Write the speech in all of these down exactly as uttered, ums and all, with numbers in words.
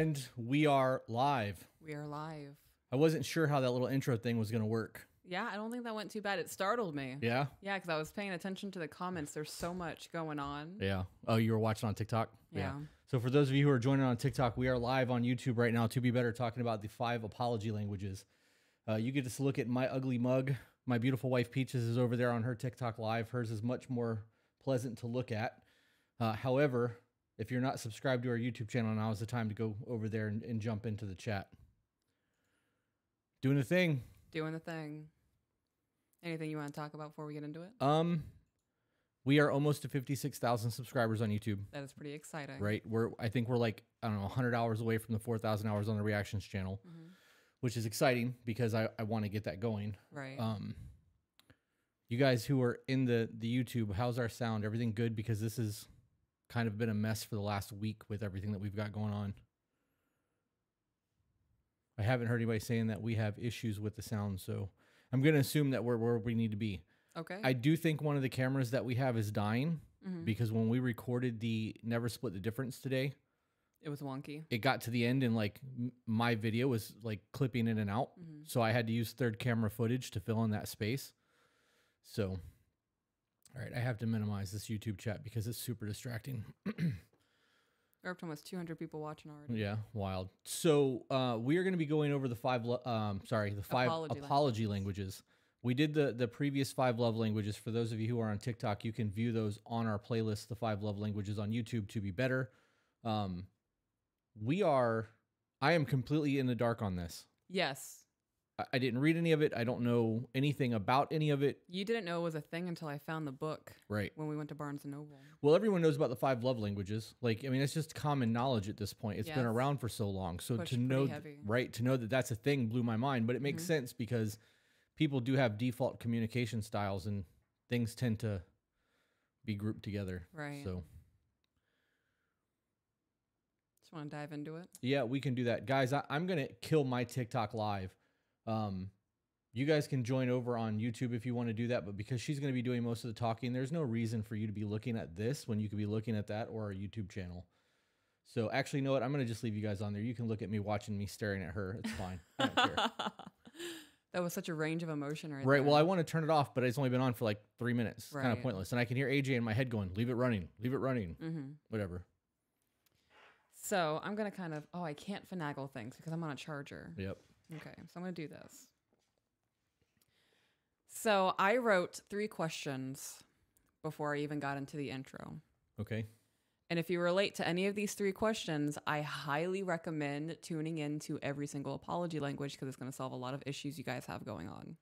And we are live. We are live. I wasn't sure how that little intro thing was going to work. Yeah, I don't think that went too bad. It startled me. Yeah? Yeah, because I was paying attention to the comments. There's so much going on. Yeah. Oh, you were watching on TikTok? Yeah. yeah. So for those of you who are joining on TikTok, we are live on YouTube right now, To Be Better, talking about the five apology languages. Uh, you get to look at my ugly mug. My beautiful wife, Peaches, is over there on her TikTok live. Hers is much more pleasant to look at. Uh, however... If you're not subscribed to our YouTube channel, now is the time to go over there and, and jump into the chat. Doing the thing. Doing the thing. Anything you want to talk about before we get into it? Um, we are almost to fifty-six thousand subscribers on YouTube. That is pretty exciting. Right? We're I think we're like, I don't know, one hundred hours away from the four thousand hours on the reactions channel, mm-hmm. which is exciting because I, I want to get that going. Right. Um, you guys who are in the, the YouTube, how's our sound? Everything good? Because this is... kind of been a mess for the last week with everything that we've got going on. I haven't heard anybody saying that we have issues with the sound, so I'm going to assume that we're where we need to be. Okay. I do think one of the cameras that we have is dying mm-hmm. because when we recorded the Never Split the Difference today, it was wonky. It got to the end and like my video was like clipping in and out, mm-hmm. so I had to use third camera footage to fill in that space. So... All right, I have to minimize this YouTube chat because it's super distracting. We're up to almost two hundred people watching already. Yeah, wild. So uh, we are going to be going over the five, um, sorry, the five apology, apology languages. languages. We did the, the previous five love languages. For those of you who are on TikTok, you can view those on our playlist, the five love languages on YouTube, To Be Better. Um, we are, I am completely in the dark on this. Yes. I didn't read any of it. I don't know anything about any of it. You didn't know it was a thing until I found the book. Right. When we went to Barnes and Noble. Well, everyone knows about the five love languages. Like, I mean, it's just common knowledge at this point. It's yes. been around for so long. So Pushed to know, th- right, to know that that's a thing blew my mind. But it makes mm-hmm. sense because people do have default communication styles and things tend to be grouped together. Right. So. Just want to dive into it? Yeah, we can do that. Guys, I, I'm going to kill my TikTok live. Um, you guys can join over on YouTube if you want to do that, but because she's going to be doing most of the talking, there's no reason for you to be looking at this when you could be looking at that or our YouTube channel. So actually, you know what? I'm going to just leave you guys on there. You can look at me watching me staring at her. It's fine. I don't care. That was such a range of emotion right, right there. Well, I want to turn it off, but it's only been on for like three minutes. It's right. kind of pointless. And I can hear A J in my head going, leave it running, leave it running, mm-hmm. whatever. So I'm going to kind of, oh, I can't finagle things because I'm on a charger. Yep. Okay, so I'm going to do this. So I wrote three questions before I even got into the intro. Okay. And if you relate to any of these three questions, I highly recommend tuning in to every single apology language because it's going to solve a lot of issues you guys have going on.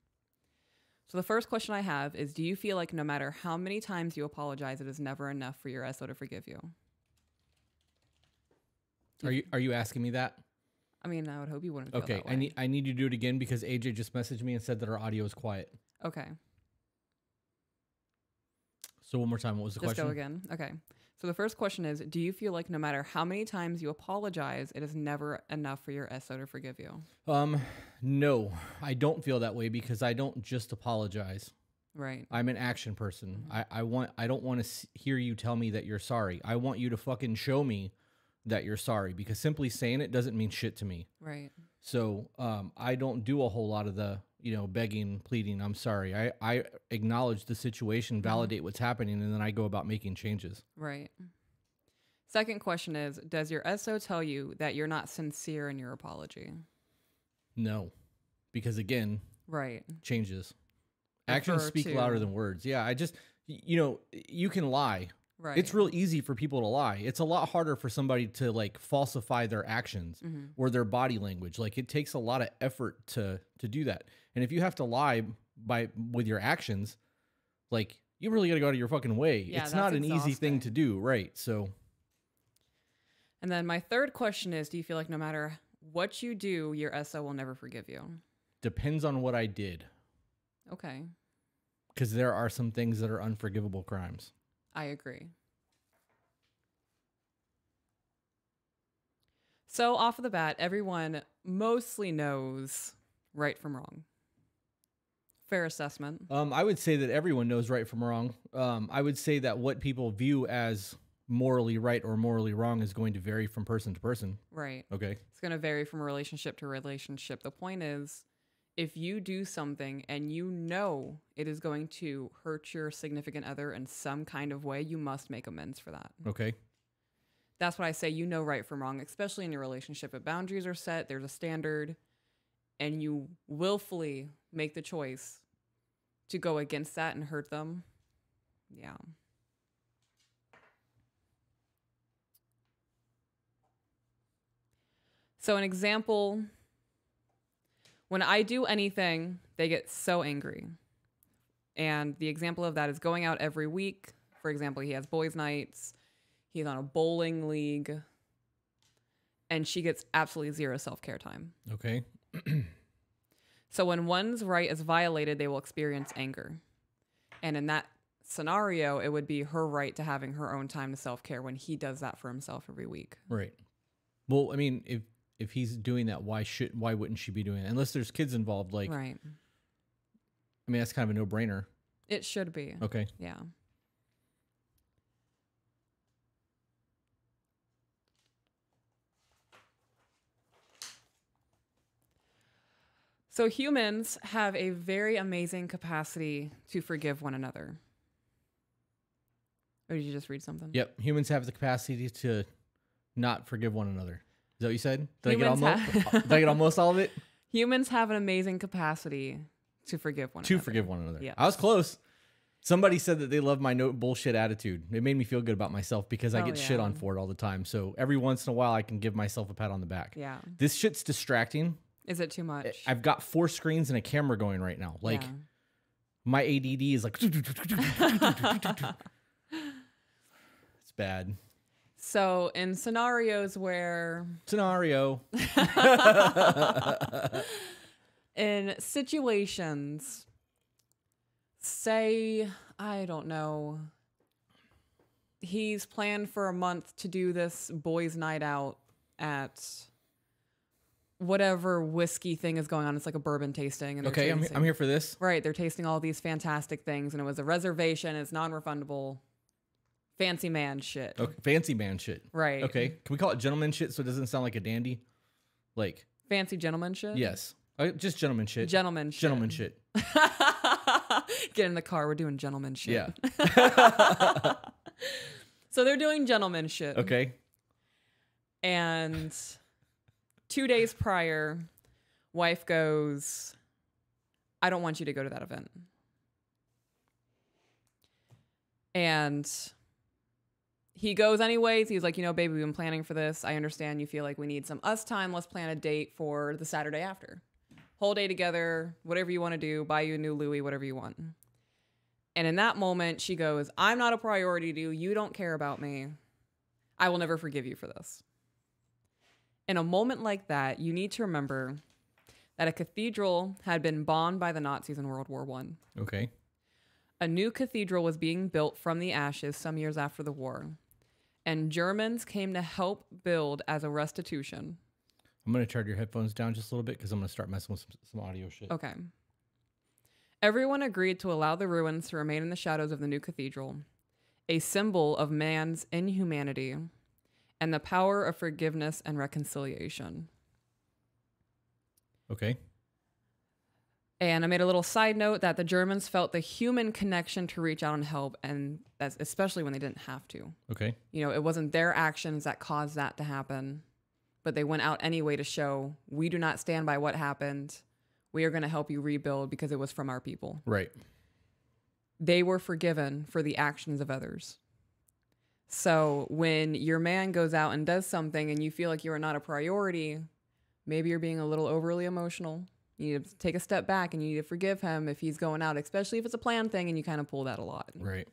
So the first question I have is, do you feel like no matter how many times you apologize, it is never enough for your S O to forgive you? Are you, are you asking me that? I mean, I would hope you wouldn't feel okay, that way. I need, I need you to do it again because A J just messaged me and said that our audio is quiet. Okay. So one more time, what was the just question? Just go again. Okay. So the first question is, do you feel like no matter how many times you apologize, it is never enough for your S O to forgive you? Um, no, I don't feel that way because I don't just apologize. Right. I'm an action person. Mm-hmm. I, I, want, I don't want to hear you tell me that you're sorry. I want you to fucking show me that you're sorry, because simply saying it doesn't mean shit to me. Right. So um, I don't do a whole lot of the, you know, begging, pleading, I'm sorry. I, I acknowledge the situation, validate what's happening, and then I go about making changes. Right. Second question is, does your S O tell you that you're not sincere in your apology? No, because again, right. changes. Actions speak to... louder than words. Yeah, I just, you know, you can lie. Right. It's real easy for people to lie. It's a lot harder for somebody to like falsify their actions mm-hmm. or their body language. Like it takes a lot of effort to to do that. And if you have to lie by with your actions, like you really got to go out of your fucking way. Yeah, it's not an exhausting. easy thing to do, right? So. And then my third question is: do you feel like no matter what you do, your S O will never forgive you? Depends on what I did. Okay. Because there are some things that are unforgivable crimes. I agree. So off of the bat, everyone mostly knows right from wrong. Fair assessment. Um, I would say that everyone knows right from wrong. Um, I would say that what people view as morally right or morally wrong is going to vary from person to person. Right. Okay. It's going to vary from relationship to relationship. The point is, if you do something and you know it is going to hurt your significant other in some kind of way, you must make amends for that. Okay. That's what I say. You know right from wrong, especially in your relationship. If boundaries are set, there's a standard, and you willfully make the choice to go against that and hurt them. Yeah. So an example, when I do anything, they get so angry. And the example of that is going out every week. For example, he has boys' nights. He's on a bowling league. And she gets absolutely zero self-care time. Okay. So when one's right is violated, they will experience anger. And in that scenario, it would be her right to having her own time to self-care when he does that for himself every week. Right. Well, I mean, if if he's doing that, why should why wouldn't she be doing it? Unless there's kids involved, like, right. I mean, that's kind of a no-brainer. It should be. Okay. Yeah. So humans have a very amazing capacity to forgive one another. Or did you just read something? Yep. Humans have the capacity to not forgive one another. Is that what you said? Did, I get, almost, did I get almost all of it? Humans have an amazing capacity to forgive one to another. To forgive one another. Yes. I was close. Somebody said that they love my no bullshit attitude. It made me feel good about myself because I oh, get yeah. shit on for it all the time. So every once in a while, I can give myself a pat on the back. Yeah. This shit's distracting. Is it too much? I've got four screens and a camera going right now. Like, yeah. my A D D is like... It's bad. So, in scenarios where... Scenario. In situations, say, I don't know, he's planned for a month to do this boys' night out at... whatever whiskey thing is going on. It's like a bourbon tasting. And okay, tasting. I'm, I'm here for this. Right, they're tasting all these fantastic things, and it was a reservation. It's non-refundable. Fancy man shit. Okay, fancy man shit. Right. Okay, can we call it gentleman shit so it doesn't sound like a dandy? Like... Fancy gentleman shit? Yes. Uh, just gentleman shit. Gentleman shit. Gentleman shit. Get in the car. We're doing gentleman shit. Yeah. So they're doing gentleman shit. Okay. And... Two days prior, wife goes, I don't want you to go to that event. And he goes anyways. He's like, you know, baby, we've been planning for this. I understand you feel like we need some us time. Let's plan a date for the Saturday after. Whole day together, whatever you want to do. Buy you a new Louis, whatever you want. And in that moment, she goes, I'm not a priority to you. You don't care about me. I will never forgive you for this. In a moment like that, you need to remember that a cathedral had been bombed by the Nazis in World War One. Okay. A new cathedral was being built from the ashes some years after the war, and Germans came to help build as a restitution. I'm going to turn your headphones down just a little bit because I'm going to start messing with some, some audio shit. Okay. Everyone agreed to allow the ruins to remain in the shadows of the new cathedral, a symbol of man's inhumanity and the power of forgiveness and reconciliation. Okay. And I made a little side note that the Germans felt the human connection to reach out and help, and that's especially when they didn't have to. Okay. You know, it wasn't their actions that caused that to happen, but they went out anyway to show, we do not stand by what happened. We are going to help you rebuild because it was from our people. Right. They were forgiven for the actions of others. So when your man goes out and does something and you feel like you are not a priority, maybe you're being a little overly emotional. You need to take a step back and you need to forgive him if he's going out, especially if it's a planned thing and you kind of pull that a lot. Right.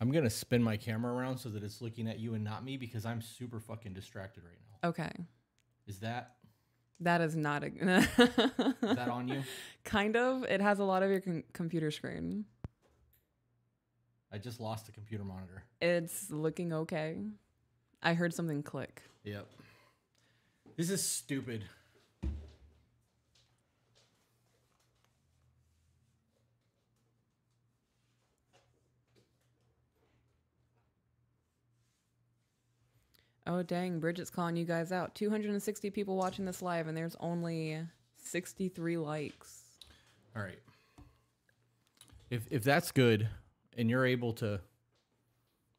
I'm going to spin my camera around so that it's looking at you and not me because I'm super fucking distracted right now. Okay. Is that... That is not... A is that on you? Kind of. It has a lot of your com computer screen. I just lost the computer monitor. It's looking okay. I heard something click. Yep. This is stupid. Oh, dang. Bridget's calling you guys out. two hundred sixty people watching this live, and there's only sixty-three likes. All right. If, if that's good and you're able to,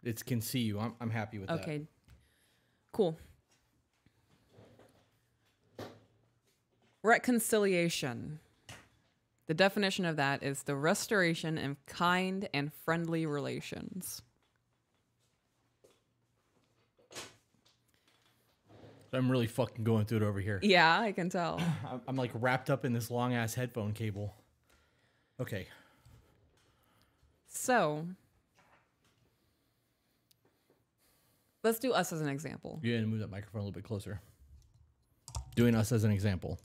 it can see you, I'm, I'm happy with okay. that. Okay. Cool. Reconciliation. The definition of that is the restoration of kind and friendly relations. I'm really fucking going through it over here. Yeah, I can tell. I'm like wrapped up in this long-ass headphone cable. Okay. So, let's do us as an example. You're going to move that microphone a little bit closer. Doing us as an example.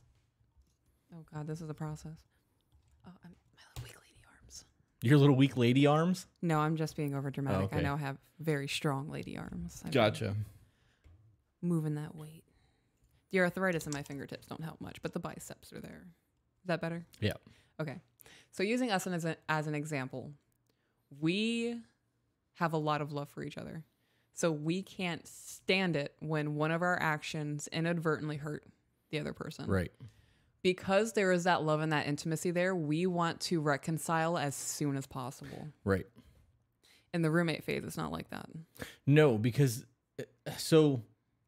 Oh, God, this is a process. Oh, I'm, my little weak lady arms. Your little weak lady arms? No, I'm just being overdramatic. Oh, okay. I now have very strong lady arms. I gotcha. Moving that weight. The arthritis in my fingertips don't help much, but the biceps are there. Is that better? Yeah. Okay. So using us as, a, as an example, we have a lot of love for each other. So we can't stand it when one of our actions inadvertently hurt the other person. Right. Because there is that love and that intimacy there, we want to reconcile as soon as possible. Right. In the roommate phase, it's not like that. No, because so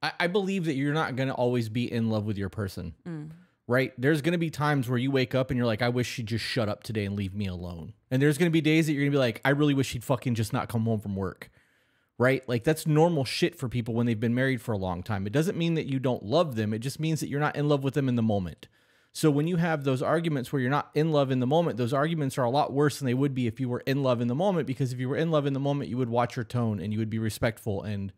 I, I believe that you're not going to always be in love with your person. Mm. Right. There's going to be times where you wake up and you're like, I wish she'd just shut up today and leave me alone. And there's going to be days that you're going to be like, I really wish she'd fucking just not come home from work. Right? Like that's normal shit for people when they've been married for a long time. It doesn't mean that you don't love them. It just means that you're not in love with them in the moment. So when you have those arguments where you're not in love in the moment, those arguments are a lot worse than they would be if you were in love in the moment, because if you were in love in the moment, you would watch your tone and you would be respectful. And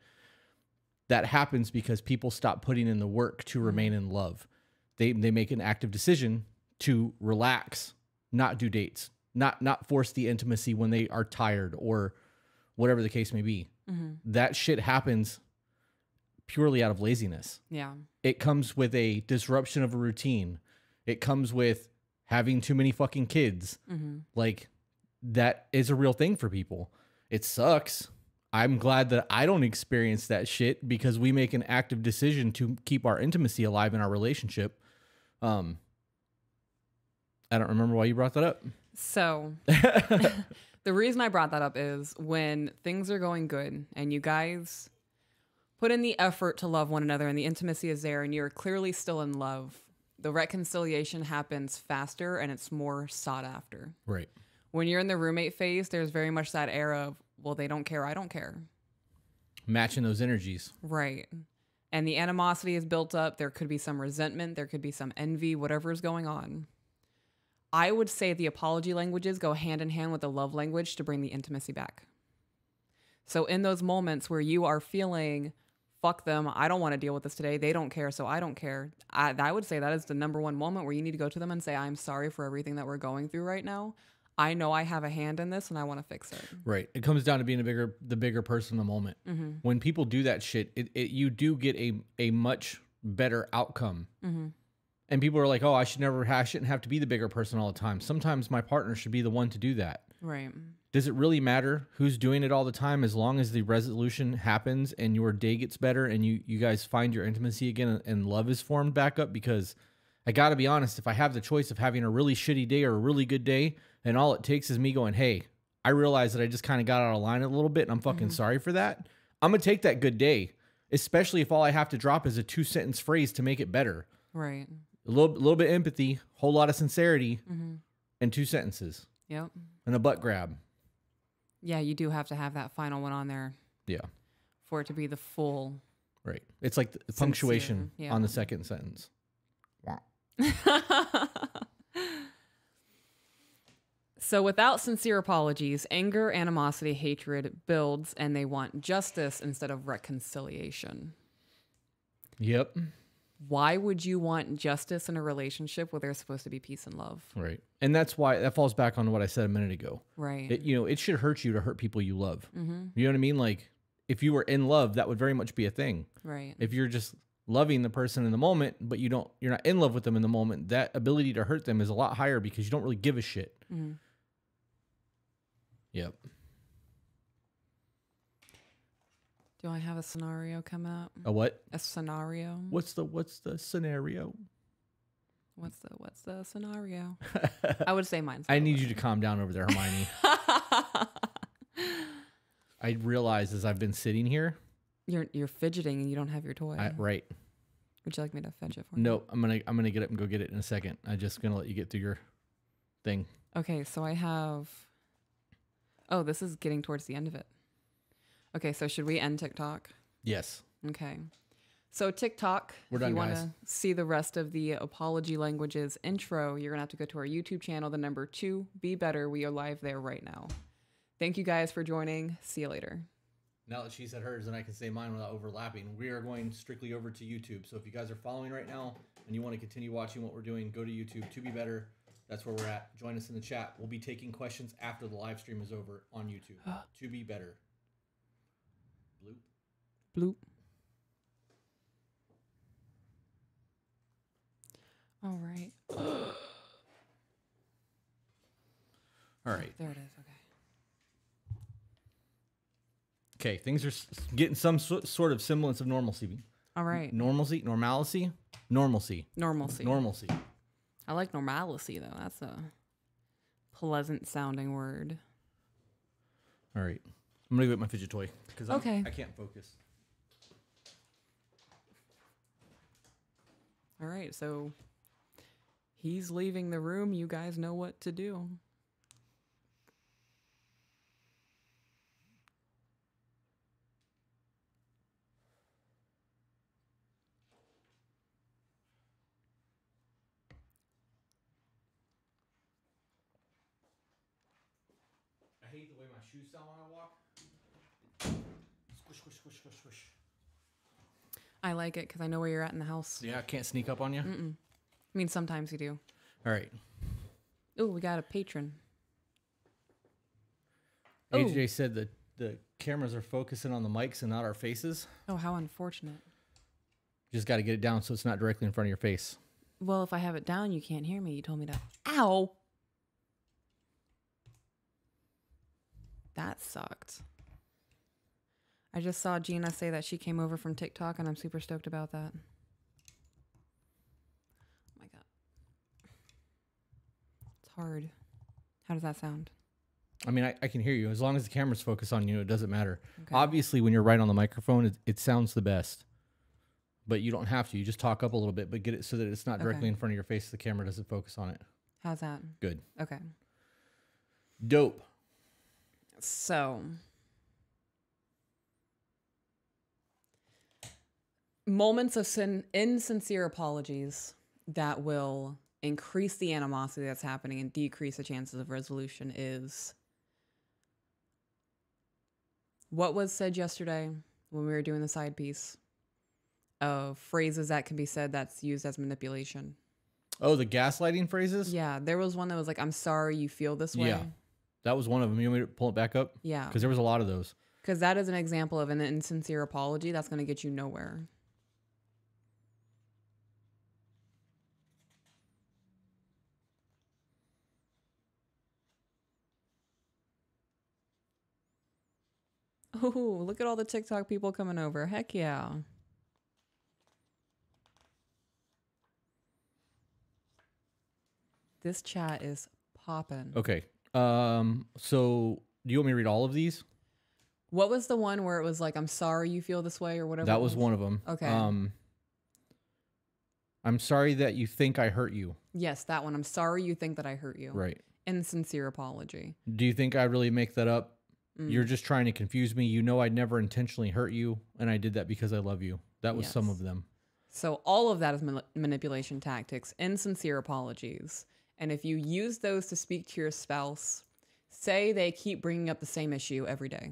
that happens because people stop putting in the work to remain in love. They, they make an active decision to relax, not do dates, not, not force the intimacy when they are tired or whatever the case may be. Mm-hmm. That shit happens purely out of laziness. Yeah. It comes with a disruption of a routine. It comes with having too many fucking kids. Mm-hmm. Like, that is a real thing for people. It sucks. I'm glad that I don't experience that shit because we make an active decision to keep our intimacy alive in our relationship. Um, I don't remember why you brought that up. So, the reason I brought that up is when things are going good and you guys put in the effort to love one another and the intimacy is there and you're clearly still in love, the reconciliation happens faster and it's more sought after. Right. When you're in the roommate phase, there's very much that era of, well, they don't care, I don't care. Matching those energies. Right. And the animosity is built up. There could be some resentment. There could be some envy, whatever is going on. I would say the apology languages go hand in hand with the love language to bring the intimacy back. So in those moments where you are feeling, fuck them, I don't want to deal with this today, they don't care, so I don't care, I, I would say that is the number one moment where you need to go to them and say, I'm sorry for everything that we're going through right now. I know I have a hand in this and I want to fix it. Right. It comes down to being a bigger, the bigger person in the moment. Mm-hmm. When people do that shit, it, it, you do get a, a much better outcome. Mm-hmm. And people are like, oh, I should never, I shouldn't have to be the bigger person all the time. Sometimes my partner should be the one to do that. Right. Does it really matter who's doing it all the time? As long as the resolution happens and your day gets better and you, you guys find your intimacy again and love is formed back up. Because I got to be honest, if I have the choice of having a really shitty day or a really good day and all it takes is me going, hey, I realize that I just kind of got out of line a little bit and I'm fucking mm-hmm. sorry for that. I'm going to take that good day, especially if all I have to drop is a two sentence phrase to make it better. Right. A little, little bit of empathy, whole lot of sincerity, mm-hmm. and two sentences. Yep. And a butt grab. Yeah, you do have to have that final one on there. Yeah. For it to be the full. Right. It's like the sincere punctuation yeah. on the second sentence. Yeah. So without sincere apologies, anger, animosity, hatred builds, and they want justice instead of reconciliation. Yep. Why would you want justice in a relationship where there's supposed to be peace and love? Right. And that's why that falls back on what I said a minute ago. Right. It, you know, it should hurt you to hurt people you love. Mm-hmm. You know what I mean? Like if you were in love, that would very much be a thing. Right. If you're just loving the person in the moment, but you don't, you're not in love with them in the moment, that ability to hurt them is a lot higher because you don't really give a shit. Mm-hmm. Yep. Do I have a scenario come up? A what? A scenario. What's the what's the scenario? What's the what's the scenario? I would say mine's. I need you to calm down over there, Hermione. I realize as I've been sitting here, you're you're fidgeting and you don't have your toy. I, right. Would you like me to fetch it for you? No, I'm gonna I'm gonna get up and go get it in a second. I'm just gonna let you get through your thing. Okay, so I have. Oh, this is getting towards the end of it. Okay, so should we end TikTok? Yes. Okay. So TikTok, We're done, if you want to see the rest of the apology languages intro, you're going to have to go to our YouTube channel, the number two, Be Better. We are live there right now. Thank you guys for joining. See you later. Now that she said hers, and I can say mine without overlapping. We are going strictly over to YouTube. So if you guys are following right now and you want to continue watching what we're doing, go to YouTube, To Be Better. That's where we're at. Join us in the chat. We'll be taking questions after the live stream is over on YouTube. To Be Better. Bloop. Bloop. All right. All right. There it is. Okay. Okay. Things are s getting some so sort of semblance of normalcy. All right. Normalcy. Normalcy. Normalcy. Normalcy. Normalcy. I like normalcy, though. That's a pleasant sounding word. All right. I'm going to get my fidget toy because okay. I can't focus. All right. So he's leaving the room. You guys know what to do. I hate the way my shoes sound when I walk. Squish, squish, squish, squish, squish. I like it because I know where you're at in the house. Yeah, I can't sneak up on you. Mm-mm. I mean, sometimes you do. All right. Oh, we got a patron. A J Ooh. said that the cameras are focusing on the mics and not our faces. Oh, how unfortunate. Just got to get it down so it's not directly in front of your face. Well, if I have it down, you can't hear me. You told me to. Ow! That sucked. I just saw Gina say that she came over from TikTok, and I'm super stoked about that. Oh, my God. It's hard. How does that sound? I mean, I, I can hear you. As long as the camera's focused on you, it doesn't matter. Okay. Obviously, when you're right on the microphone, it, it sounds the best. But you don't have to. You just talk up a little bit, but get it so that it's not directly okay. in front of your face. The camera doesn't focus on it. How's that? Good. Okay. Dope. So, moments of sin insincere apologies that will increase the animosity that's happening and decrease the chances of resolution is what was said yesterday when we were doing the side piece of phrases that can be said that's used as manipulation. Oh, the gaslighting phrases? Yeah, there was one that was like, I'm sorry you feel this way. Yeah. That was one of them. You want me to pull it back up? Yeah. Because there was a lot of those. Because that is an example of an insincere apology. That's going to get you nowhere. Oh, look at all the TikTok people coming over. Heck yeah. This chat is popping. Okay. Um, so do you want me to read all of these? What was the one where it was like, I'm sorry you feel this way or whatever? That was one of them. Okay. Um, I'm sorry that you think I hurt you. Yes, that one. I'm sorry you think that I hurt you. Right. Insincere apology. Do you think I really make that up? Mm. You're just trying to confuse me. You know, I never intentionally hurt you. And I did that because I love you. That was yes. some of them. So all of that is ma- manipulation tactics, insincere apologies. And if you use those to speak to your spouse, say they keep bringing up the same issue every day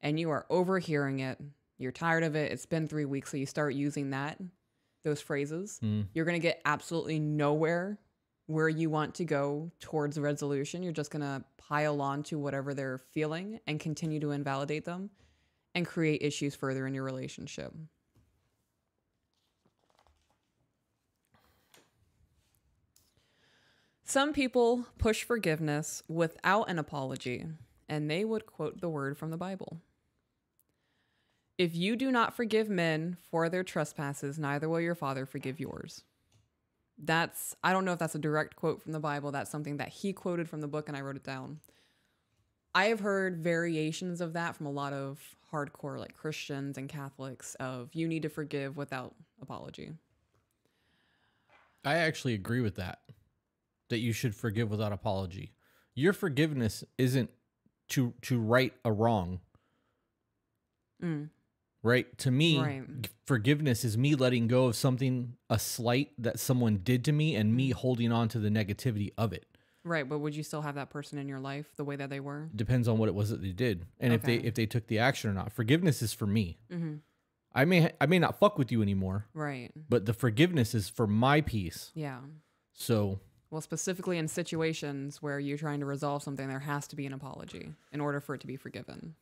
and you are overhearing it. You're tired of it. It's been three weeks. So you start using that, those phrases, mm. you're going to get absolutely nowhere where you want to go towards resolution. You're just going to pile on to whatever they're feeling and continue to invalidate them and create issues further in your relationship. Some people push forgiveness without an apology, and they would quote the word from the Bible. If you do not forgive men for their trespasses, neither will your Father forgive yours. That's, I don't know if that's a direct quote from the Bible. That's something that he quoted from the book and I wrote it down. I have heard variations of that from a lot of hardcore like Christians and Catholics of you need to forgive without apology. I actually agree with that, that you should forgive without apology. Your forgiveness isn't to, to right a wrong, mm. right? To me, right. forgiveness is me letting go of something, a slight that someone did to me and me holding on to the negativity of it. Right, but would you still have that person in your life the way that they were? Depends on what it was that they did, and okay. if they if they took the action or not. Forgiveness is for me. Mm-hmm. I may I may not fuck with you anymore, right? But the forgiveness is for my peace. Yeah. So. Well, specifically in situations where you're trying to resolve something, there has to be an apology in order for it to be forgiven.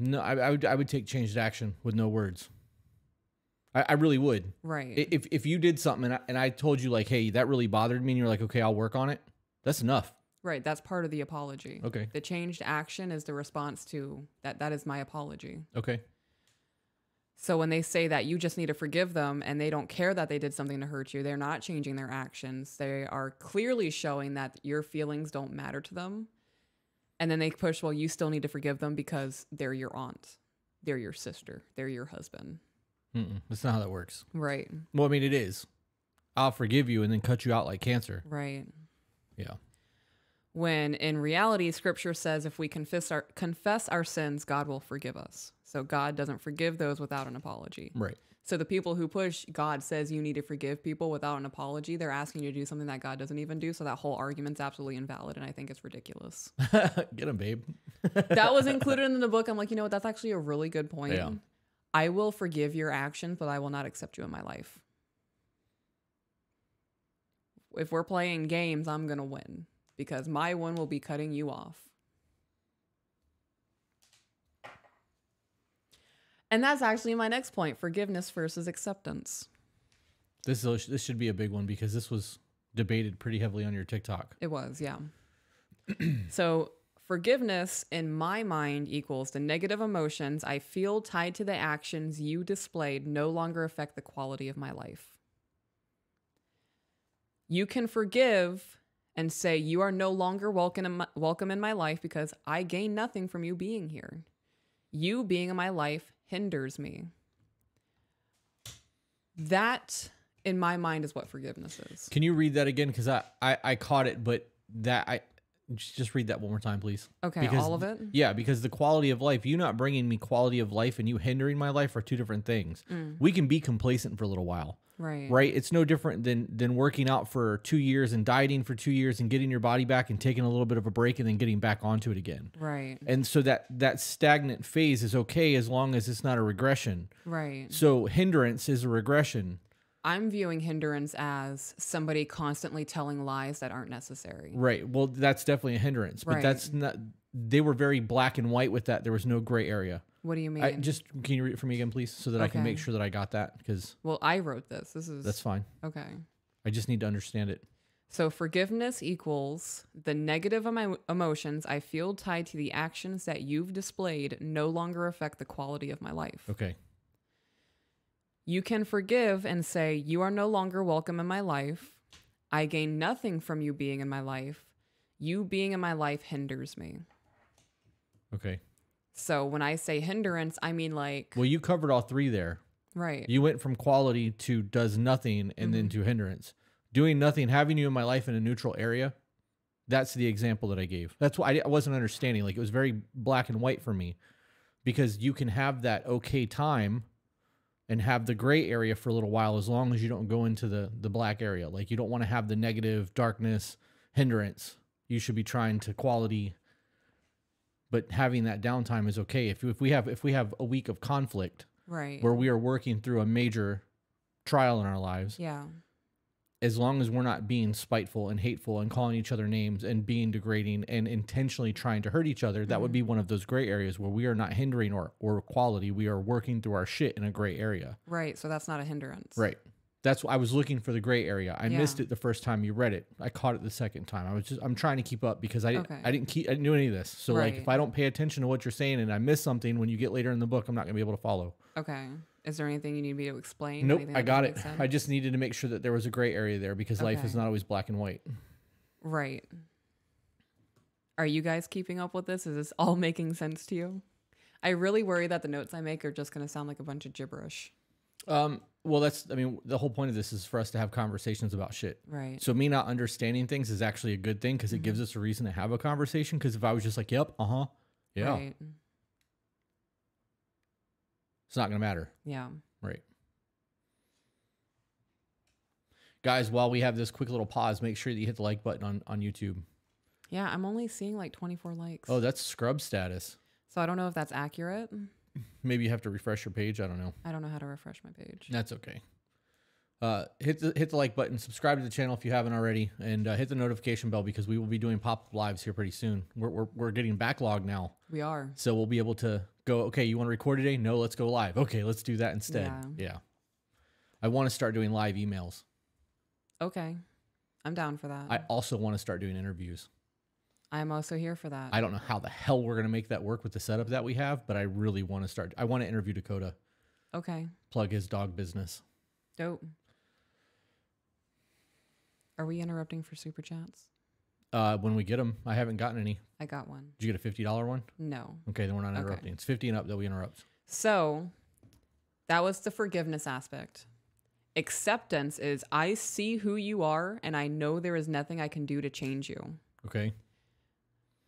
No, I, I would I would take changed action with no words. I, I really would. Right. If if you did something and I, and I told you like, hey, that really bothered me, and you're like, okay, I'll work on it. That's enough. Right. That's part of the apology. Okay. The changed action is the response to that. That is my apology. Okay. So when they say that you just need to forgive them and they don't care that they did something to hurt you, they're not changing their actions. They are clearly showing that your feelings don't matter to them. And then they push, well, you still need to forgive them because they're your aunt. They're your sister. They're your husband. Mm-mm. That's not how that works. Right. Well, I mean, it is. I'll forgive you and then cut you out like cancer. Right. Yeah. When in reality, scripture says if we confess our confess our sins, God will forgive us. So God doesn't forgive those without an apology. Right. So the people who push God says you need to forgive people without an apology, they're asking you to do something that God doesn't even do. So that whole argument's absolutely invalid. And I think it's ridiculous. Get him, babe. That was included in the book. I'm like, you know what? That's actually a really good point. Yeah. I will forgive your actions, but I will not accept you in my life. If we're playing games, I'm going to win because my one will be cutting you off. And that's actually my next point, forgiveness versus acceptance. This is, this should be a big one because this was debated pretty heavily on your TikTok. It was, yeah. So forgiveness in my mind equals the negative emotions I feel tied to the actions you displayed no longer affect the quality of my life. You can forgive and say you are no longer welcome in my, welcome in my life because I gain nothing from you being here. You being in my life hinders me. That, in my mind, is what forgiveness is. Can you read that again? Because I, I, I caught it, but that I just read that one more time, please. Okay, because, all of it? Yeah, because the quality of life, you not bringing me quality of life and you hindering my life are two different things. Mm. We can be complacent for a little while. Right. Right. It's no different than than working out for two years and dieting for two years and getting your body back and taking a little bit of a break and then getting back onto it again. Right. And so that that stagnant phase is okay as long as it's not a regression. Right. So hindrance is a regression. I'm viewing hindrance as somebody constantly telling lies that aren't necessary. Right. Well, that's definitely a hindrance, but right. that's not, they were very black and white with that. There was no gray area. What do you mean? I, just can you read it for me again, please, so that okay. I can make sure that I got that? Because well, I wrote this. This is that's fine. Okay. I just need to understand it. So forgiveness equals the negative emo emotions I feel tied to the actions that you've displayed no longer affect the quality of my life. Okay. You can forgive and say you are no longer welcome in my life. I gain nothing from you being in my life. You being in my life hinders me. Okay. So when I say hindrance, I mean like... Well, you covered all three there. Right. You went from quality to does nothing and mm-hmm. then to hindrance. Doing nothing, having you in my life in a neutral area, that's the example that I gave. That's why I wasn't understanding. Like it was very black and white for me because you can have that okay time and have the gray area for a little while as long as you don't go into the, the black area. Like you don't want to have the negative, darkness, hindrance. You should be trying to quality... But having that downtime is okay. If if we have if we have a week of conflict, right, where we are working through a major trial in our lives, yeah, as long as we're not being spiteful and hateful and calling each other names and being degrading and intentionally trying to hurt each other, that mm-hmm. would be one of those gray areas where we are not hindering or or quality. We are working through our shit in a gray area. Right. So that's not a hindrance. Right. That's what I was looking for, the gray area. I yeah. missed it the first time you read it. I caught it the second time. I was just I'm trying to keep up because I didn't okay. I didn't keep I didn't do any of this. So right. like if I don't pay attention to what you're saying and I miss something when you get later in the book, I'm not gonna be able to follow. Okay. Is there anything you need me to explain? Nope, I got it. I just needed to make sure that there was a gray area there because okay. life is not always black and white. Right. Are you guys keeping up with this? Is this all making sense to you? I really worry that the notes I make are just gonna sound like a bunch of gibberish. Um Well, that's, I mean, the whole point of this is for us to have conversations about shit. Right. So me not understanding things is actually a good thing because mm-hmm. it gives us a reason to have a conversation. Because if I was just like, yep, uh-huh, yeah. Right. It's not going to matter. Yeah. Right. Guys, while we have this quick little pause, make sure that you hit the like button on, on YouTube. Yeah, I'm only seeing like twenty-four likes. Oh, that's scrub status. So I don't know if that's accurate. Maybe you have to refresh your page. I don't know. I don't know how to refresh my page. That's okay. Uh, hit the, hit the like button. Subscribe to the channel if you haven't already. And uh, hit the notification bell because we will be doing pop-up lives here pretty soon. We're, we're, we're getting backlog now. We are. So we'll be able to go, okay, you want to record today? No, let's go live. Okay, let's do that instead. Yeah. yeah. I want to start doing live emails. Okay. I'm down for that. I also want to start doing interviews. I'm also here for that. I don't know how the hell we're going to make that work with the setup that we have, but I really want to start. I want to interview Dakota. Okay. Plug his dog business. Dope. Are we interrupting for super chats? Uh, when we get them. I haven't gotten any. I got one. Did you get a fifty dollar one? No. Okay, then we're not interrupting. Okay. It's fifty and up that we interrupt. So that was the forgiveness aspect. Acceptance is I see who you are and I know there is nothing I can do to change you. Okay.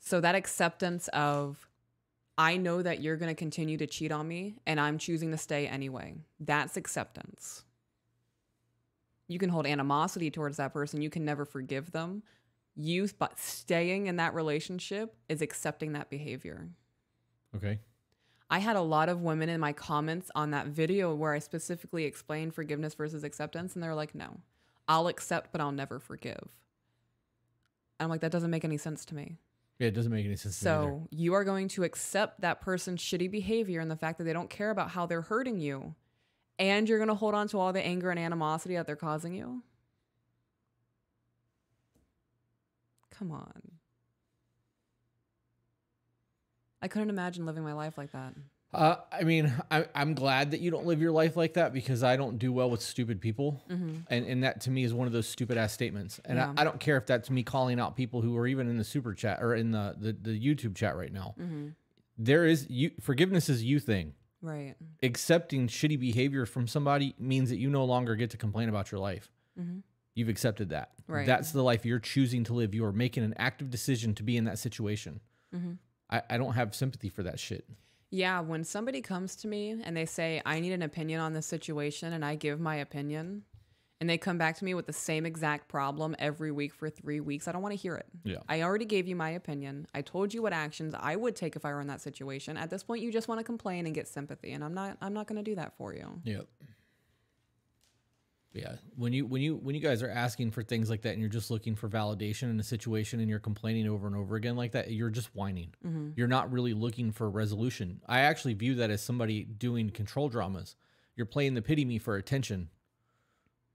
So that acceptance of, I know that you're going to continue to cheat on me and I'm choosing to stay anyway. That's acceptance. You can hold animosity towards that person. You can never forgive them. You, but staying in that relationship is accepting that behavior. Okay. I had a lot of women in my comments on that video where I specifically explained forgiveness versus acceptance. And they're like, no, I'll accept, but I'll never forgive. And I'm like, that doesn't make any sense to me. Yeah, it doesn't make any sense. So you are going to accept that person's shitty behavior and the fact that they don't care about how they're hurting you. And you're going to hold on to all the anger and animosity that they're causing you. Come on. I couldn't imagine living my life like that. Uh, I mean, I, I'm glad that you don't live your life like that because I don't do well with stupid people. Mm-hmm. And, and that to me is one of those stupid ass statements. And yeah. I, I don't care if that's me calling out people who are even in the super chat or in the, the, the YouTube chat right now. Mm-hmm. There is you, forgiveness is you thing. Right. Accepting shitty behavior from somebody means that you no longer get to complain about your life. Mm-hmm. You've accepted that. Right. That's the life you're choosing to live. You are making an active decision to be in that situation. Mm-hmm. I, I don't have sympathy for that shit. Yeah, when somebody comes to me and they say, I need an opinion on this situation, and I give my opinion, and they come back to me with the same exact problem every week for three weeks, I don't want to hear it. Yeah. I already gave you my opinion. I told you what actions I would take if I were in that situation. At this point, you just want to complain and get sympathy, and I'm not I'm not going to do that for you. Yep. Yeah. When you when you when you guys are asking for things like that and you're just looking for validation in a situation and you're complaining over and over again like that, you're just whining. Mm-hmm. You're not really looking for a resolution. I actually view that as somebody doing control dramas. You're playing the pity me for attention.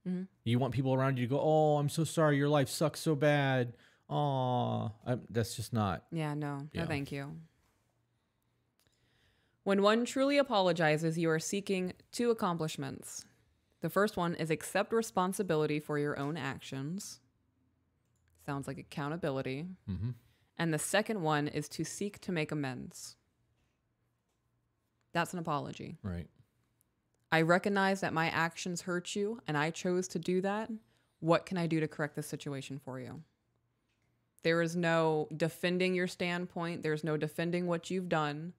Mm-hmm. You want people around you to go, "Oh, I'm so sorry. Your life sucks so bad." Aw, that's just not. Yeah, no. No, thank you. When one truly apologizes, you are seeking two accomplishments. The first one is accept responsibility for your own actions. Sounds like accountability. Mm-hmm. And the second one is to seek to make amends. That's an apology. Right. I recognize that my actions hurt you and I chose to do that. What can I do to correct this situation for you? There is no defending your standpoint. There's no defending what you've done.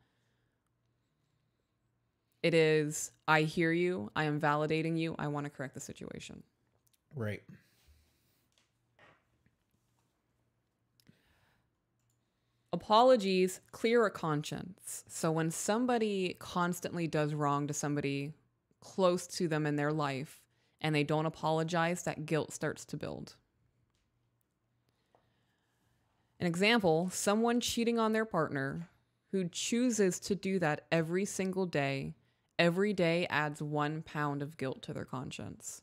It is, I hear you, I am validating you, I want to correct the situation. Right. Apologies clear a conscience. So when somebody constantly does wrong to somebody close to them in their life and they don't apologize, that guilt starts to build. An example, someone cheating on their partner who chooses to do that every single day. Every day adds one pound of guilt to their conscience.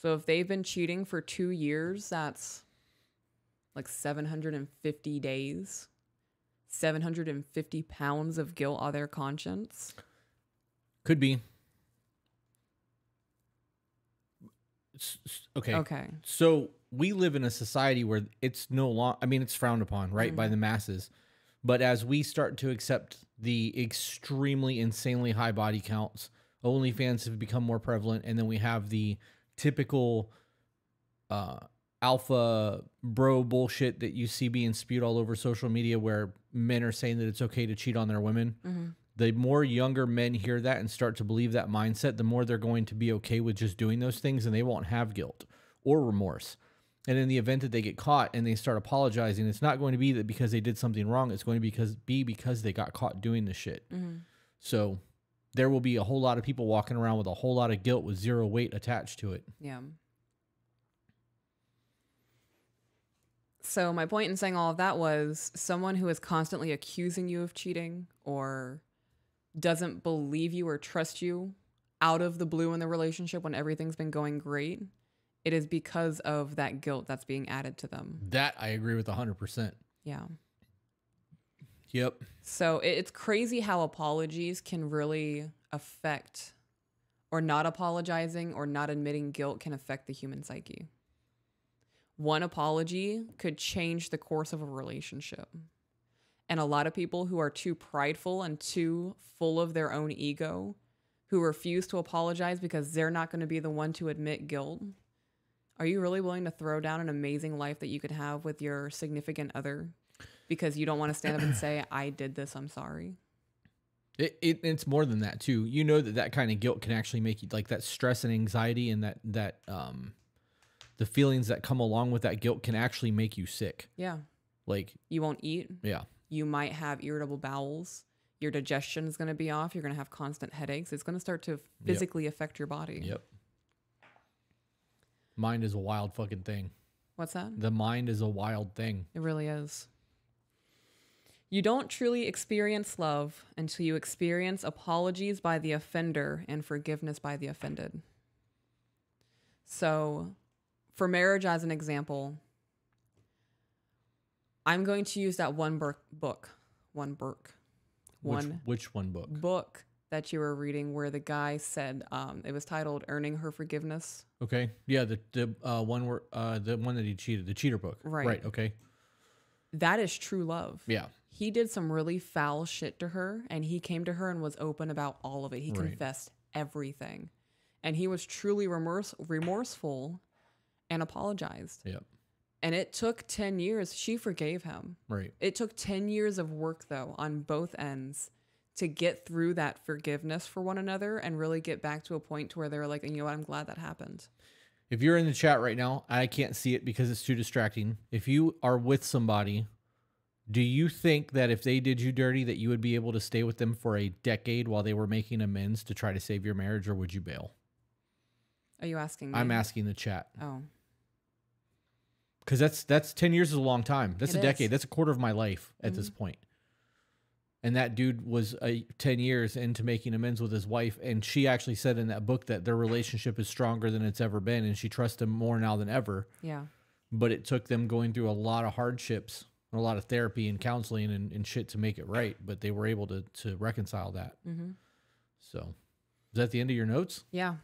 So if they've been cheating for two years, that's like seven hundred fifty days, seven hundred fifty pounds of guilt on their conscience. Could be. Okay. Okay. So we live in a society where it's no longer, I mean, it's frowned upon, right, mm-hmm. by the masses. But as we start to accept the extremely, insanely high body counts, OnlyFans have become more prevalent. And then we have the typical uh, alpha bro bullshit that you see being spewed all over social media where men are saying that it's okay to cheat on their women. Mm-hmm. The more younger men hear that and start to believe that mindset, the more they're going to be okay with just doing those things, and they won't have guilt or remorse. And in the event that they get caught and they start apologizing, it's not going to be that because they did something wrong. It's going to be because, be because they got caught doing this shit. Mm-hmm. So there will be a whole lot of people walking around with a whole lot of guilt with zero weight attached to it. Yeah. So my point in saying all of that was someone who is constantly accusing you of cheating or doesn't believe you or trust you out of the blue in the relationship when everything's been going great, it is because of that guilt that's being added to them. That I agree with one hundred percent. Yeah. Yep. So it's crazy how apologies can really affect, or not apologizing or not admitting guilt can affect the human psyche. One apology could change the course of a relationship. And a lot of people who are too prideful and too full of their own ego, who refuse to apologize because they're not going to be the one to admit guilt. Are you really willing to throw down an amazing life that you could have with your significant other because you don't want to stand up and say, I did this, I'm sorry? It, it It's more than that, too. You know that that kind of guilt can actually make you, like, that stress and anxiety and that, that um, the feelings that come along with that guilt can actually make you sick. Yeah. Like. You won't eat. Yeah. You might have irritable bowels. Your digestion is going to be off. You're going to have constant headaches. It's going to start to physically yep. affect your body. Yep. Mind is a wild fucking thing. What's that? The mind is a wild thing. It really is. You don't truly experience love until you experience apologies by the offender and forgiveness by the offended. So for marriage, as an example, I'm going to use that one book, book, one book, one. Which, which one book? Book that you were reading, where the guy said um, it was titled "Earning Her Forgiveness." Okay, yeah, the the uh, one where uh, the one that he cheated, the cheater book. Right. Right. Okay. That is true love. Yeah. He did some really foul shit to her, and he came to her and was open about all of it. He right. confessed everything, and he was truly remorse remorseful, and apologized. Yep. And it took ten years. She forgave him. Right. It took ten years of work, though, on both ends to get through that forgiveness for one another and really get back to a point to where they were like, you know what, I'm glad that happened. If you're in the chat right now, I can't see it because it's too distracting. If you are with somebody, do you think that if they did you dirty that you would be able to stay with them for a decade while they were making amends to try to save your marriage, or would you bail? Are you asking me? I'm asking the chat. Oh. Because that's that's ten years is a long time. That's it a decade. Is. That's a quarter of my life at mm-hmm. this point. And that dude was a, ten years into making amends with his wife. And she actually said in that book that their relationship is stronger than it's ever been. And she trusts him more now than ever. Yeah. But it took them going through a lot of hardships, a lot of therapy and counseling and, and shit to make it right. But they were able to, to reconcile that. Mm-hmm. So is that the end of your notes? Yeah.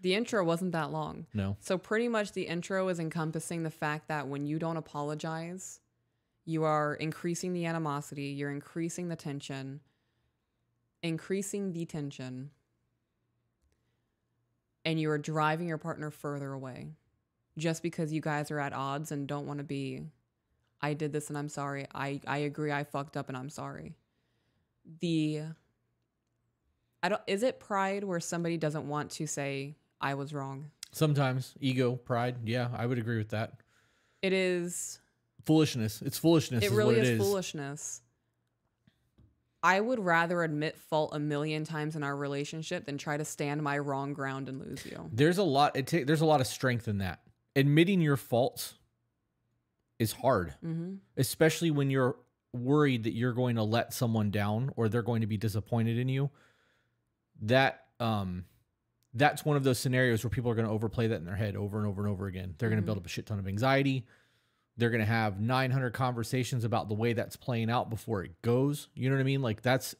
The intro wasn't that long. No. So pretty much the intro is encompassing the fact that when you don't apologize, you are increasing the animosity, you're increasing the tension, increasing the tension, and you are driving your partner further away just because you guys are at odds and don't want to be, I did this and I'm sorry, I, I agree, I fucked up and I'm sorry. The, I don't, is it pride where somebody doesn't want to say, I was wrong? Sometimes. Ego, pride. Yeah, I would agree with that. It is. Foolishness. It's foolishness. It really is, what it is foolishness. I would rather admit fault a million times in our relationship than try to stand my wrong ground and lose you. There's a lot. It ta- there's a lot of strength in that. Admitting your faults is hard, mm-hmm. especially when you're worried that you're going to let someone down or they're going to be disappointed in you. That um, that's one of those scenarios where people are going to overplay that in their head over and over and over again. They're mm-hmm. going to build up a shit ton of anxiety. They're going to have nine hundred conversations about the way that's playing out before it goes. You know what I mean? Like that's,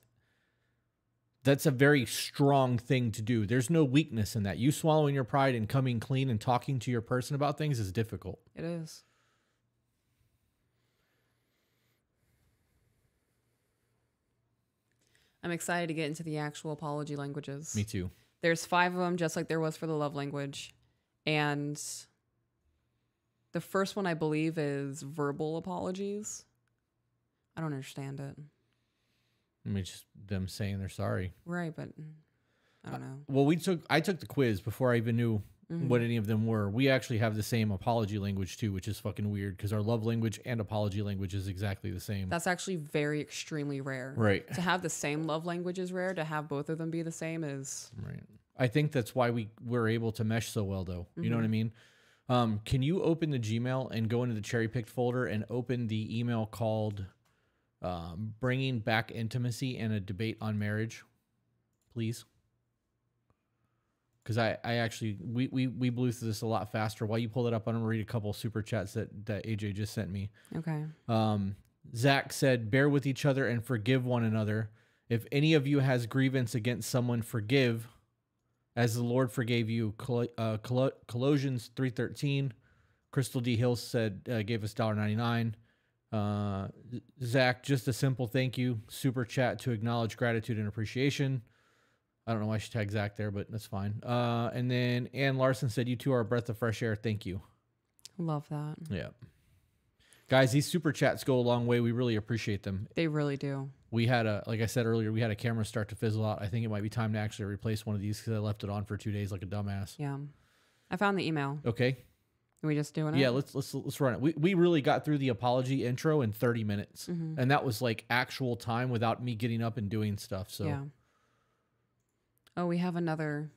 that's a very strong thing to do. There's no weakness in that. You swallowing your pride and coming clean and talking to your person about things is difficult. It is. I'm excited to get into the actual apology languages. Me too. There's five of them, just like there was for the love language. And the first one, I believe, is verbal apologies. I don't understand it. I mean, just them saying they're sorry. Right, but I don't know. Uh, well, we took I took the quiz before I even knew mm-hmm. what any of them were. We actually have the same apology language, too, which is fucking weird because our love language and apology language is exactly the same. That's actually very extremely rare. Right. To have the same love language is rare. To have both of them be the same is... Right. I think that's why we were able to mesh so well, though. Mm-hmm. You know what I mean? Um, can you open the Gmail and go into the cherry-picked folder and open the email called... Um, bringing back intimacy and a debate on marriage, please. Because I, I actually, we, we, we blew through this a lot faster. While you pull that up, I'm going to read a couple super chats that, that A J just sent me. Okay. Um, Zach said, bear with each other and forgive one another. If any of you has grievance against someone, forgive as the Lord forgave you. Col uh, Col Colossians three thirteen. Crystal D. Hill said, uh, gave us one ninety-nine. Uh, Zach, just a simple thank you super chat to acknowledge gratitude and appreciation. I don't know why I should tag Zach there, but that's fine. Uh, and then Ann Larson said, you two are a breath of fresh air. Thank you. Love that. Yeah. Guys, these super chats go a long way. We really appreciate them. They really do. We had a, like I said earlier, we had a camera start to fizzle out. I think it might be time to actually replace one of these because I left it on for two days like a dumbass. Yeah. I found the email. Okay. Are we just doing it? Yeah, let's let's let's run it. We we really got through the apology intro in thirty minutes, mm-hmm. and that was like actual time without me getting up and doing stuff. So, yeah. Oh, we have another.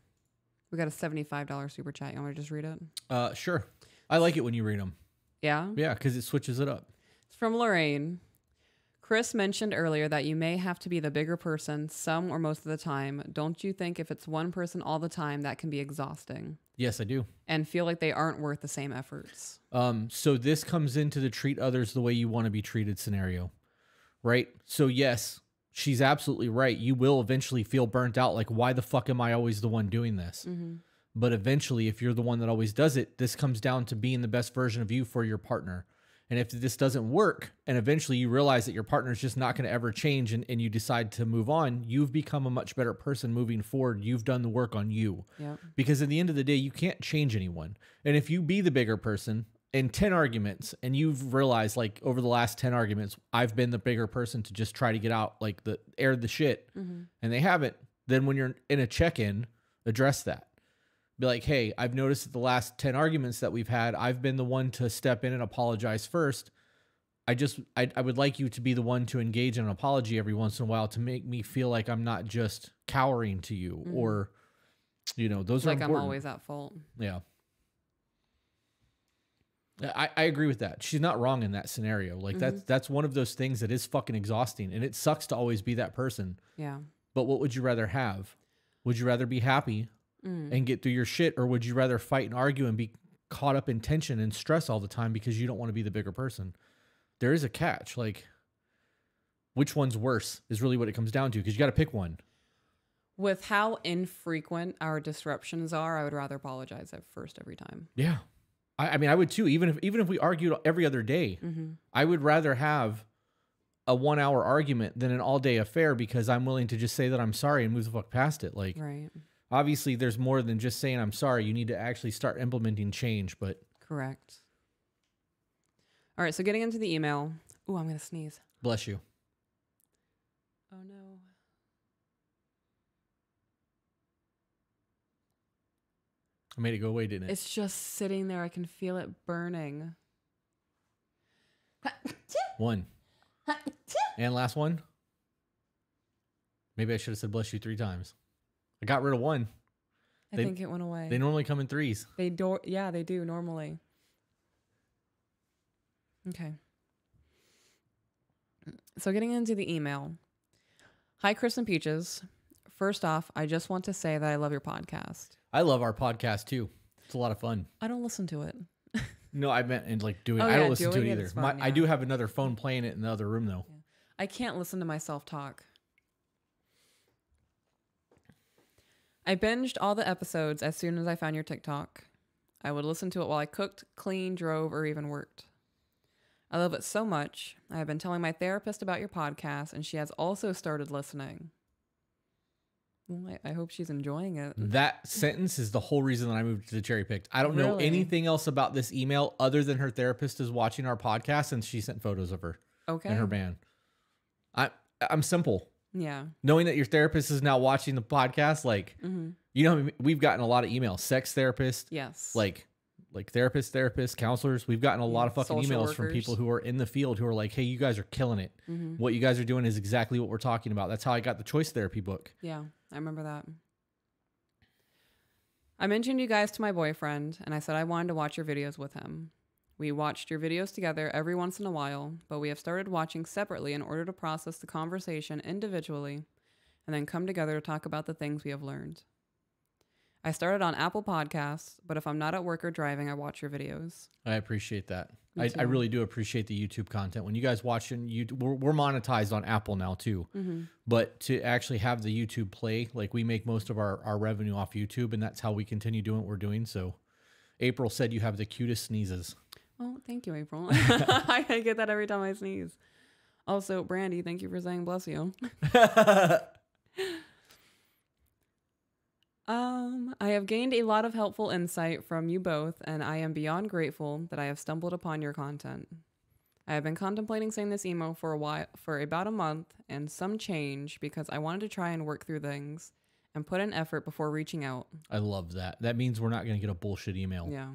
We got a seventy-five dollar super chat. You want me to just read it? Uh, sure. I like it when you read them. Yeah. Yeah, because it switches it up. It's from Lorraine. Chris mentioned earlier that you may have to be the bigger person some or most of the time. Don't you think if it's one person all the time, that can be exhausting? Yes, I do. And feel like they aren't worth the same efforts. Um, so this comes into the treat others the way you want to be treated scenario, right? So yes, she's absolutely right. You will eventually feel burnt out. Like, why the fuck am I always the one doing this? Mm-hmm. But eventually, if you're the one that always does it, this comes down to being the best version of you for your partner. And if this doesn't work and eventually you realize that your partner is just not going to ever change and, and you decide to move on, you've become a much better person moving forward. You've done the work on you. Yep. Because at the end of the day, you can't change anyone. And if you be the bigger person in ten arguments and you've realized like over the last ten arguments, I've been the bigger person to just try to get out like the air the shit mm-hmm. and they haven't, then when you're in a check-in, address that. Be like, hey, I've noticed that the last ten arguments that we've had, I've been the one to step in and apologize first. I just, I, I would like you to be the one to engage in an apology every once in a while to make me feel like I'm not just cowering to you mm-hmm. or, you know, those like are important. I'm always at fault. Yeah. I, I agree with that. She's not wrong in that scenario. Like mm-hmm. that's, that's one of those things that is fucking exhausting and it sucks to always be that person. Yeah. But what would you rather have? Would you rather be happy Mm. and get through your shit, or would you rather fight and argue and be caught up in tension and stress all the time because you don't want to be the bigger person? There is a catch. Like, which one's worse is really what it comes down to, because you got to pick one. With how infrequent our disruptions are, I would rather apologize at first every time. Yeah. I, I mean, I would too. Even if, even if we argued every other day, mm-hmm. I would rather have a one hour argument than an all day affair, because I'm willing to just say that I'm sorry and move the fuck past it. Like, right. Obviously, there's more than just saying, I'm sorry. You need to actually start implementing change, but... Correct. All right, so getting into the email. Ooh, I'm going to sneeze. Bless you. Oh, no. I made it go away, didn't it? It's just sitting there. I can feel it burning. One. And last one. Maybe I should have said bless you three times. I got rid of one. I they, think it went away. They normally come in threes. They do. Yeah, they do normally. Okay. So getting into the email. Hi, Chris and Peaches. First off, I just want to say that I love your podcast. I love our podcast too. It's a lot of fun. I don't listen to it. No, I meant in like doing. Oh, yeah, I don't listen to it either. Fun, My, yeah. I do have another phone playing it in the other room though. Yeah. I can't listen to myself talk. I binged all the episodes as soon as I found your TikTok. I would listen to it while I cooked, cleaned, drove, or even worked. I love it so much. I have been telling my therapist about your podcast, and she has also started listening. Well, I, I hope she's enjoying it. That sentence is the whole reason that I moved to the cherry picked. I don't really? know anything else about this email other than her therapist is watching our podcast, and she sent photos of her. Okay. And her band. I, I'm simple. Yeah. Knowing that your therapist is now watching the podcast, like, mm-hmm. you know, we've gotten a lot of emails. Sex therapists. Yes. Like, like therapists, therapists, counselors. We've gotten a lot of fucking Social emails workers. from people who are in the field who are like, hey, you guys are killing it. Mm-hmm. What you guys are doing is exactly what we're talking about. That's how I got the choice therapy book. Yeah, I remember that. I mentioned you guys to my boyfriend, and I said I wanted to watch your videos with him. We watched your videos together every once in a while, but we have started watching separately in order to process the conversation individually and then come together to talk about the things we have learned. I started on Apple Podcasts, but if I'm not at work or driving, I watch your videos. I appreciate that. I, I really do appreciate the YouTube content. When you guys watching, you, we're, we're monetized on Apple now too, mm-hmm. but to actually have the YouTube play, like we make most of our, our revenue off YouTube, and that's how we continue doing what we're doing. So April said you have the cutest sneezes. Oh, thank you, April. I get that every time I sneeze. Also, Brandy, thank you for saying bless you. Um, I have gained a lot of helpful insight from you both, and I am beyond grateful that I have stumbled upon your content. I have been contemplating saying this email for a while, for about a month and some change, because I wanted to try and work through things and put in effort before reaching out. I love that. That means we're not going to get a bullshit email. Yeah.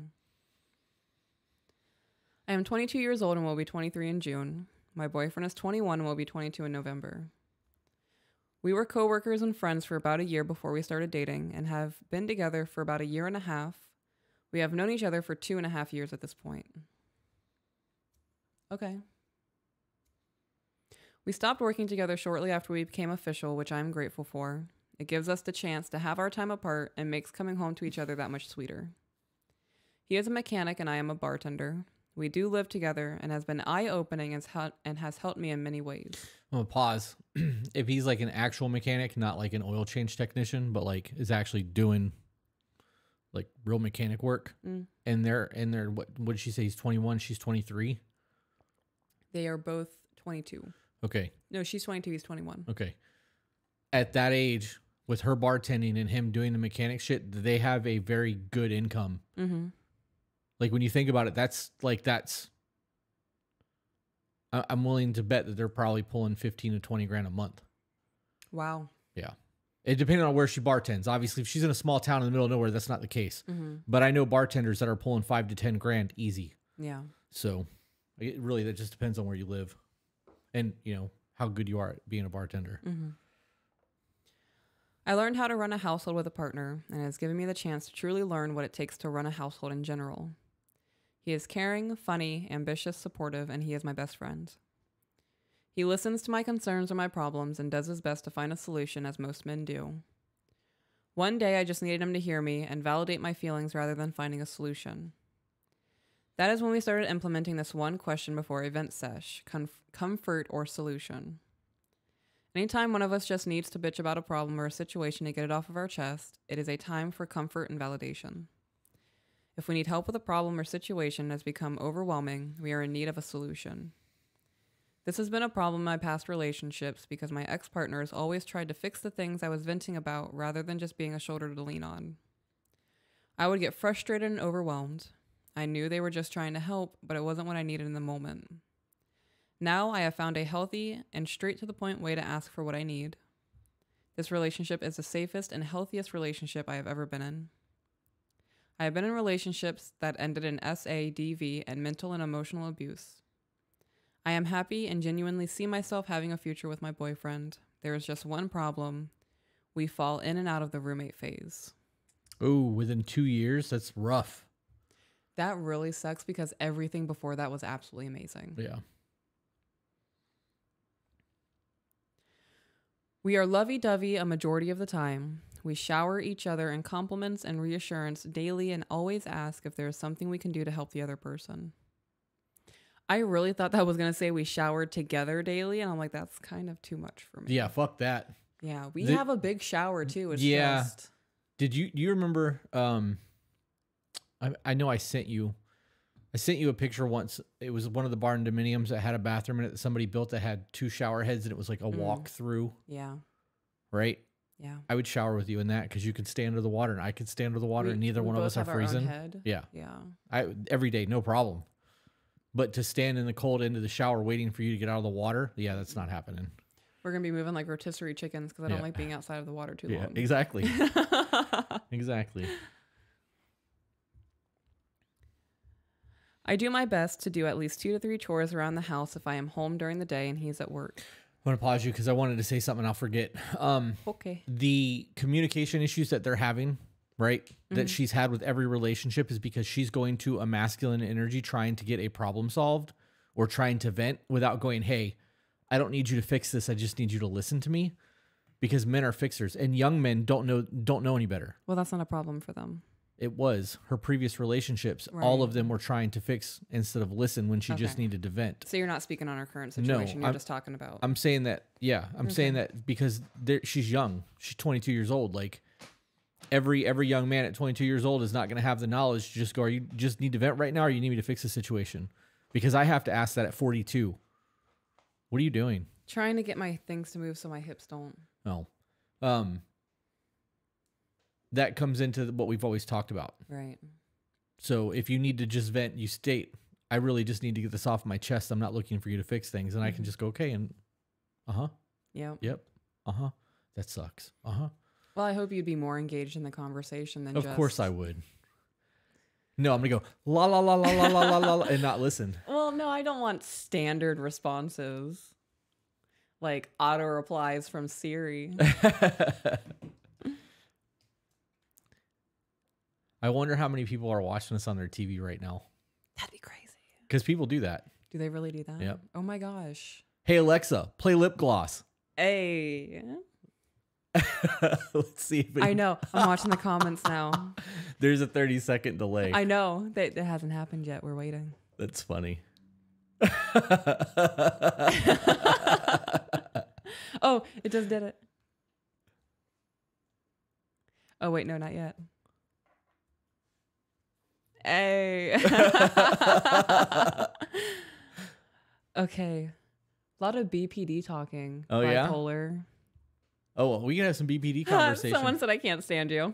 I am twenty-two years old and will be twenty-three in June. My boyfriend is twenty-one and will be twenty-two in November. We were coworkers and friends for about a year before we started dating and have been together for about a year and a half. We have known each other for two and a half years at this point. Okay. We stopped working together shortly after we became official, which I'm grateful for. It gives us the chance to have our time apart and makes coming home to each other that much sweeter. He is a mechanic and I am a bartender. We do live together and has been eye-opening and has helped me in many ways. I'm gonna pause. If he's like an actual mechanic, not like an oil change technician, but like is actually doing like real mechanic work, mm. and they're and they're what, what did she say? He's twenty-one. She's twenty-three. They are both twenty-two. Okay. No, she's twenty-two. He's twenty-one. Okay. At that age, with her bartending and him doing the mechanic shit, they have a very good income. Mm-hmm. Like when you think about it, that's like, that's, I'm willing to bet that they're probably pulling fifteen to twenty grand a month. Wow. Yeah. It depends on where she bartends. Obviously if she's in a small town in the middle of nowhere, that's not the case, mm-hmm. but I know bartenders that are pulling five to ten grand easy. Yeah. So it really, that just depends on where you live and you know, how good you are at being a bartender. Mm-hmm. I learned how to run a household with a partner and it has given me the chance to truly learn what it takes to run a household in general. He is caring, funny, ambitious, supportive, and he is my best friend. He listens to my concerns or my problems and does his best to find a solution, as most men do. One day I just needed him to hear me and validate my feelings rather than finding a solution. That is when we started implementing this one question before event sesh, comf- comfort or solution. Anytime one of us just needs to bitch about a problem or a situation to get it off of our chest, it is a time for comfort and validation. If we need help with a problem or situation that has become overwhelming, we are in need of a solution. This has been a problem in my past relationships because my ex-partner has always tried to fix the things I was venting about rather than just being a shoulder to lean on. I would get frustrated and overwhelmed. I knew they were just trying to help, but it wasn't what I needed in the moment. Now I have found a healthy and straight to the point way to ask for what I need. This relationship is the safest and healthiest relationship I have ever been in. I have been in relationships that ended in S A D V and mental and emotional abuse. I am happy and genuinely see myself having a future with my boyfriend. There is just one problem. We fall in and out of the roommate phase. Ooh, within two years? That's rough. That really sucks because everything before that was absolutely amazing. Yeah. We are lovey-dovey a majority of the time. We shower each other in compliments and reassurance daily and always ask if there is something we can do to help the other person. I really thought that was going to say we showered together daily, and I'm like, that's kind of too much for me. Yeah, fuck that. Yeah, we the, have a big shower, too. It's yeah. Just... Did you, you remember, um, I, I know I sent you, I sent you a picture once. It was one of the bar and dominiums that had a bathroom in it that somebody built that had two shower heads, and it was like a mm. walk through. Yeah. Right? Yeah. I would shower with you in that because you could stay under the water, and I could stay under the water, we, and neither one of us are freezing. Head. Yeah. Yeah. I, every day, no problem. But to stand in the cold end of the shower waiting for you to get out of the water, yeah, that's not happening. We're going to be moving like rotisserie chickens because I don't yeah. like being outside of the water too yeah, long. Exactly. Exactly. I do my best to do at least two to three chores around the house if I am home during the day and he's at work. I'm going to pause you because I wanted to say something I'll forget. Um, okay. The communication issues that they're having, right, mm-hmm. that she's had with every relationship is because she's going to a masculine energy trying to get a problem solved or trying to vent without going, hey, I don't need you to fix this. I just need you to listen to me, because men are fixers and young men don't know don't know any better. Well, that's not a problem for them. It was her previous relationships. Right. All of them were trying to fix instead of listen when she okay. just needed to vent. So you're not speaking on her current situation. No, you're I'm, just talking about. I'm saying that. Yeah. I'm okay. saying that because she's young. She's twenty-two years old. Like every, every young man at twenty-two years old is not going to have the knowledge to just go, are you just need to vent right now? Or you need me to fix the situation? Because I have to ask that at forty-two. What are you doing? Trying to get my things to move so my hips don't. No. Um, That comes into what we've always talked about. Right. So if you need to just vent, you state, I really just need to get this off my chest. I'm not looking for you to fix things. And mm-hmm. I can just go, okay. And uh-huh. Yeah. Yep. Uh-huh. That sucks. Uh-huh. Well, I hope you'd be more engaged in the conversation than of just. Of course I would. No, I'm going to go la, la, la, la, la, la, la, la, and not listen. Well, no, I don't want standard responses. Like auto replies from Siri. I wonder how many people are watching this on their T V right now. That'd be crazy. Because people do that. Do they really do that? Yep. Oh my gosh. Hey, Alexa, play lip gloss. Hey. Let's see. If it... I know. I'm watching the comments now. There's a thirty second delay. I know. That, that hasn't happened yet. We're waiting. That's funny. Oh, it just did it. Oh, wait. No, not yet. Hey. Okay. A lot of B P D talking. Oh, bipolar. Yeah? Bipolar. Oh, well, we can have some B P D conversation. Someone said, I can't stand you.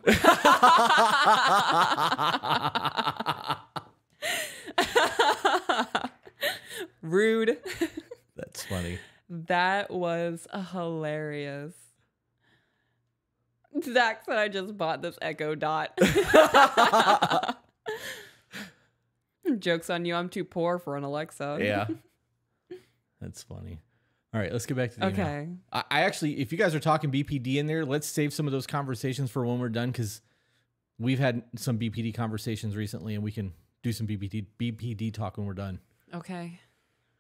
Rude. That's funny. That was hilarious. Zach said, I just bought this Echo Dot. Joke's on you. I'm too poor for an Alexa. Yeah. That's funny. All right, let's get back to the okay. email. I, I actually, if you guys are talking B P D in there, let's save some of those conversations for when we're done, because we've had some B P D conversations recently, and we can do some B P D, B P D talk when we're done. Okay.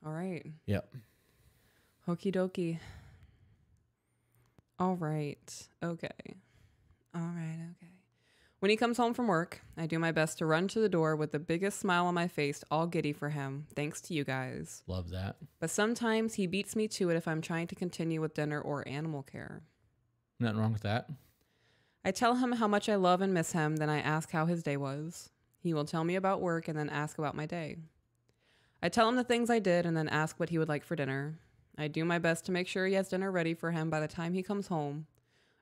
All right. Yep. Okie dokie. All right. Okay. All right. Okay. When he comes home from work, I do my best to run to the door with the biggest smile on my face, all giddy for him, thanks to you guys. Love that. But sometimes he beats me to it if I'm trying to continue with dinner or animal care. Nothing wrong with that. I tell him how much I love and miss him, then I ask how his day was. He will tell me about work and then ask about my day. I tell him the things I did and then ask what he would like for dinner. I do my best to make sure he has dinner ready for him by the time he comes home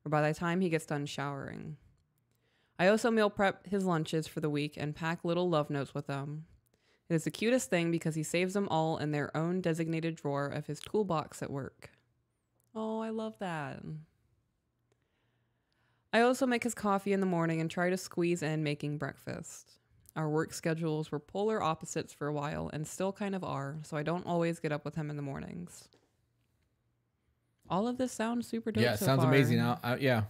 or by the time he gets done showering. I also meal prep his lunches for the week and pack little love notes with them. It is the cutest thing because he saves them all in their own designated drawer of his toolbox at work. Oh, I love that. I also make his coffee in the morning and try to squeeze in making breakfast. Our work schedules were polar opposites for a while and still kind of are, so I don't always get up with him in the mornings. All of this sounds super dope. Yeah, it so sounds far. Amazing. I, I, yeah.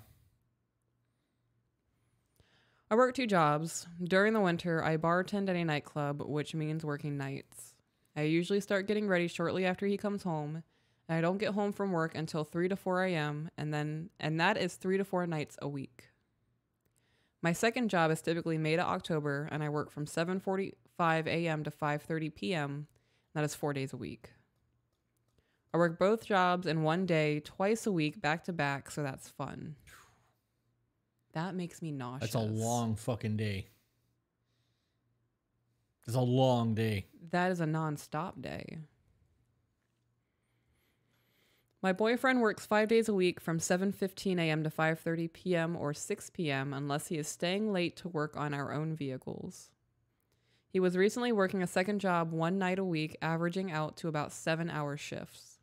I work two jobs. During the winter, I bartend at a nightclub, which means working nights. I usually start getting ready shortly after he comes home I don't get home from work until three to four a m and then and that is three to four nights a week. My second job is typically May to October, and I work from seven forty-five a m to five thirty p m That is four days a week. I work both jobs in one day, twice a week, back to back, so that's fun. That makes me nauseous. That's a long fucking day. It's a long day. That is a nonstop day. My boyfriend works five days a week from seven fifteen a m to five thirty p m or six p m unless he is staying late to work on our own vehicles. He was recently working a second job one night a week, averaging out to about seven hour shifts.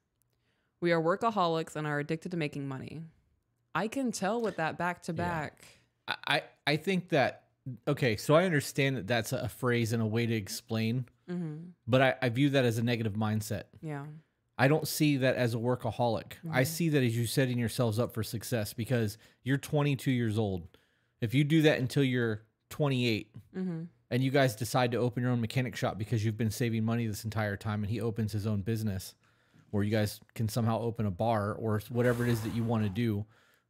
We are workaholics and are addicted to making money. I can tell with that back to back. Yeah. I, I think that, okay, so I understand that that's a phrase and a way to explain, mm-hmm. but I, I view that as a negative mindset. Yeah. I don't see that as a workaholic. Mm-hmm. I see that as you setting yourselves up for success, because you're twenty-two years old. If you do that until you're twenty-eight mm-hmm. and you guys decide to open your own mechanic shop because you've been saving money this entire time, and he opens his own business, or you guys can somehow open a bar or whatever it is that you want to do,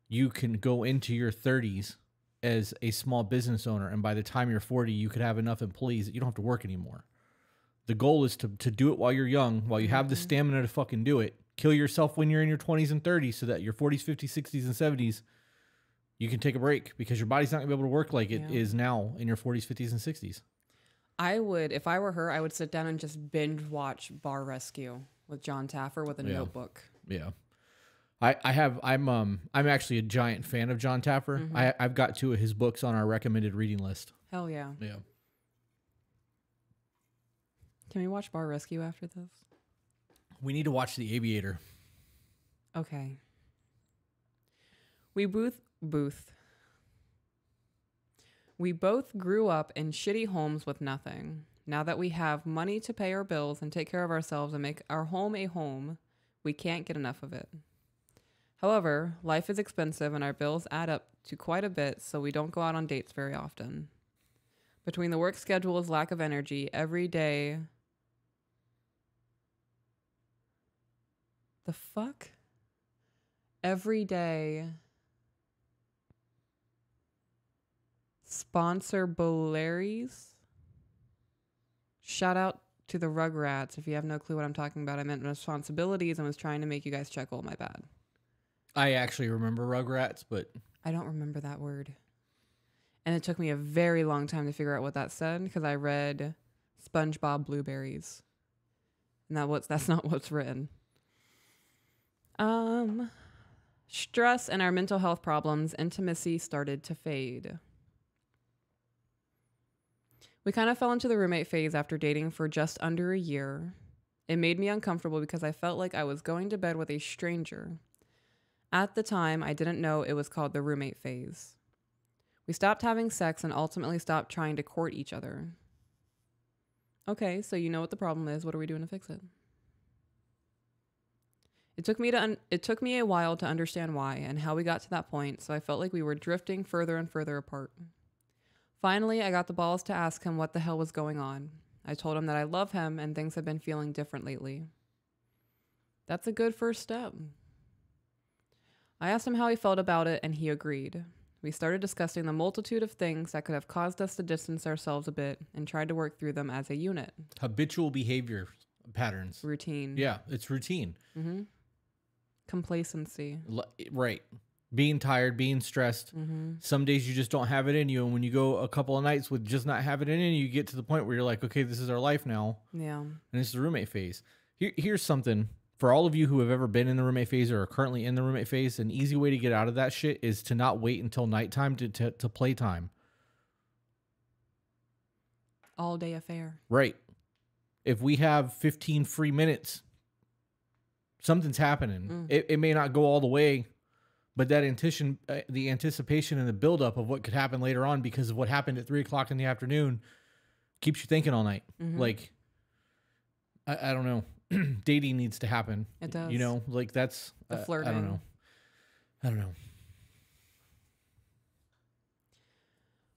you can go into your thirties as a small business owner. And by the time you're forty, you could have enough employees that you don't have to work anymore. The goal is to, to do it while you're young, while you have the stamina to fucking do it. Kill yourself when you're in your twenties and thirties so that your forties, fifties, sixties, and seventies, you can take a break, because your body's not going to be able to work like it yeah. is now in your forties, fifties, and sixties. I would, if I were her, I would sit down and just binge watch Bar Rescue with John Taffer with a yeah. notebook. Yeah. I, I have, I'm, um, I'm actually a giant fan of John Taffer. Mm-hmm. I, I've got two of his books on our recommended reading list. Hell yeah. Yeah. Can we watch Bar Rescue after this? We need to watch The Aviator. Okay. We booth booth. We both grew up in shitty homes with nothing. Now that we have money to pay our bills and take care of ourselves and make our home a home, we can't get enough of it. However, life is expensive and our bills add up to quite a bit, so we don't go out on dates very often. Between the work schedules, lack of energy, every day... The fuck? Every day... Sponsor Bolaries? Shout out to the Rugrats. If you have no clue what I'm talking about, I meant responsibilities and was trying to make you guys check all my bad. I actually remember Rugrats, but... I don't remember that word. And it took me a very long time to figure out what that said, because I read SpongeBob Blueberries. And that what's, that's not what's written. Um, stress and our mental health problems, intimacy started to fade. We kind of fell into the roommate phase after dating for just under a year. It made me uncomfortable because I felt like I was going to bed with a stranger. At the time, I didn't know it was called the roommate phase. We stopped having sex and ultimately stopped trying to court each other. Okay, so you know what the problem is. What are we doing to fix it? It took me to un- it took me a while to understand why and how we got to that point, so I felt like we were drifting further and further apart. Finally, I got the balls to ask him what the hell was going on. I told him that I love him and things have been feeling different lately. That's a good first step. I asked him how he felt about it, and he agreed. We started discussing the multitude of things that could have caused us to distance ourselves a bit and tried to work through them as a unit. Habitual behavior patterns. Routine. Yeah, it's routine. Mm-hmm. Complacency. L- right. Being tired, being stressed. Mm-hmm. Some days you just don't have it in you. And when you go a couple of nights with just not having it in you, you get to the point where you're like, okay, this is our life now. Yeah. And it's the roommate phase. Here, here's something. For all of you who have ever been in the roommate phase or are currently in the roommate phase, an easy way to get out of that shit is to not wait until nighttime to, to, to playtime. All day affair. Right. If we have fifteen free minutes, something's happening. Mm. It, it may not go all the way, but that anticipation, uh, the anticipation and the buildup of what could happen later on because of what happened at three o'clock in the afternoon keeps you thinking all night. Mm-hmm. Like, I, I don't know. Dating needs to happen. It does. You know, like that's, the uh, flirting. I don't know. I don't know.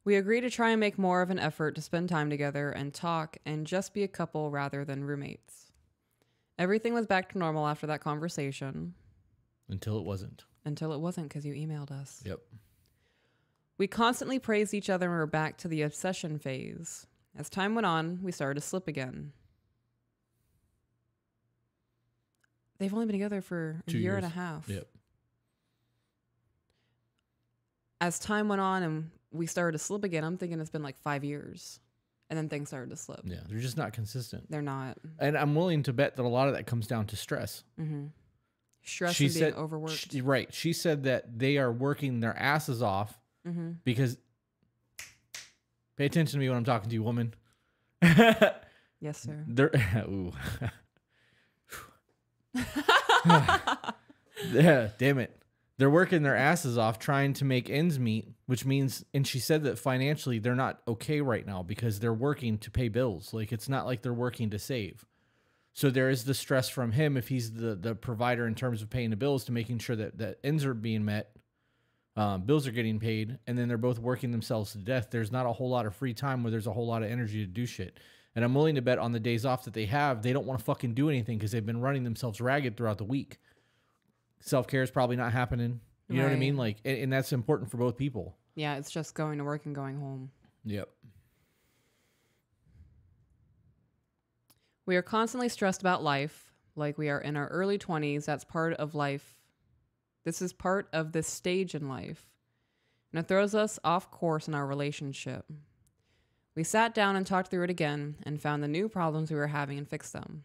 We agree to try and make more of an effort to spend time together and talk and just be a couple rather than roommates. Everything was back to normal after that conversation. Until it wasn't. Until it wasn't, because you emailed us. Yep. We constantly praised each other and were back to the obsession phase. As time went on, we started to slip again. They've only been together for a year and a half. Yep. As time went on and we started to slip again, I'm thinking it's been like five years. And then things started to slip. Yeah, they're just not consistent. They're not. And I'm willing to bet that a lot of that comes down to stress. Mm-hmm. Stress and being overworked. Right. She said that they are working their asses off mm-hmm. because... Pay attention to me when I'm talking to you, woman. Yes, sir. They're... Ooh. Yeah, damn it. They're working their asses off trying to make ends meet, which means, and she said that financially they're not okay right now because they're working to pay bills. Like, it's not like they're working to save. So there is the stress from him if he's the, the provider in terms of paying the bills to making sure that, that ends are being met, um, bills are getting paid, and then they're both working themselves to death. There's not a whole lot of free time where there's a whole lot of energy to do shit. And I'm willing to bet on the days off that they have, they don't want to fucking do anything because they've been running themselves ragged throughout the week. Self-care is probably not happening. You right. know what I mean? Like, and, and that's important for both people. Yeah, it's just going to work and going home. Yep. We are constantly stressed about life, like we are in our early twenties. That's part of life. This is part of this stage in life. And it throws us off course in our relationship. We sat down and talked through it again and found the new problems we were having and fixed them.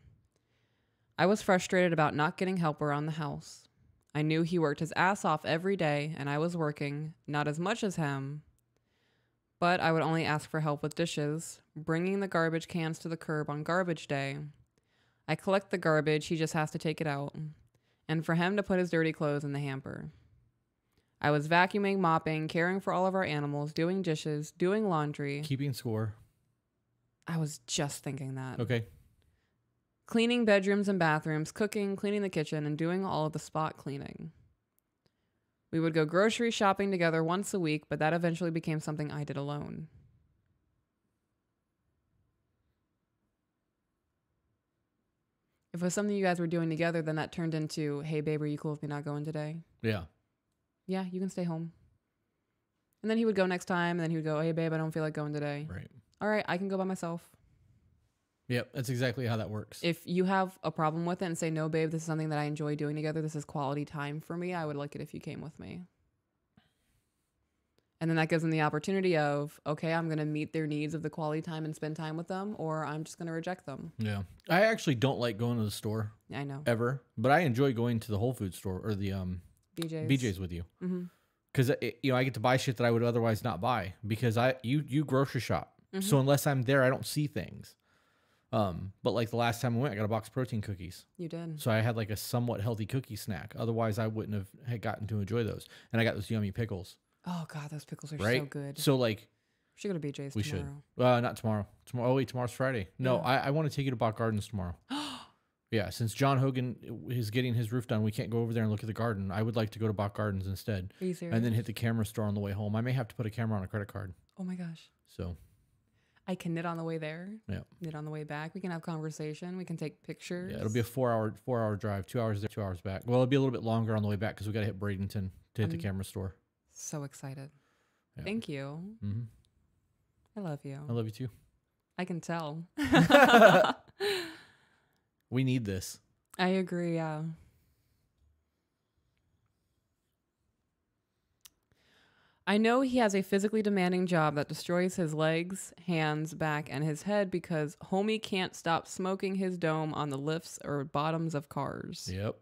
I was frustrated about not getting help around the house. I knew he worked his ass off every day and I was working, not as much as him, but I would only ask for help with dishes, bringing the garbage cans to the curb on garbage day. I collect the garbage, he just has to take it out, and for him to put his dirty clothes in the hamper. I was vacuuming, mopping, caring for all of our animals, doing dishes, doing laundry. Keeping score. I was just thinking that. Okay. Cleaning bedrooms and bathrooms, cooking, cleaning the kitchen, and doing all of the spot cleaning. We would go grocery shopping together once a week, but that eventually became something I did alone. If it was something you guys were doing together, then that turned into, hey, babe, are you cool with me not going today? Yeah. Yeah, you can stay home. And then he would go next time, and then he would go, hey, babe, I don't feel like going today. Right. All right, I can go by myself. Yep, that's exactly how that works. If you have a problem with it and say, no, babe, this is something that I enjoy doing together. This is quality time for me. I would like it if you came with me. And then that gives them the opportunity of, okay, I'm going to meet their needs of the quality time and spend time with them, or I'm just going to reject them. Yeah. I actually don't like going to the store. I know. Ever. But I enjoy going to the Whole Foods store or the... um. B J's. B J's with you, because mm-hmm. you know I get to buy shit that I would otherwise not buy because I you you grocery shop. Mm-hmm. So unless I'm there, I don't see things. Um, but like the last time I went, I got a box of protein cookies. You did. So I had like a somewhat healthy cookie snack. Otherwise, I wouldn't have had gotten to enjoy those. And I got those yummy pickles. Oh God, those pickles are right? so good. So like, we should go to B J's. We tomorrow. should. Uh, not tomorrow. Tomorrow. Oh wait, tomorrow's Friday. No, yeah. I, I want to take you to Bach Gardens tomorrow. Yeah, since John Hogan is getting his roof done, we can't go over there and look at the garden. I would like to go to Bach Gardens instead. Are you serious? And then hit the camera store on the way home. I may have to put a camera on a credit card. Oh, my gosh. So. I can knit on the way there. Yeah. Knit on the way back. We can have conversation. We can take pictures. Yeah, it'll be a four-hour four-hour drive, two hours there, two hours back. Well, it'll be a little bit longer on the way back because we got to hit Bradenton to hit I'm the camera store. So excited. Yeah. Thank you. Mm-hmm. I love you. I love you, too. I can tell. We need this. I agree, yeah. I know he has a physically demanding job that destroys his legs, hands, back, and his head because homie can't stop smoking his dome on the lifts or bottoms of cars. Yep.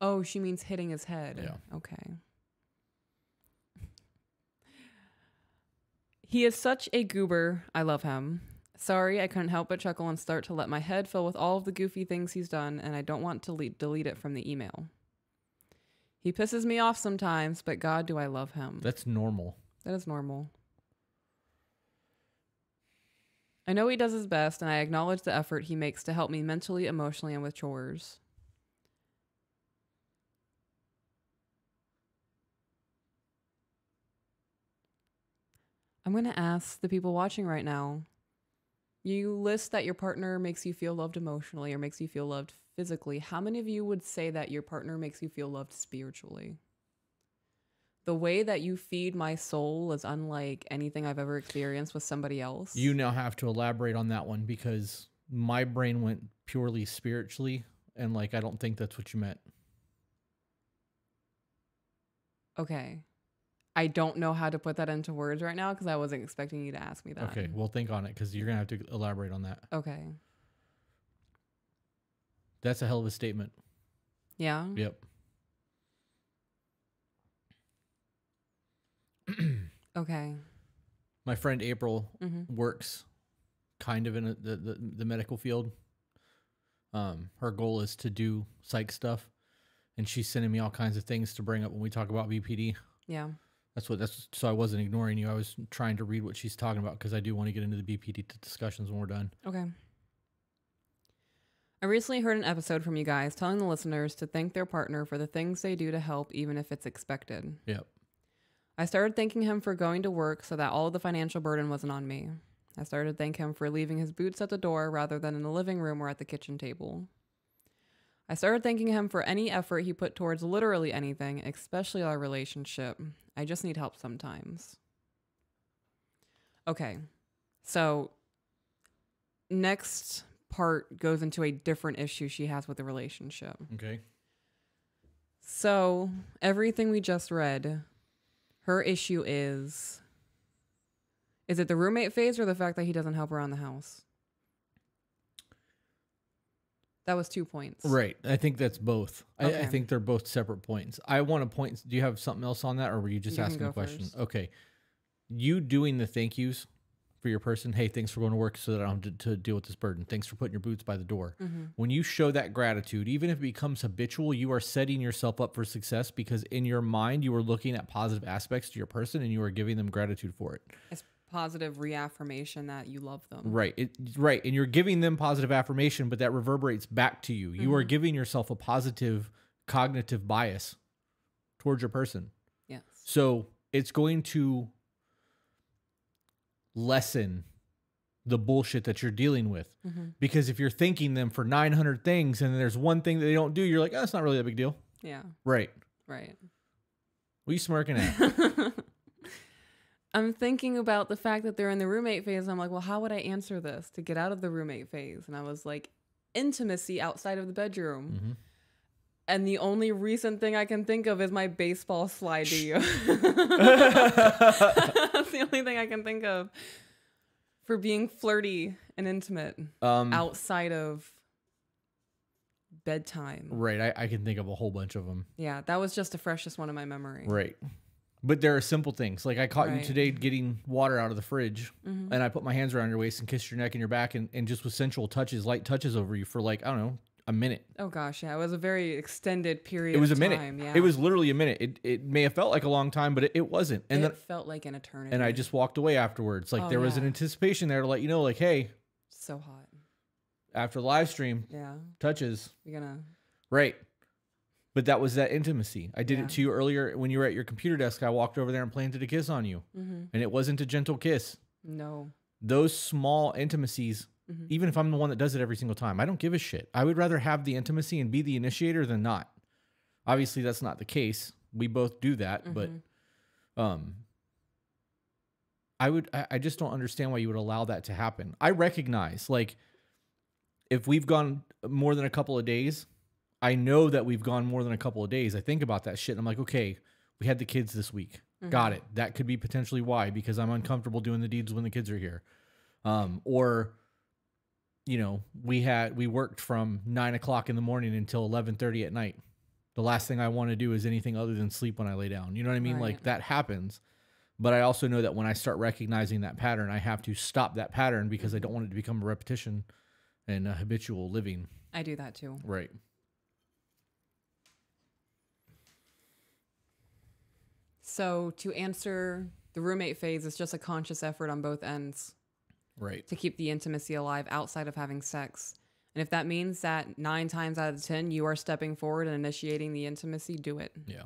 Oh, she means hitting his head. Yeah. Okay. He is such a goober. I love him. Sorry, I couldn't help but chuckle and start to let my head fill with all of the goofy things he's done, and I don't want to le- delete it from the email. He pisses me off sometimes, but God, do I love him. That's normal. That is normal. I know he does his best, and I acknowledge the effort he makes to help me mentally, emotionally, and with chores. I'm going to ask the people watching right now, You list that your partner makes you feel loved emotionally or makes you feel loved physically. How many of you would say that your partner makes you feel loved spiritually? The way that you feed my soul is unlike anything I've ever experienced with somebody else. You now have to elaborate on that one because my brain went purely spiritually. And like, I don't think that's what you meant. Okay. I don't know how to put that into words right now because I wasn't expecting you to ask me that. Okay, well, think on it because you're going to have to elaborate on that. Okay. That's a hell of a statement. Yeah? Yep. Okay. My friend April mm-hmm. works kind of in a, the, the, the medical field. Um, her goal is to do psych stuff. And she's sending me all kinds of things to bring up when we talk about B P D. Yeah. That's what that's so I wasn't ignoring you. I was trying to read what she's talking about because I do want to get into the B P D discussions when we're done. Okay. I recently heard an episode from you guys telling the listeners to thank their partner for the things they do to help, even if it's expected. Yep. I started thanking him for going to work so that all of the financial burden wasn't on me. I started to thank him for leaving his boots at the door rather than in the living room or at the kitchen table. I started thanking him for any effort he put towards literally anything, especially our relationship. I just need help sometimes. Okay, so next part goes into a different issue she has with the relationship. Okay. So everything we just read, her issue is, is it the roommate phase or the fact that he doesn't help around the house? That was two points. Right. I think that's both. Okay. I, I think they're both separate points. I want to point. Do you have something else on that or were you just you asking a question? First. Okay. You doing the thank yous for your person. Hey, thanks for going to work so that I don't have to, to deal with this burden. Thanks for putting your boots by the door. Mm-hmm. When you show that gratitude, even if it becomes habitual, you are setting yourself up for success because in your mind, you are looking at positive aspects to your person and you are giving them gratitude for it. It's positive reaffirmation that you love them. Right. It, right. And you're giving them positive affirmation, but that reverberates back to you. Mm-hmm. You are giving yourself a positive cognitive bias towards your person. Yes. So it's going to lessen the bullshit that you're dealing with. Mm-hmm. Because if you're thanking them for nine hundred things and there's one thing that they don't do, you're like, oh, it's not really a big deal. Yeah. Right. Right. What are you smirking at? I'm thinking about the fact that they're in the roommate phase. And I'm like, well, how would I answer this to get out of the roommate phase? And I was like, intimacy outside of the bedroom. Mm-hmm. And the only recent thing I can think of is my baseball slide to you. That's the only thing I can think of for being flirty and intimate um, outside of bedtime. Right. I, I can think of a whole bunch of them. Yeah. That was just the freshest one in my memory. Right. But there are simple things. Like I caught right. you today getting water out of the fridge mm-hmm. and I put my hands around your waist and kissed your neck and your back and, and just with sensual touches, light touches over you for like, I don't know, a minute. Oh gosh. Yeah. It was a very extended period. It was a time. minute. Yeah. It was literally a minute. It, it may have felt like a long time, but it, it wasn't. And it then, felt like an eternity. And I just walked away afterwards. Like oh, there yeah. was an anticipation there to let you know, like, hey, so hot after the live stream. Yeah. Touches. You're gonna. Right. But that was that intimacy. I did yeah. it to you earlier when you were at your computer desk. I walked over there and planted a kiss on you. Mm-hmm. And it wasn't a gentle kiss. No. Those small intimacies, mm-hmm. even if I'm the one that does it every single time, I don't give a shit. I would rather have the intimacy and be the initiator than not. Obviously, that's not the case. We both do that. Mm-hmm. But um, I, would, I, I just don't understand why you would allow that to happen. I recognize, like, if we've gone more than a couple of days... I know that we've gone more than a couple of days. I think about that shit. And I'm like, okay, we had the kids this week. Mm-hmm. Got it. That could be potentially why, because I'm uncomfortable doing the deeds when the kids are here. Um, or, you know, we had, we worked from nine o'clock in the morning until eleven thirty at night. The last thing I want to do is anything other than sleep when I lay down. You know what I mean? Right. Like that happens. But I also know that when I start recognizing that pattern, I have to stop that pattern because I don't want it to become a repetition and a habitual living. I do that too. Right. So to answer the roommate phase, it's just a conscious effort on both ends, right? To keep the intimacy alive outside of having sex. And if that means that nine times out of ten, you are stepping forward and initiating the intimacy, do it. Yeah.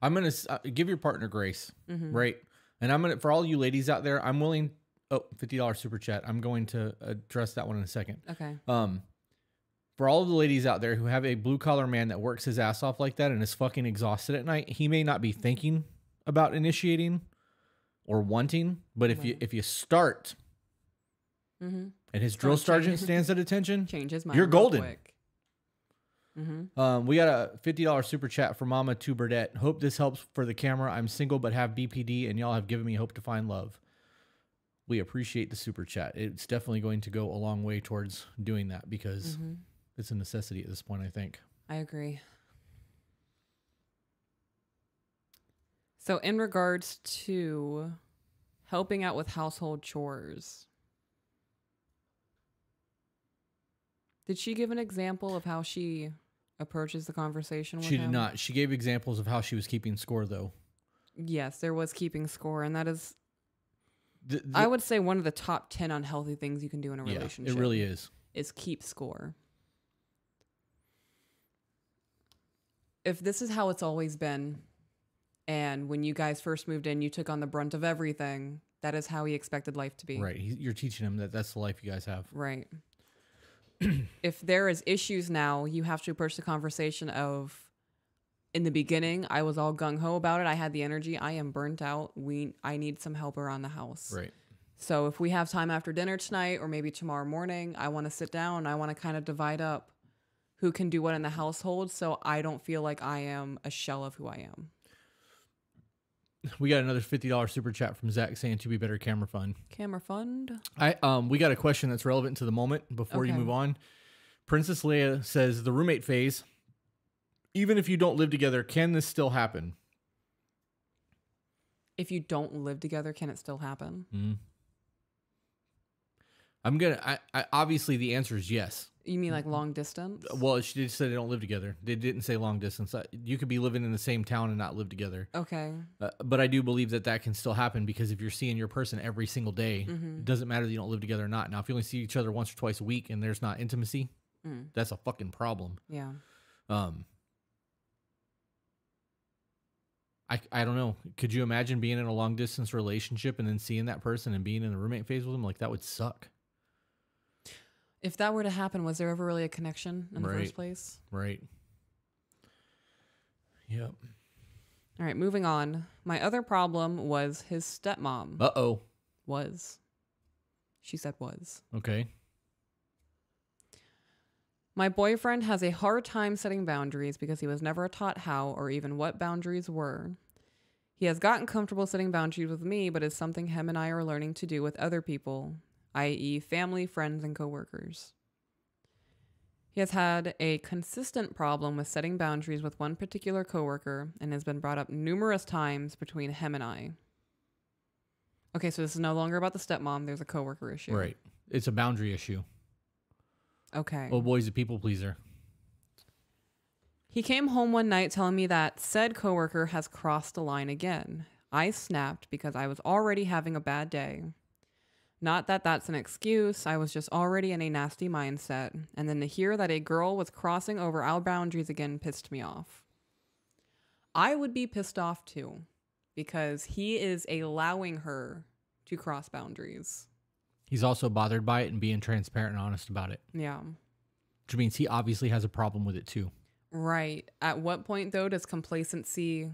I'm going to uh, give your partner grace, mm-hmm. right? And I'm going to, for all you ladies out there, I'm willing oh, fifty dollar super chat. I'm going to address that one in a second. Okay. Um, for all of the ladies out there who have a blue collar man that works his ass off like that and is fucking exhausted at night, he may not be thinking about initiating or wanting, but if right. you if you start mm-hmm. and his drill sergeant stands at attention, change his mind, you're golden. Quick. Mm-hmm. Um, we got a fifty dollar super chat for Mama Tuberdette. Hope this helps for the camera. I'm single but have B P D, and y'all have given me hope to find love. We appreciate the super chat. It's definitely going to go a long way towards doing that because mm-hmm. it's a necessity at this point, I think. I agree. So in regards to helping out with household chores, did she give an example of how she approaches the conversation with him? She did not. She gave examples of how she was keeping score, though. Yes, there was keeping score, and that is, the, the, I would say, one of the top ten unhealthy things you can do in a relationship. Yeah, it really is. Is keep score. If this is how it's always been, and when you guys first moved in, you took on the brunt of everything, that is how he expected life to be. Right. He, you're teaching him that that's the life you guys have. Right. If there is issues now, you have to approach the conversation of, in the beginning, I was all gung-ho about it. I had the energy. I am burnt out. We, I need some help around the house. Right. So if we have time after dinner tonight or maybe tomorrow morning, I want to sit down. I want to kind of divide up who can do what in the household so I don't feel like I am a shell of who I am. We got another fifty dollar super chat from Zach saying to be better camera fund. Camera fund. I um we got a question that's relevant to the moment before okay. you move on. Princess Leia says the roommate phase. Even if you don't live together, can this still happen? If you don't live together, can it still happen? Mm-hmm. I'm gonna. I, I obviously the answer is yes. You mean like long distance? Well, she did say they don't live together. They didn't say long distance. You could be living in the same town and not live together. Okay. Uh, but I do believe that that can still happen because if you're seeing your person every single day, mm-hmm. it doesn't matter that you don't live together or not. Now, if you only see each other once or twice a week and there's not intimacy, mm. that's a fucking problem. Yeah. Um. I, I don't know. Could you imagine being in a long distance relationship and then seeing that person and being in the roommate phase with them? Like that would suck. If that were to happen, was there ever really a connection in the right. first place? Right. Yep. All right, moving on. My other problem was his stepmom. Uh-oh. Was. She said was. Okay. My boyfriend has a hard time setting boundaries because he was never taught how or even what boundaries were. He has gotten comfortable setting boundaries with me, but it's something him and I are learning to do with other people, that is family, friends, and coworkers. He has had a consistent problem with setting boundaries with one particular coworker and has been brought up numerous times between him and I. Okay, so this is no longer about the stepmom. There's a coworker issue. Right. It's a boundary issue. Okay. Oh, boy's a people pleaser. He came home one night telling me that said coworker has crossed the line again. I snapped because I was already having a bad day. Not that that's an excuse, I was just already in a nasty mindset, and then to hear that a girl was crossing over our boundaries again pissed me off. I would be pissed off too, because he is allowing her to cross boundaries. He's also bothered by it and being transparent and honest about it. Yeah. Which means he obviously has a problem with it too. Right. At what point though does complacency...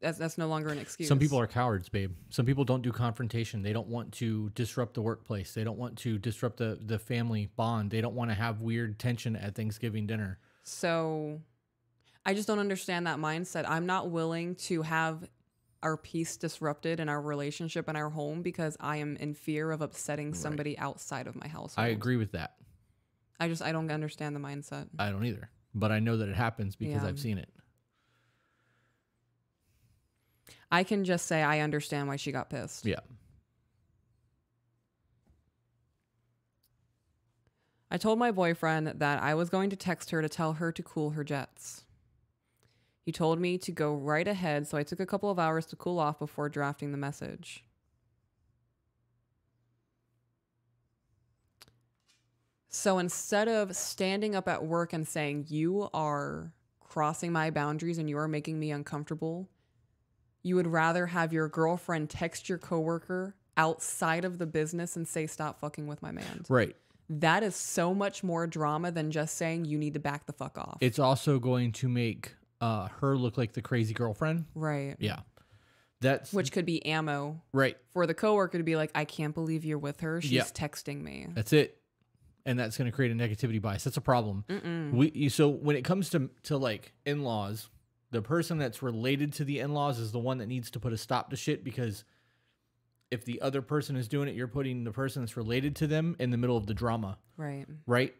That's, that's no longer an excuse. Some people are cowards, babe. Some people don't do confrontation. They don't want to disrupt the workplace. They don't want to disrupt the, the family bond. They don't want to have weird tension at Thanksgiving dinner. So I just don't understand that mindset. I'm not willing to have our peace disrupted in our relationship and our home because I am in fear of upsetting somebody right. outside of my household. I agree with that. I just, I don't understand the mindset. I don't either. But I know that it happens because yeah. I've seen it. I can just say I understand why she got pissed. Yeah. I told my boyfriend that I was going to text her to tell her to cool her jets. He told me to go right ahead, so I took a couple of hours to cool off before drafting the message. So instead of standing up at work and saying, you are crossing my boundaries and you are making me uncomfortable... You would rather have your girlfriend text your coworker outside of the business and say, stop fucking with my man. Right. That is so much more drama than just saying you need to back the fuck off. It's also going to make uh, her look like the crazy girlfriend. Right. Yeah. That's which could be ammo. Right. For the coworker to be like, I can't believe you're with her. She's yeah. texting me. That's it. And that's going to create a negativity bias. That's a problem. Mm-mm. We So when it comes to, to like in-laws, the person that's related to the in-laws is the one that needs to put a stop to shit, because if the other person is doing it, you're putting the person that's related to them in the middle of the drama. Right. Right.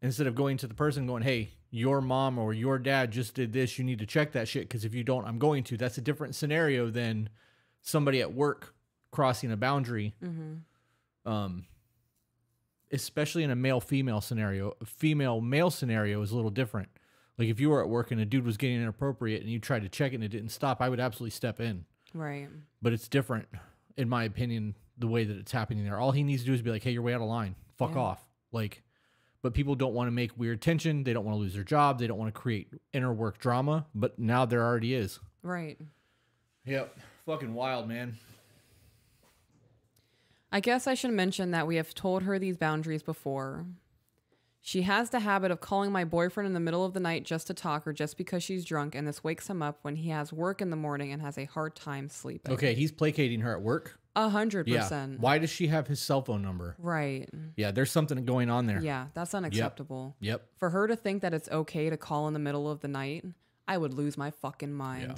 Instead of going to the person going, hey, your mom or your dad just did this. You need to check that shit, because if you don't, I'm going to. That's a different scenario than somebody at work crossing a boundary. Mm-hmm. Um, especially in a male-female scenario. A female-male scenario is a little different. Like if you were at work and a dude was getting inappropriate and you tried to check it and it didn't stop, I would absolutely step in. Right. But it's different, in my opinion, the way that it's happening there. All he needs to do is be like, hey, you're way out of line. Fuck yeah. off. Like, but people don't want to make weird tension. They don't want to lose their job. They don't want to create inner work drama. But now there already is. Right. Yep. Fucking wild, man. I guess I should mention that we have told her these boundaries before. She has the habit of calling my boyfriend in the middle of the night just to talk, or just because she's drunk, and this wakes him up when he has work in the morning and has a hard time sleeping. Okay, he's placating her at work? A hundred percent. Why does she have his cell phone number? Right. Yeah, there's something going on there. Yeah, that's unacceptable. Yep. yep. For her to think that it's okay to call in the middle of the night, I would lose my fucking mind. Yeah.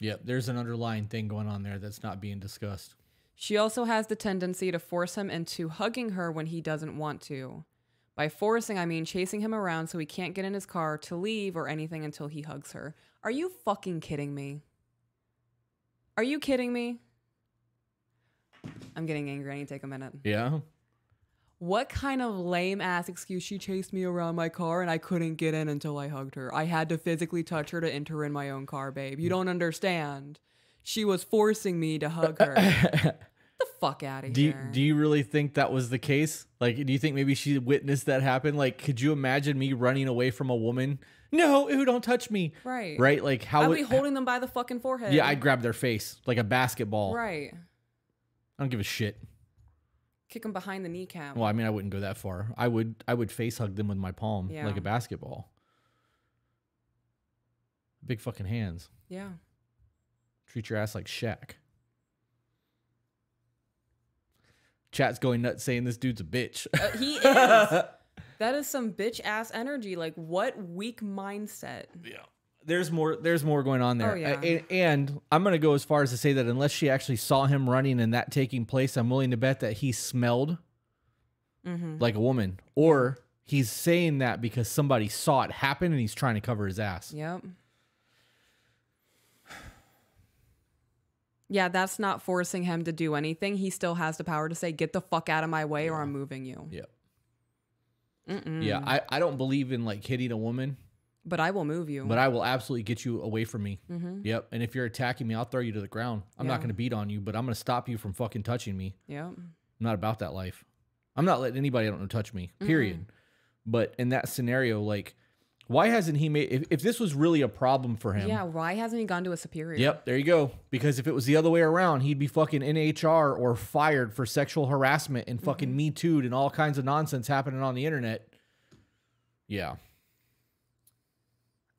Yep, there's an underlying thing going on there that's not being discussed. She also has the tendency to force him into hugging her when he doesn't want to. By forcing, I mean chasing him around so he can't get in his car to leave or anything until he hugs her. Are you fucking kidding me? Are you kidding me? I'm getting angry. I need to take a minute. Yeah. What kind of lame ass excuse? She chased me around my car and I couldn't get in until I hugged her. I had to physically touch her to enter in my own car, babe. You don't understand. She was forcing me to hug her. Get the fuck out of do you, here. Do you really think that was the case? Like, do you think maybe she witnessed that happen? Like, could you imagine me running away from a woman? No, ew, don't touch me. Right. Right? Like, how I'd would, be holding them by the fucking forehead. Yeah, I'd grab their face like a basketball. Right. I don't give a shit. Kick them behind the kneecap. Well, I mean, I wouldn't go that far. I would, I would face hug them with my palm yeah. like a basketball. Big fucking hands. Yeah. Treat your ass like Shaq. Chat's going nuts saying this dude's a bitch. Uh, he is. That is some bitch ass energy. Like, what weak mindset. Yeah. There's more there's more going on there. Oh, yeah. I, and I'm going to go as far as to say that unless she actually saw him running and that taking place, I'm willing to bet that he smelled mm-hmm. like a woman. Or he's saying that because somebody saw it happen and he's trying to cover his ass. Yep. Yeah, that's not forcing him to do anything. He still has the power to say, get the fuck out of my way yeah. or I'm moving you. Yep. Mm-mm. Yeah, I, I don't believe in like hitting a woman. But I will move you. But I will absolutely get you away from me. Mm-hmm. Yep. And if you're attacking me, I'll throw you to the ground. I'm yeah. not going to beat on you, but I'm going to stop you from fucking touching me. Yeah. I'm not about that life. I'm not letting anybody I don't know touch me, period. Mm-hmm. But in that scenario, like... Why hasn't he made, if, if this was really a problem for him. Yeah, why hasn't he gone to a superior? Yep, there you go. Because if it was the other way around, he'd be fucking in H R or fired for sexual harassment and fucking mm-hmm. Me Too'd and all kinds of nonsense happening on the internet. Yeah.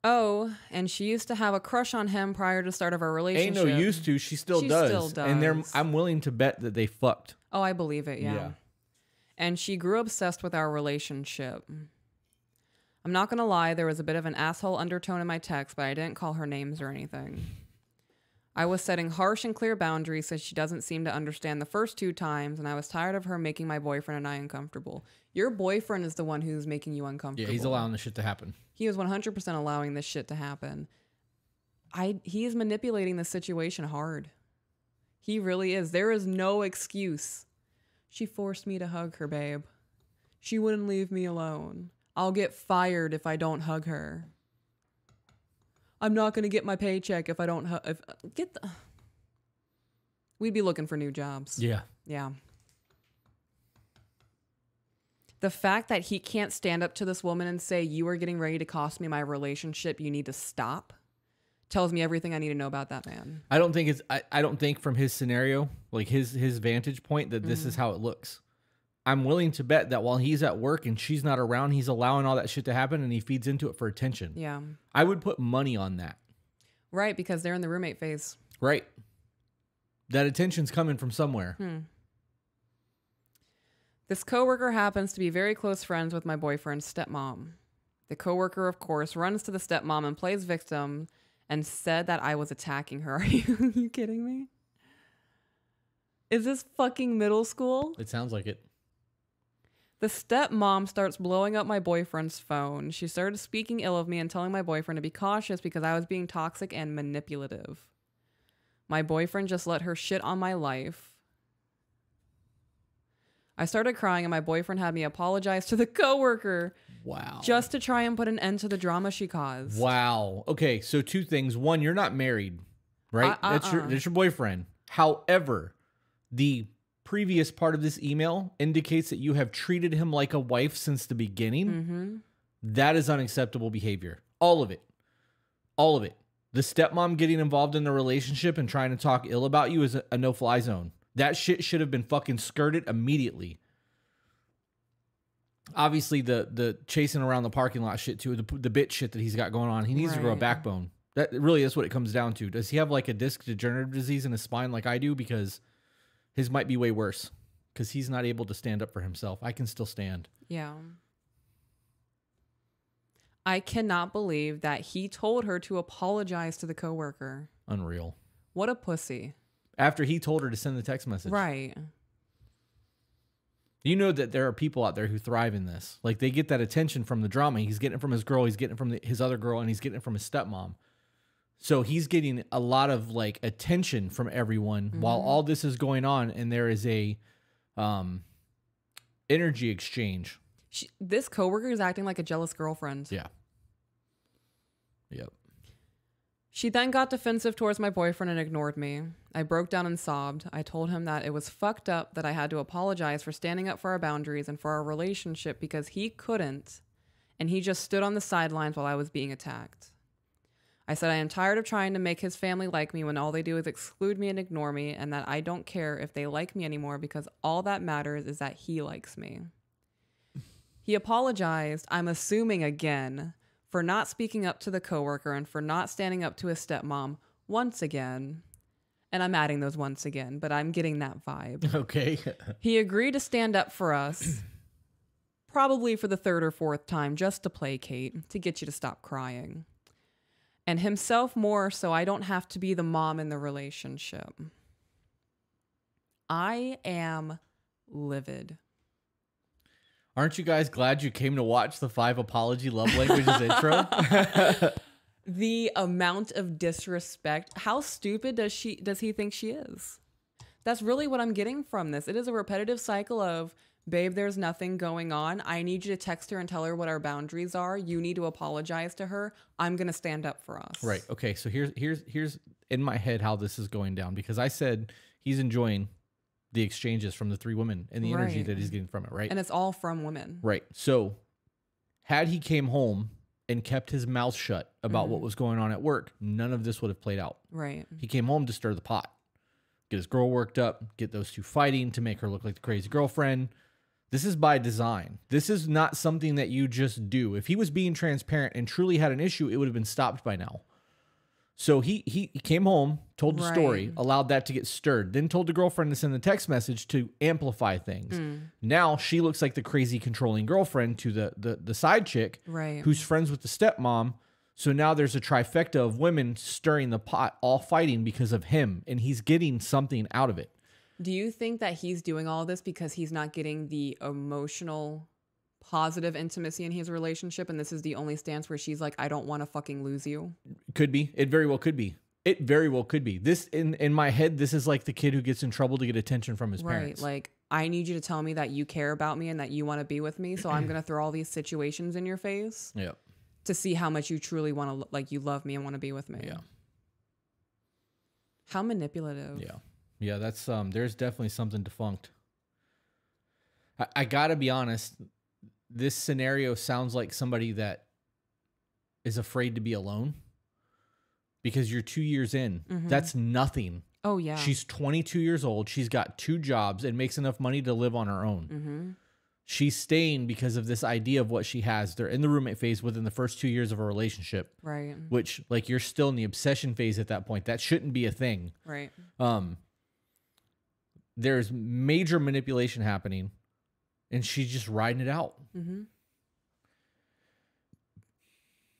Oh, and she used to have a crush on him prior to the start of our relationship. Ain't no used to, she still she does. She still does. And they're, I'm willing to bet that they fucked. Oh, I believe it, yeah. yeah. And she grew obsessed with our relationship. I'm not going to lie, there was a bit of an asshole undertone in my text, but I didn't call her names or anything. I was setting harsh and clear boundaries, so she doesn't seem to understand the first two times, and I was tired of her making my boyfriend and I uncomfortable. Your boyfriend is the one who's making you uncomfortable. Yeah, he's allowing this shit to happen. He was one hundred percent allowing this shit to happen. I He is manipulating the situation hard. He really is. There is no excuse. She forced me to hug her, babe. She wouldn't leave me alone. I'll get fired if I don't hug her. I'm not going to get my paycheck if I don't hug. If, get the We'd be looking for new jobs. Yeah. Yeah. The fact that he can't stand up to this woman and say, you are getting ready to cost me my relationship. You need to stop. tells me everything I need to know about that man. I don't think it's, I, I don't think from his scenario, like his, his vantage point, that this mm. is how it looks. I'm willing to bet that while he's at work and she's not around, he's allowing all that shit to happen and he feeds into it for attention. Yeah. I would put money on that. Right. Because they're in the roommate phase. Right. That attention's coming from somewhere. Hmm. This coworker happens to be very close friends with my boyfriend's stepmom. The coworker, of course, runs to the stepmom and plays victim and said that I was attacking her. Are you, are you kidding me? Is this fucking middle school? It sounds like it. The stepmom starts blowing up my boyfriend's phone. She started speaking ill of me and telling my boyfriend to be cautious because I was being toxic and manipulative. My boyfriend just let her shit on my life. I started crying and my boyfriend had me apologize to the coworker. Wow. Just to try and put an end to the drama she caused. Wow. Okay, so two things. One, you're not married, right? Uh, that's, uh, your, uh. that's your boyfriend. However, the previous part of this email indicates that you have treated him like a wife since the beginning. Mm-hmm. That is unacceptable behavior. All of it. All of it. The stepmom getting involved in the relationship and trying to talk ill about you is a, a no-fly zone. That shit should have been fucking skirted immediately. Obviously, the the chasing around the parking lot shit too, the, the bitch shit that he's got going on, he needs right. to grow a backbone. That really is what it comes down to. Does he have like a disc degenerative disease in his spine like I do? Because his might be way worse because he's not able to stand up for himself. I can still stand. Yeah. I cannot believe that he told her to apologize to the coworker. Unreal. What a pussy. After he told her to send the text message. Right. You know that there are people out there who thrive in this. Like, they get that attention from the drama. He's getting it from his girl. He's getting it from the, his other girl. And he's getting it from his stepmom. So he's getting a lot of, like, attention from everyone mm-hmm. while all this is going on. And there is a um, energy exchange. She, this coworker is acting like a jealous girlfriend. Yeah. Yep. She then got defensive towards my boyfriend and ignored me. I broke down and sobbed. I told him that it was fucked up that I had to apologize for standing up for our boundaries and for our relationship because he couldn't, and he just stood on the sidelines while I was being attacked. I said I am tired of trying to make his family like me when all they do is exclude me and ignore me, and that I don't care if they like me anymore because all that matters is that he likes me. He apologized, I'm assuming again, for not speaking up to the coworker and for not standing up to his stepmom once again. And I'm adding those once again, but I'm getting that vibe. Okay. He agreed to stand up for us, probably for the third or fourth time, just to placate, to get you to stop crying. And himself more so I don't have to be the mom in the relationship. I am livid. Aren't you guys glad you came to watch the five apology love languages intro? The amount of disrespect. How stupid does she does he think she is? That's really what I'm getting from this. It is a repetitive cycle of, babe, there's nothing going on. I need you to text her and tell her what our boundaries are. You need to apologize to her. I'm going to stand up for us. Right. Okay. So here's here's here's in my head how this is going down, because I said he's enjoying the exchanges from the three women and the right. energy that he's getting from it, right? And it's all from women. Right. So had he came home and kept his mouth shut about mm-hmm. what was going on at work, none of this would have played out. Right. He came home to stir the pot, get his girl worked up, get those two fighting to make her look like the crazy girlfriend. This is by design. This is not something that you just do. If he was being transparent and truly had an issue, it would have been stopped by now. So he, he came home, told the right. story, allowed that to get stirred, then told the girlfriend to send the text message to amplify things. Mm. Now she looks like the crazy controlling girlfriend to the, the, the side chick right. who's friends with the stepmom. So now there's a trifecta of women stirring the pot, all fighting because of him, and he's getting something out of it. Do you think that he's doing all this because he's not getting the emotional positive intimacy in his relationship, and this is the only stance where she's like, I don't want to fucking lose you? Could be. It very well could be. It very well could be. This, in, in my head, this is like the kid who gets in trouble to get attention from his right, parents. Like, I need you to tell me that you care about me and that you want to be with me, so I'm going to throw all these situations in your face yep. to see how much you truly want to, like, you love me and want to be with me. Yeah. How manipulative. Yeah. Yeah, that's, um, there's definitely something defunct. I, I gotta be honest. This scenario sounds like somebody that is afraid to be alone, because you're two years in. Mm-hmm. That's nothing. Oh, yeah. She's twenty-two years old. She's got two jobs and makes enough money to live on her own. Mm-hmm. She's staying because of this idea of what she has. They're in the roommate phase within the first two years of a relationship. Right. Which, like, you're still in the obsession phase at that point. That shouldn't be a thing. Right. Um. There's major manipulation happening, and she's just riding it out. Mm-hmm.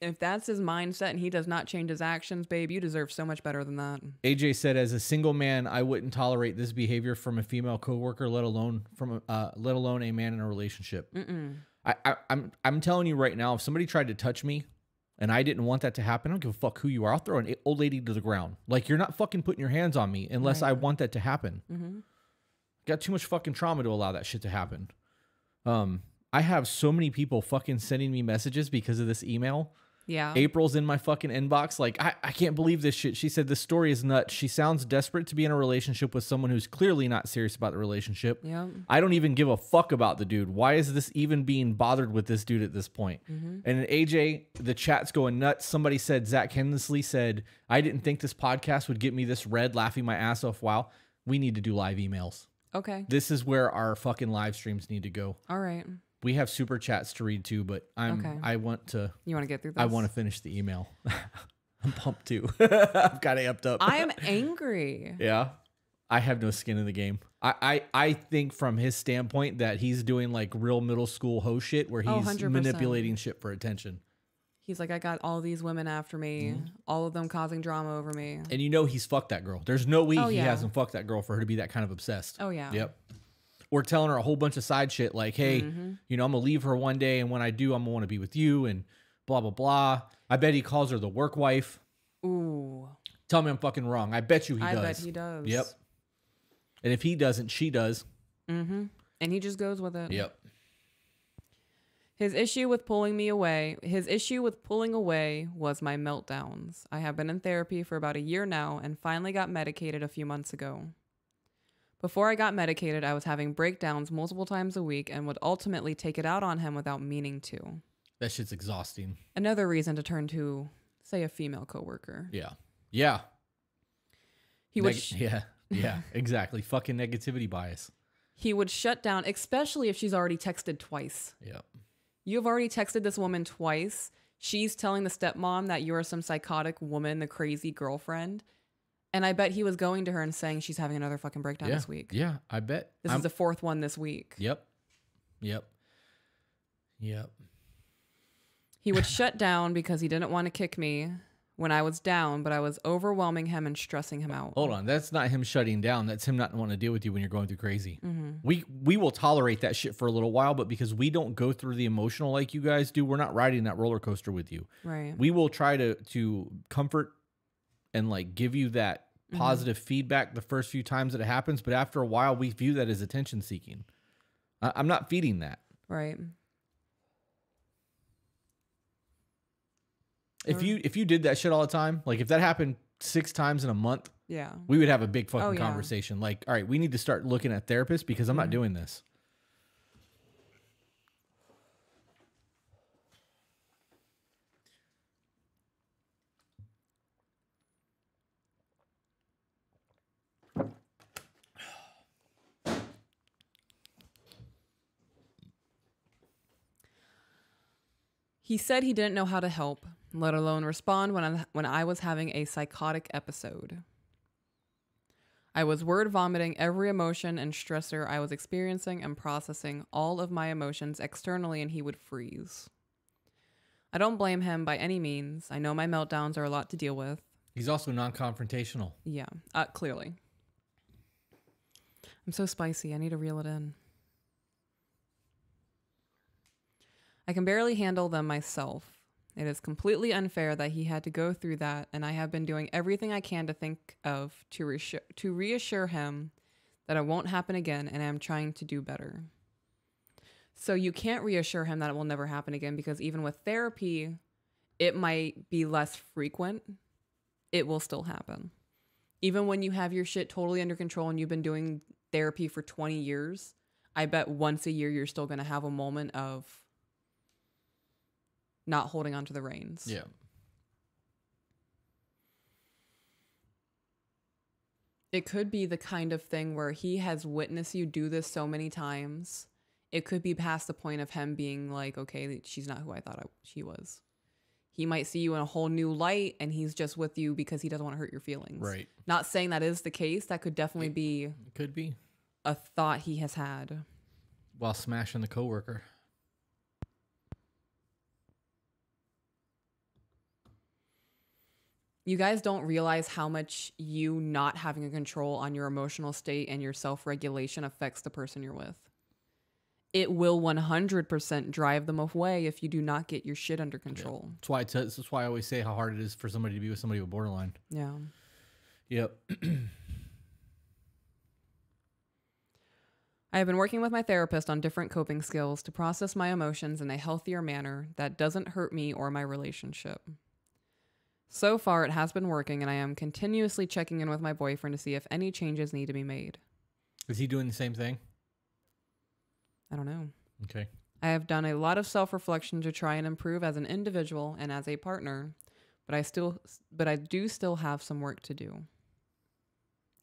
If that's his mindset and he does not change his actions, babe, you deserve so much better than that. A J said, as a single man, I wouldn't tolerate this behavior from a female coworker, let alone from uh, let alone a man in a relationship. Mm-mm. I, I, I'm I'm telling you right now, if somebody tried to touch me and I didn't want that to happen, I don't give a fuck who you are. I'll throw an old lady to the ground. Like, you're not fucking putting your hands on me unless right. I want that to happen. Mm-hmm. Got too much fucking trauma to allow that shit to happen. Um, I have so many people fucking sending me messages because of this email. Yeah. April's in my fucking inbox. Like, I, I can't believe this shit. She said, this story is nuts. She sounds desperate to be in a relationship with someone who's clearly not serious about the relationship. Yeah. I don't even give a fuck about the dude. Why is this even being bothered with this dude at this point? Mm-hmm. And A J, the chat's going nuts. Somebody said, Zach Hensley said, I didn't think this podcast would get me this red, laughing my ass off. Wow. We need to do live emails. Okay. This is where our fucking live streams need to go. All right. We have super chats to read too, but I'm okay. I want to You want to get through this? I want to finish the email. I'm pumped too. I've got amped up. I am angry. Yeah. I have no skin in the game. I, I, I think from his standpoint that he's doing like real middle school hoe shit where he's oh, one hundred percent manipulating shit for attention. He's like, I got all these women after me, mm-hmm. all of them causing drama over me. And you know he's fucked that girl. There's no way oh, he yeah. hasn't fucked that girl for her to be that kind of obsessed. Oh, yeah. Yep. Or telling her a whole bunch of side shit like, hey, mm-hmm. you know, I'm going to leave her one day, and when I do, I'm going to want to be with you, and blah, blah, blah. I bet he calls her the work wife. Ooh. Tell me I'm fucking wrong. I bet you he I does. I bet he does. Yep. And if he doesn't, she does. Mm-hmm. And he just goes with it. Yep. His issue with pulling me away, his issue with pulling away was my meltdowns. I have been in therapy for about a year now and finally got medicated a few months ago. Before I got medicated, I was having breakdowns multiple times a week and would ultimately take it out on him without meaning to. That shit's exhausting. Another reason to turn to, say, a female coworker. Yeah. Yeah. He Neg would yeah. Yeah, exactly. Fucking negativity bias. He would shut down, especially if she's already texted twice. Yeah. You've already texted this woman twice. She's telling the stepmom that you are some psychotic woman, the crazy girlfriend. And I bet he was going to her and saying she's having another fucking breakdown yeah, this week. Yeah, I bet. This I'm, is the fourth one this week. Yep. Yep. Yep. He would shut down because he didn't want to kick me when I was down, but I was overwhelming him and stressing him out. Hold on. That's not him shutting down. That's him not wanting to deal with you when you're going through crazy. Mm-hmm. We we will tolerate that shit for a little while, but because we don't go through the emotional like you guys do, we're not riding that roller coaster with you. Right. We will try to, to comfort and like give you that positive mm-hmm. feedback the first few times that it happens, but after a while, we view that as attention seeking. I, I'm not feeding that. Right. If you if you did that shit all the time, like if that happened six times in a month, yeah, we would have a big fucking oh, yeah. conversation. Like, all right, we need to start looking at therapists because I'm mm-hmm. not doing this. He said he didn't know how to help, let alone respond when I, when I was having a psychotic episode. I was word vomiting every emotion and stressor I was experiencing and processing all of my emotions externally, and he would freeze. I don't blame him by any means. I know my meltdowns are a lot to deal with. He's also non-confrontational. Yeah, uh, clearly. I'm so spicy. I need to reel it in. I can barely handle them myself. It is completely unfair that he had to go through that, and I have been doing everything I can to think of to reassure, to reassure him that it won't happen again, and I'm trying to do better. So you can't reassure him that it will never happen again, because even with therapy, it might be less frequent. It will still happen. Even when you have your shit totally under control and you've been doing therapy for twenty years, I bet once a year you're still going to have a moment of not holding on to the reins. Yeah. It could be the kind of thing where he has witnessed you do this so many times. It could be past the point of him being like, okay, she's not who I thought I, she was. He might see you in a whole new light, and he's just with you because he doesn't want to hurt your feelings. Right. Not saying that is the case. That could definitely be. It could be. A thought he has had. While smashing the coworker. You guys don't realize how much you not having a control on your emotional state and your self-regulation affects the person you're with. It will one hundred percent drive them away if you do not get your shit under control. Yeah. That's why I t that's why I always say how hard it is for somebody to be with somebody with borderline. Yeah. Yep. I have been working with my therapist on different coping skills to process my emotions in a healthier manner that doesn't hurt me or my relationship. So far, it has been working, and I am continuously checking in with my boyfriend to see if any changes need to be made. Is he doing the same thing? I don't know. Okay. I have done a lot of self-reflection to try and improve as an individual and as a partner, but I still, but I do still have some work to do.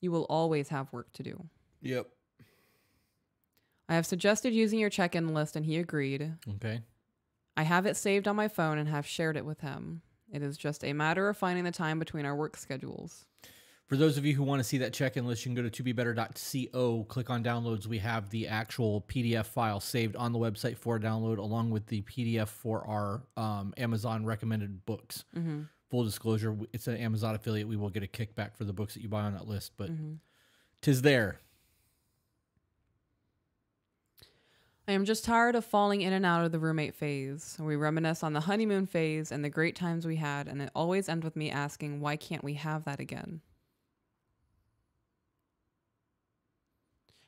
You will always have work to do. Yep. I have suggested using your check-in list, and he agreed. Okay. I have it saved on my phone and have shared it with him. It is just a matter of finding the time between our work schedules. For those of you who want to see that check-in list, you can go to to be better dot co, click on downloads. We have the actual P D F file saved on the website for download, along with the P D F for our um, Amazon recommended books. Mm-hmm. Full disclosure, it's an Amazon affiliate. We will get a kickback for the books that you buy on that list, but mm-hmm. 'tis there. I am just tired of falling in and out of the roommate phase. We reminisce on the honeymoon phase and the great times we had, and it always ends with me asking, why can't we have that again?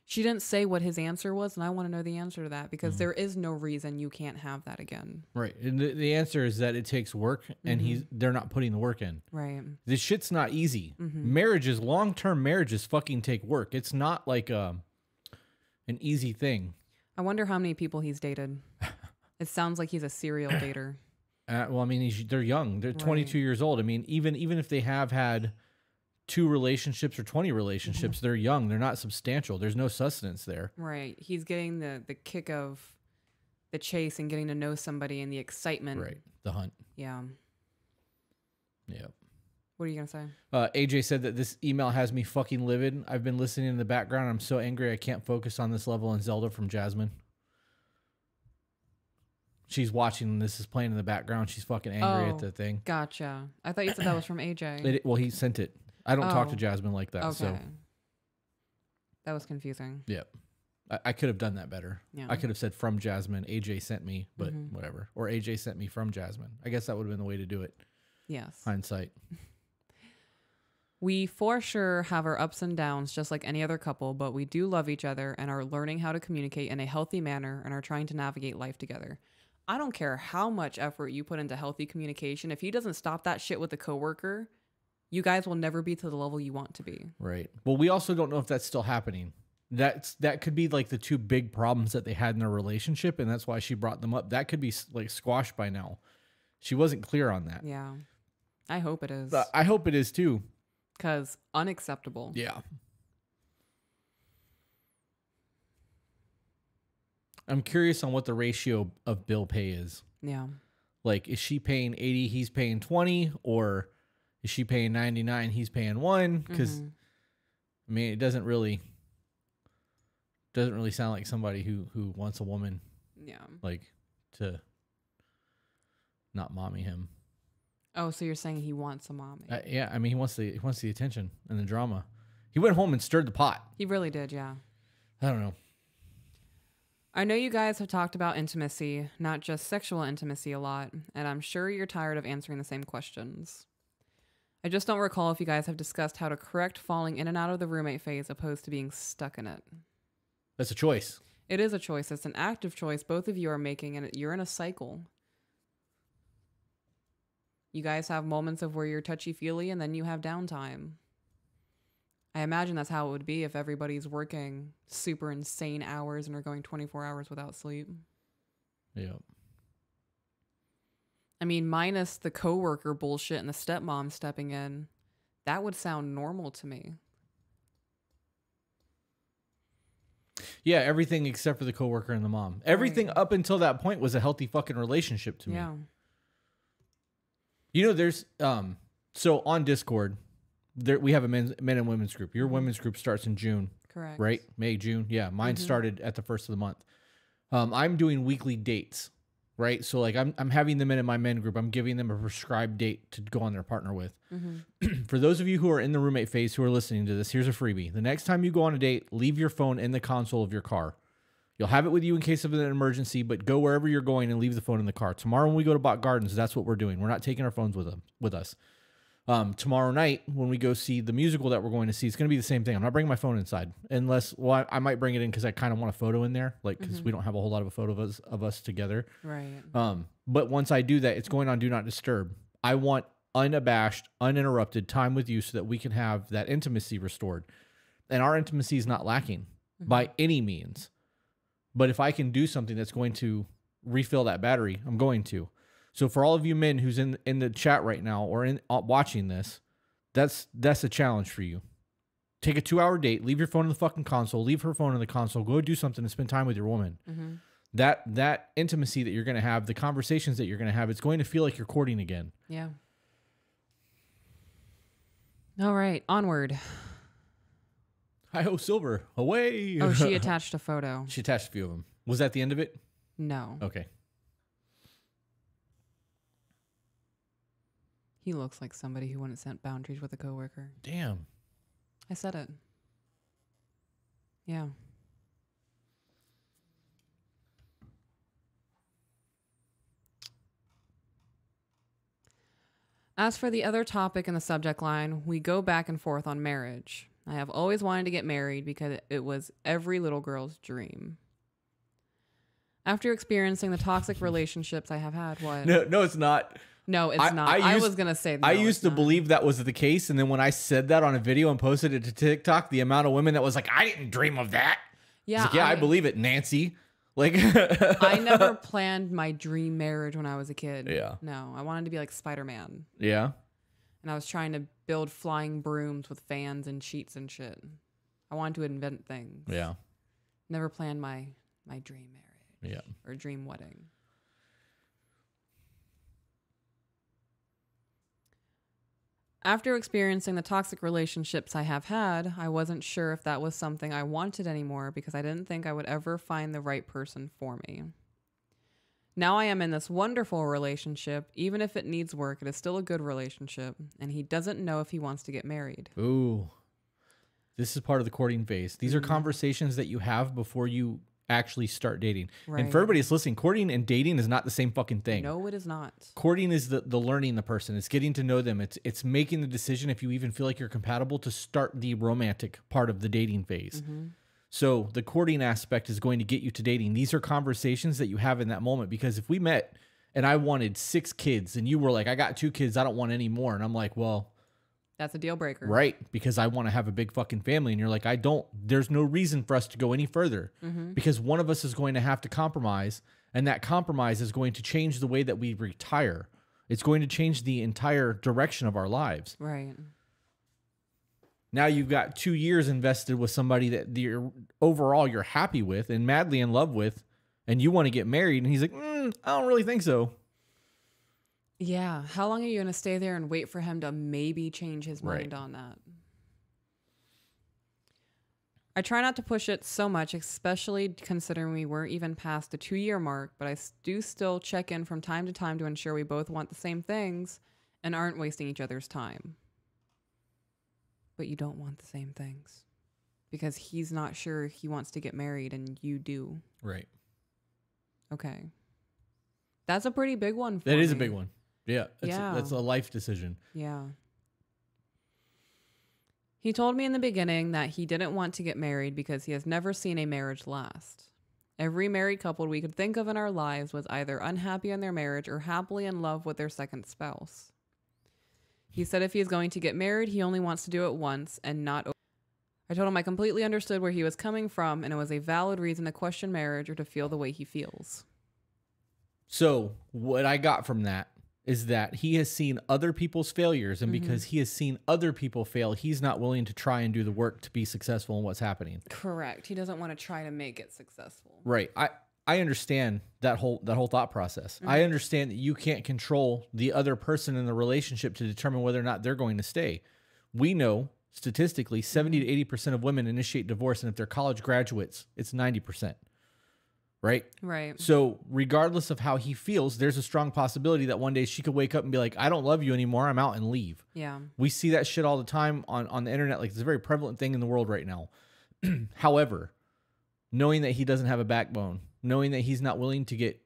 She didn't say what his answer was, and I want to know the answer to that, because mm-hmm. there is no reason you can't have that again. Right. And the, the answer is that it takes work, and mm-hmm. he's they're not putting the work in. Right. This shit's not easy. Mm-hmm. Marriages, long-term marriages fucking take work. It's not like a, an easy thing. I wonder how many people he's dated. It sounds like he's a serial dater. Uh, well, I mean, he's, they're young. They're right. twenty-two years old. I mean, even even if they have had two relationships or twenty relationships, they're young. They're not substantial. There's no sustenance there. Right. He's getting the, the kick of the chase and getting to know somebody and the excitement. Right. The hunt. Yeah. Yep. What are you going to say? Uh, A J said that this email has me fucking livid. I've been listening in the background. I'm so angry I can't focus on this level. And Zelda from Jasmine. She's watching. This is playing in the background. She's fucking angry oh, at the thing. Gotcha. I thought you said that was from A J. It, well, he sent it. I don't oh, talk to Jasmine like that. Okay. So. That was confusing. Yep. I, I could have done that better. Yeah. I could have said from Jasmine. A J sent me, but mm-hmm. whatever. Or A J sent me from Jasmine. I guess that would have been the way to do it. Yes. Hindsight. We for sure have our ups and downs just like any other couple, but we do love each other and are learning how to communicate in a healthy manner and are trying to navigate life together. I don't care how much effort you put into healthy communication. If he doesn't stop that shit with a coworker, you guys will never be to the level you want to be. Right. Well, we also don't know if that's still happening. That's, that could be like the two big problems that they had in their relationship, and that's why she brought them up. That could be like squashed by now. She wasn't clear on that. Yeah. I hope it is. I hope it is too. Because unacceptable. Yeah. I'm curious on what the ratio of bill pay is. Yeah. Like, is she paying eighty, he's paying twenty, or is she paying ninety-nine, he's paying one? Because, mm-hmm. I mean, it doesn't really, doesn't really sound like somebody who, who wants a woman. Yeah. Like, to not mommy him. Oh, so you're saying he wants a mommy? Uh, yeah, I mean, he wants the he wants the attention and the drama. He went home and stirred the pot. He really did, yeah. I don't know. I know you guys have talked about intimacy, not just sexual intimacy, a lot, and I'm sure you're tired of answering the same questions. I just don't recall if you guys have discussed how to correct falling in and out of the roommate phase opposed to being stuck in it. That's a choice. It is a choice. It's an active choice both of you are making, and you're in a cycle. You guys have moments of where you're touchy-feely and then you have downtime. I imagine that's how it would be if everybody's working super insane hours and are going twenty-four hours without sleep. Yeah. I mean, minus the coworker bullshit and the stepmom stepping in, that would sound normal to me. Yeah, everything except for the coworker and the mom. Everything right. up until that point was a healthy fucking relationship to me. Yeah. You know, there's um so on Discord, there we have a men's, men and women's group. Your women's group starts in June. Correct. Right? May, June. Yeah. Mine mm-hmm. started at the first of the month. Um, I'm doing weekly dates, right? So like I'm, I'm having the men in my men group. I'm giving them a prescribed date to go on their partner with. Mm-hmm. For those of you who are in the roommate phase who are listening to this, here's a freebie. The next time you go on a date, leave your phone in the console of your car. You'll have it with you in case of an emergency, but go wherever you're going and leave the phone in the car. Tomorrow when we go to Bach Gardens, that's what we're doing. We're not taking our phones with them, with us. Um, tomorrow night when we go see the musical that we're going to see, it's going to be the same thing. I'm not bringing my phone inside unless, well, I, I might bring it in because I kind of want a photo in there, like because mm-hmm. we don't have a whole lot of a photo of us, of us together. Right. Um, but once I do that, it's going on Do Not Disturb. I want unabashed, uninterrupted time with you so that we can have that intimacy restored. And our intimacy is not lacking mm-hmm. by any means. But if I can do something that's going to refill that battery, I'm going to. So for all of you men who's in in the chat right now or in uh, watching this, that's that's a challenge for you. Take a two-hour date, leave your phone in the fucking console, leave her phone in the console, go do something and spend time with your woman. Mm-hmm. That that intimacy that you're going to have, the conversations that you're going to have, it's going to feel like you're courting again. Yeah. All right, onward. Hi-ho, Silver, away. Oh, she attached a photo. She attached a few of them. Was that the end of it? No. Okay. He looks like somebody who wouldn't set boundaries with a coworker. Damn. I said it. Yeah. As for the other topic in the subject line, we go back and forth on marriage. I have always wanted to get married because it was every little girl's dream. After experiencing the toxic relationships I have had, what? No, no, it's not. No, it's I, not. I, used, I was going to say no, I used to not. believe that was the case. And then when I said that on a video and posted it to TikTok, the amount of women that was like, I didn't dream of that. Yeah, I like, yeah, I, I believe it, Nancy. Like, I never planned my dream marriage when I was a kid. Yeah. No, I wanted to be like Spider-Man. Yeah. And I was trying to build flying brooms with fans and sheets and shit. I wanted to invent things. Yeah. Never planned my, my dream marriage. Yeah. Or dream wedding. After experiencing the toxic relationships I have had, I wasn't sure if that was something I wanted anymore because I didn't think I would ever find the right person for me. Now I am in this wonderful relationship. Even if it needs work, it is still a good relationship, and he doesn't know if he wants to get married. Ooh. This is part of the courting phase. These mm-hmm. are conversations that you have before you actually start dating. Right. And for everybody that's listening, courting and dating is not the same fucking thing. No, it is not. Courting is the, the learning the person. It's getting to know them. It's it's making the decision if you even feel like you're compatible to start the romantic part of the dating phase. Mm-hmm. So the courting aspect is going to get you to dating. These are conversations that you have in that moment, because if we met and I wanted six kids and you were like, I got two kids, I don't want any more. And I'm like, well, that's a deal breaker. Right. Because I want to have a big fucking family. And you're like, I don't. There's no reason for us to go any further mm-hmm. because one of us is going to have to compromise. And that compromise is going to change the way that we retire. It's going to change the entire direction of our lives. Right. Now you've got two years invested with somebody that you're overall you're happy with and madly in love with, and you want to get married. And he's like, mm, I don't really think so. Yeah. How long are you going to stay there and wait for him to maybe change his mind right. on that? I try not to push it so much, especially considering we weren't even past the two-year mark, but I do still check in from time to time to ensure we both want the same things and aren't wasting each other's time. But you don't want the same things because he's not sure he wants to get married and you do. Right. Okay. That's a pretty big one. For that me. is a big one. Yeah, that's, yeah. A, that's a life decision. Yeah. He told me in the beginning that he didn't want to get married because he has never seen a marriage last. Every married couple we could think of in our lives was either unhappy in their marriage or happily in love with their second spouse. He said if he is going to get married, he only wants to do it once and not over. I told him I completely understood where he was coming from, and it was a valid reason to question marriage or to feel the way he feels. So what I got from that is that he has seen other people's failures, and mm-hmm. because he has seen other people fail, he's not willing to try and do the work to be successful in what's happening. Correct. He doesn't want to try to make it successful. Right. I, I understand that whole that whole thought process. Mm-hmm. I understand that you can't control the other person in the relationship to determine whether or not they're going to stay. We know statistically seventy to eighty percent of women initiate divorce, and if they're college graduates, it's ninety percent. Right? Right. So regardless of how he feels, there's a strong possibility that one day she could wake up and be like, I don't love you anymore. I'm out and leave. Yeah. We see that shit all the time on, on the internet. Like, it's a very prevalent thing in the world right now. However, knowing that he doesn't have a backbone, knowing that he's not willing to get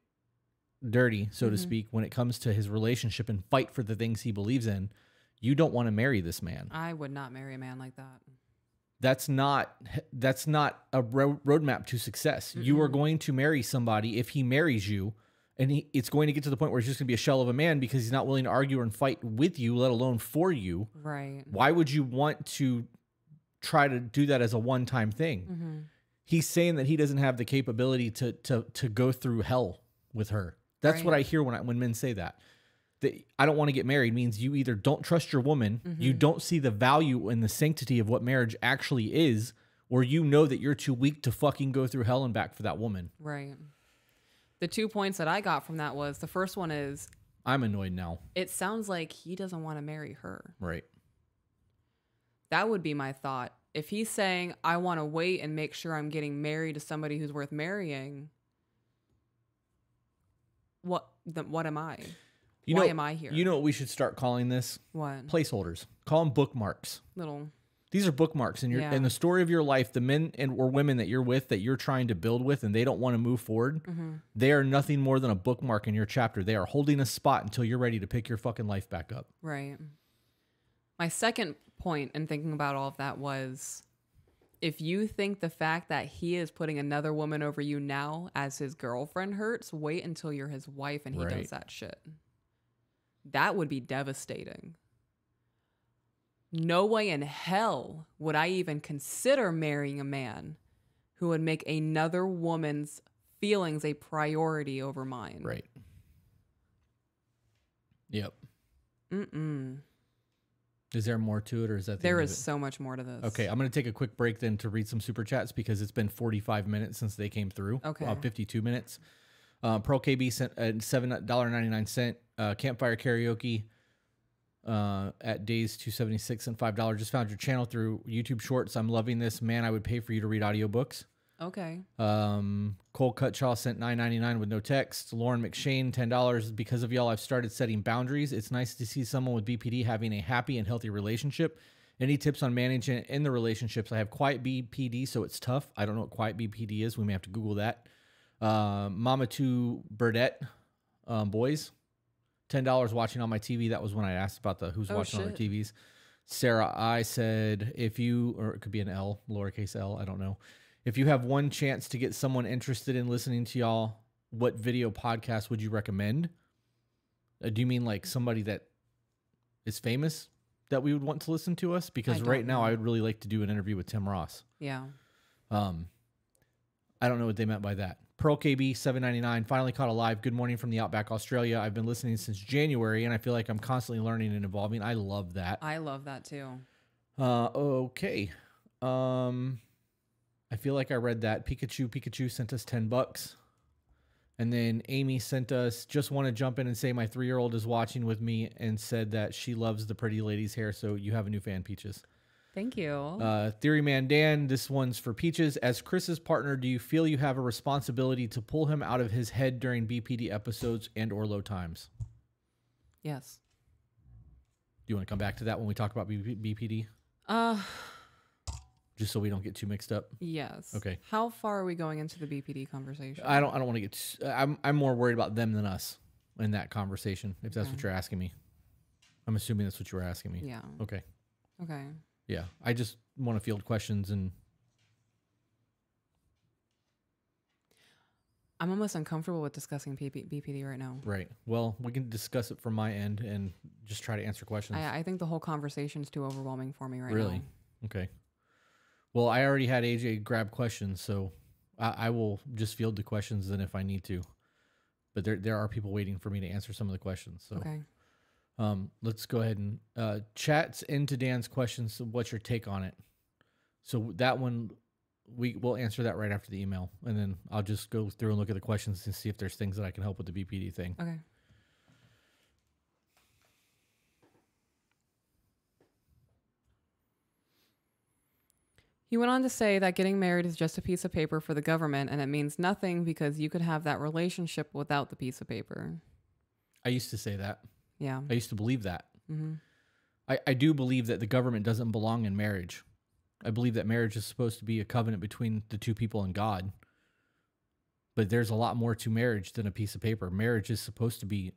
dirty, so mm-hmm. to speak, when it comes to his relationship and fight for the things he believes in, you don't want to marry this man. I would not marry a man like that. That's not that's not a ro roadmap to success. Mm-mm. You are going to marry somebody if he marries you, and he, it's going to get to the point where he's just going to be a shell of a man because he's not willing to argue and fight with you, let alone for you. Right. Why would you want to try to do that as a one-time thing? Mm-hmm. He's saying that he doesn't have the capability to to to go through hell with her. That's right. What I hear when I, when men say that. That I don't want to get married means you either don't trust your woman, mm-hmm. you don't see the value and the sanctity of what marriage actually is, or you know that you're too weak to fucking go through hell and back for that woman. Right. The two points that I got from that was, the first one is, I'm annoyed now. It sounds like he doesn't want to marry her. Right. That would be my thought. If he's saying, I want to wait and make sure I'm getting married to somebody who's worth marrying, what, the, what am I? You Why know, am I here? You know what we should start calling this? What? Placeholders. Call them bookmarks. Little. These are bookmarks in your yeah. in the story of your life. The men and or women that you're with, that you're trying to build with, and they don't want to move forward. Mm-hmm. They are nothing more than a bookmark in your chapter. They are holding a spot until you're ready to pick your fucking life back up. Right. My second point in thinking about all of that was, if you think the fact that he is putting another woman over you now as his girlfriend hurts, wait until you're his wife and he right. does that shit. That would be devastating. No way in hell would I even consider marrying a man who would make another woman's feelings a priority over mine. Right. Yep. Mm-mm. Is there more to it, or is that the there end is of it? So much more to this? Okay, I'm going to take a quick break then to read some super chats, because it's been forty-five minutes since they came through. Okay, uh, fifty-two minutes. Uh, Pearl K B sent uh, seven ninety-nine. Uh, Campfire Karaoke uh, at Days two seventy-six and five dollars. Just found your channel through YouTube Shorts. I'm loving this. Man, I would pay for you to read audiobooks. Okay. Um, Cole Cutshaw sent nine ninety-nine with no text. Lauren McShane, ten dollars. Because of y'all, I've started setting boundaries. It's nice to see someone with B P D having a happy and healthy relationship. Any tips on managing in the relationships? I have quiet B P D, so it's tough. I don't know what quiet B P D is. We may have to Google that. Uh, Mama to Burdette, um, boys. ten dollars watching on my T V. That was when I asked about the who's oh, watching shit. on their T Vs. Sarah, I said, if you, or it could be an L, lowercase L, I don't know. If you have one chance to get someone interested in listening to y'all, what video podcast would you recommend? Uh, do you mean like somebody that is famous that we would want to listen to us? Because right know. now I would really like to do an interview with Tim Ross. Yeah. Um, I don't know what they meant by that. Pearl K B seven ninety-nine, finally caught a live. Good morning from the Outback, Australia. I've been listening since January, and I feel like I'm constantly learning and evolving. I love that. I love that too. Uh, okay. Um, I feel like I read that. Pikachu Pikachu sent us ten bucks. And then Amy sent us, just want to jump in and say my three-year-old is watching with me and said that she loves the pretty lady's hair, so you have a new fan, Peaches. Thank you. Uh, Theory Man Dan, this one's for Peaches. As Chris's partner, do you feel you have a responsibility to pull him out of his head during B P D episodes and or low times? Yes. Do you want to come back to that when we talk about B P D? Uh, Just so we don't get too mixed up? Yes. Okay. How far are we going into the B P D conversation? I don't I don't want to get... I'm, I'm more worried about them than us in that conversation, if that's okay. what you're asking me. I'm assuming that's what you were asking me. Yeah. Okay. Okay. Yeah, I just want to field questions, and I'm almost uncomfortable with discussing B P D right now. Right. Well, we can discuss it from my end and just try to answer questions. I, I think the whole conversation is too overwhelming for me right really? now. Really? Okay. Well, I already had A J grab questions, so I, I will just field the questions then if I need to. but there there are people waiting for me to answer some of the questions. So okay. um, let's go ahead and uh, chats into Dan's questions. So what's your take on it? So that one, we will answer that right after the email, and then I'll just go through and look at the questions and see if there's things that I can help with the B P D thing. Okay. He went on to say that getting married is just a piece of paper for the government, and it means nothing because you could have that relationship without the piece of paper. I used to say that. Yeah. I used to believe that. Mm-hmm. I, I do believe that the government doesn't belong in marriage. I believe that marriage is supposed to be a covenant between the two people and God. But there's a lot more to marriage than a piece of paper. Marriage is supposed to be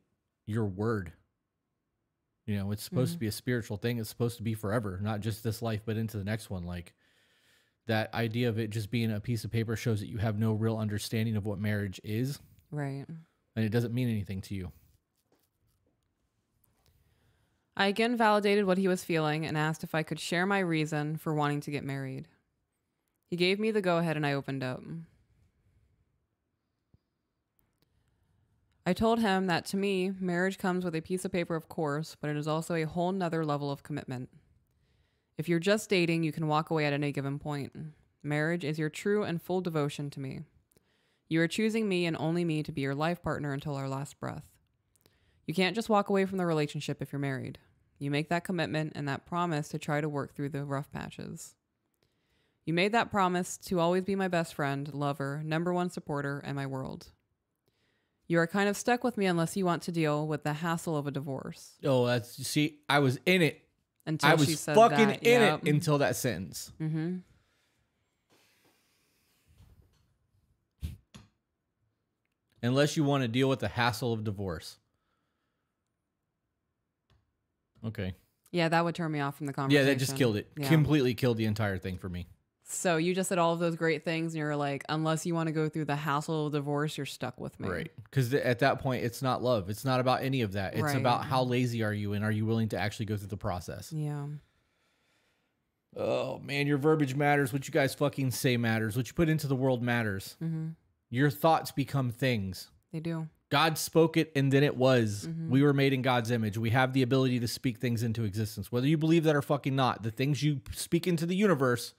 your word. You know, it's supposed mm-hmm. to be a spiritual thing. It's supposed to be forever, not just this life, but into the next one. Like, that idea of it just being a piece of paper shows that you have no real understanding of what marriage is. Right. And it doesn't mean anything to you. I again validated what he was feeling and asked if I could share my reason for wanting to get married. He gave me the go-ahead and I opened up. I told him that to me, marriage comes with a piece of paper, of course, but it is also a whole nother level of commitment. If you're just dating, you can walk away at any given point. Marriage is your true and full devotion to me. You are choosing me and only me to be your life partner until our last breath. You can't just walk away from the relationship if you're married. You make that commitment and that promise to try to work through the rough patches. You made that promise to always be my best friend, lover, number one supporter, and my world. You are kind of stuck with me unless you want to deal with the hassle of a divorce. Oh, that's, you see, I was in it. Until I was she said fucking that. in yep. it until that sentence. Mm-hmm. Unless you want to deal with the hassle of divorce. Okay. Yeah, that would turn me off from the conversation. Yeah, that just killed it. Yeah. Completely killed the entire thing for me. So you just said all of those great things and you're like, unless you want to go through the hassle of divorce, you're stuck with me. Right. Because at that point, it's not love. It's not about any of that. It's right. about how lazy are you and are you willing to actually go through the process? Yeah. Oh, man, your verbiage matters. What you guys fucking say matters. What you put into the world matters. Mm-hmm. Your thoughts become things. They do. God spoke it and then it was. Mm-hmm. We were made in God's image. We have the ability to speak things into existence. Whether you believe that or fucking not, the things you speak into the universe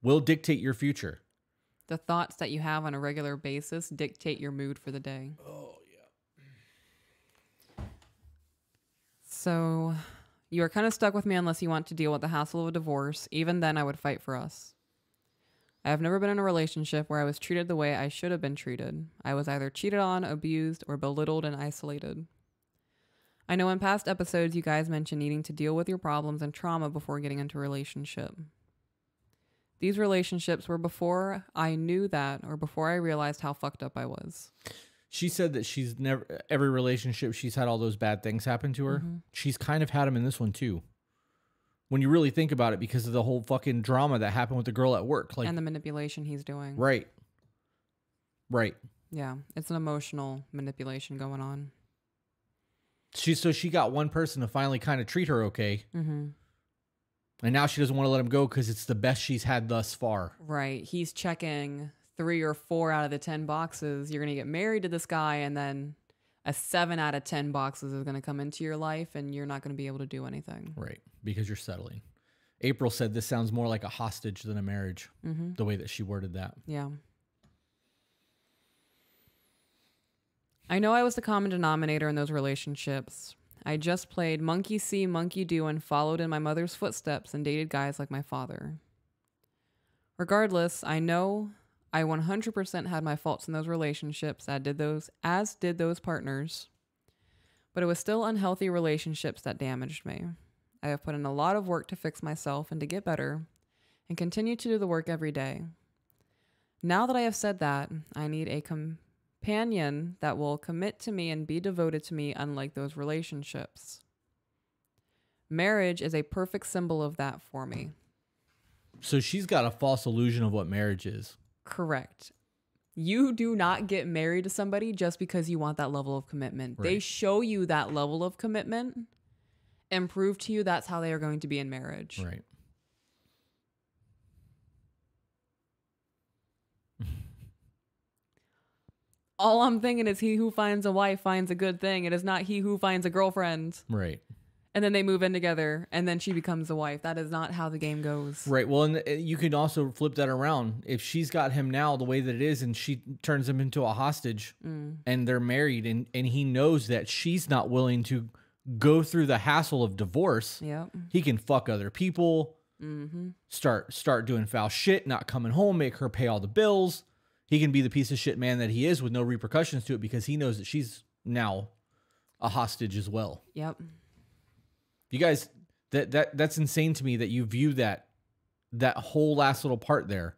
will dictate your future. The thoughts that you have on a regular basis dictate your mood for the day. Oh, yeah. So you are kind of stuck with me unless you want to deal with the hassle of a divorce. Even then, I would fight for us. I have never been in a relationship where I was treated the way I should have been treated. I was either cheated on, abused, or belittled and isolated. I know in past episodes you guys mentioned needing to deal with your problems and trauma before getting into a relationship. These relationships were before I knew that or before I realized how fucked up I was. She said that she's never, every relationship she's had all those bad things happen to her. Mm-hmm. She's kind of had them in this one too. When you really think about it, because of the whole fucking drama that happened with the girl at work. Like, and the manipulation he's doing. Right. Right. Yeah. It's an emotional manipulation going on. She, so she got one person to finally kind of treat her okay. Mm-hmm. And now she doesn't want to let him go because it's the best she's had thus far. Right. He's checking three or four out of the ten boxes. You're going to get married to this guy, and then a seven out of ten boxes is going to come into your life, and you're not going to be able to do anything. Right. Because you're settling. April said this sounds more like a hostage than a marriage, mm-hmm. the way that she worded that. Yeah. I know I was the common denominator in those relationships. I just played monkey see, monkey do, and followed in my mother's footsteps and dated guys like my father. Regardless, I know I one hundred percent had my faults in those relationships, as did those, as did those partners, but it was still unhealthy relationships that damaged me. I have put in a lot of work to fix myself and to get better, and continue to do the work every day. Now that I have said that, I need a com- companion that will commit to me and be devoted to me, unlike those relationships. Marriage is a perfect symbol of that for me. So she's got a false illusion of what marriage is. Correct. You do not get married to somebody just because you want that level of commitment. Right. They show you that level of commitment and prove to you that's how they are going to be in marriage. Right. all I'm thinking is he who finds a wife finds a good thing. It is not he who finds a girlfriend. Right. And then they move in together, and then she becomes the wife. That is not how the game goes. Right. Well, and you can also flip that around. If she's got him now the way that it is, and she turns him into a hostage, mm. and they're married, and, and he knows that she's not willing to go through the hassle of divorce, yep. he can fuck other people, mm-hmm. start, start doing foul shit, not coming home, make her pay all the bills. He can be the piece of shit man that he is with no repercussions to it because he knows that she's now a hostage as well. Yep. You guys, that that that's insane to me that you view that that whole last little part there.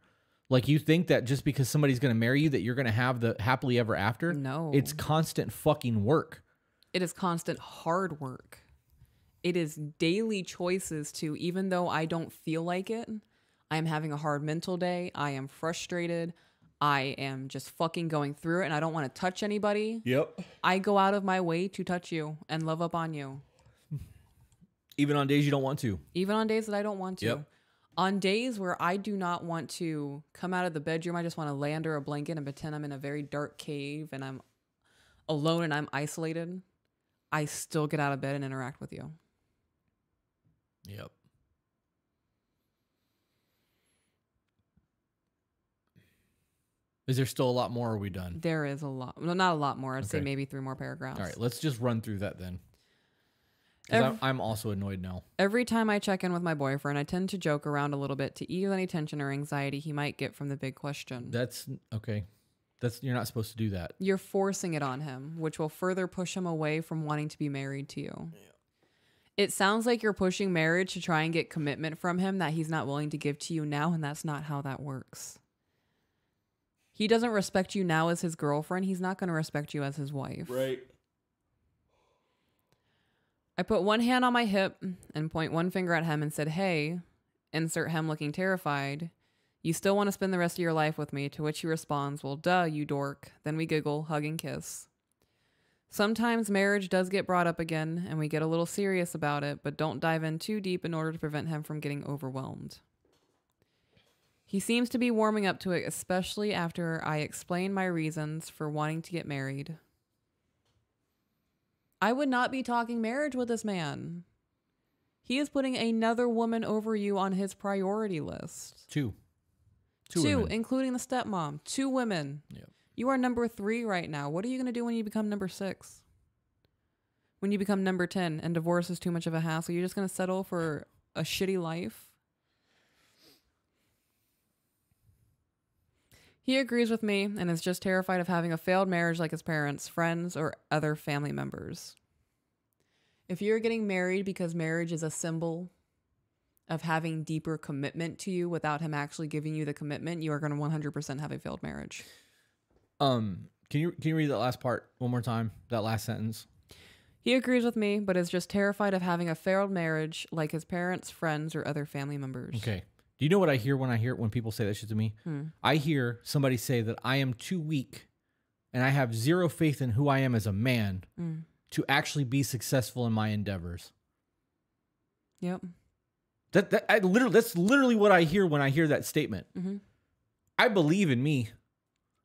Like, you think that just because somebody's going to marry you that you're going to have the happily ever after? No. It's constant fucking work. It is constant hard work. It is daily choices to, even though I don't feel like it, I am having a hard mental day. I am frustrated. I am just fucking going through it, and I don't want to touch anybody. Yep. I go out of my way to touch you and love up on you. Even on days you don't want to. Even on days that I don't want to. Yep. On days where I do not want to come out of the bedroom, I just want to lay under a blanket and pretend I'm in a very dark cave and I'm alone and I'm isolated. I still get out of bed and interact with you. Yep. Is there still a lot more? Or are we done? There is a lot. No, not a lot more. I'd okay. say maybe three more paragraphs. All right. Let's just run through that then. Every, I'm also annoyed now. Every time I check in with my boyfriend, I tend to joke around a little bit to ease any tension or anxiety he might get from the big question. That's okay. That's you're not supposed to do that. You're forcing it on him, which will further push him away from wanting to be married to you. Yeah. It sounds like you're pushing marriage to try and get commitment from him that he's not willing to give to you now, and that's not how that works. He doesn't respect you now as his girlfriend. He's not going to respect you as his wife. Right. I put one hand on my hip and point one finger at him and said, "Hey," insert him looking terrified, "you still want to spend the rest of your life with me?" To which he responds, "Well, duh, you dork." Then we giggle, hug, and kiss. Sometimes marriage does get brought up again, and we get a little serious about it, but don't dive in too deep in order to prevent him from getting overwhelmed. He seems to be warming up to it, especially after I explain my reasons for wanting to get married. I would not be talking marriage with this man. He is putting another woman over you on his priority list. Two. Two, Two including the stepmom. Two women. Yep. You are number three right now. What are you going to do when you become number six? When you become number ten and divorce is too much of a hassle, you're just going to settle for a shitty life? He agrees with me and is just terrified of having a failed marriage like his parents, friends, or other family members. If you're getting married because marriage is a symbol of having deeper commitment to you without him actually giving you the commitment, you are going to one hundred percent have a failed marriage. Um, can you, can you read that last part one more time? That last sentence. He agrees with me, but is just terrified of having a failed marriage like his parents, friends, or other family members. Okay. Do you know what I hear when I hear when people say that shit to me? Hmm. I hear somebody say that I am too weak and I have zero faith in who I am as a man hmm. to actually be successful in my endeavors. Yep. That, that I literally that's literally what I hear when I hear that statement. Mm-hmm. I believe in me.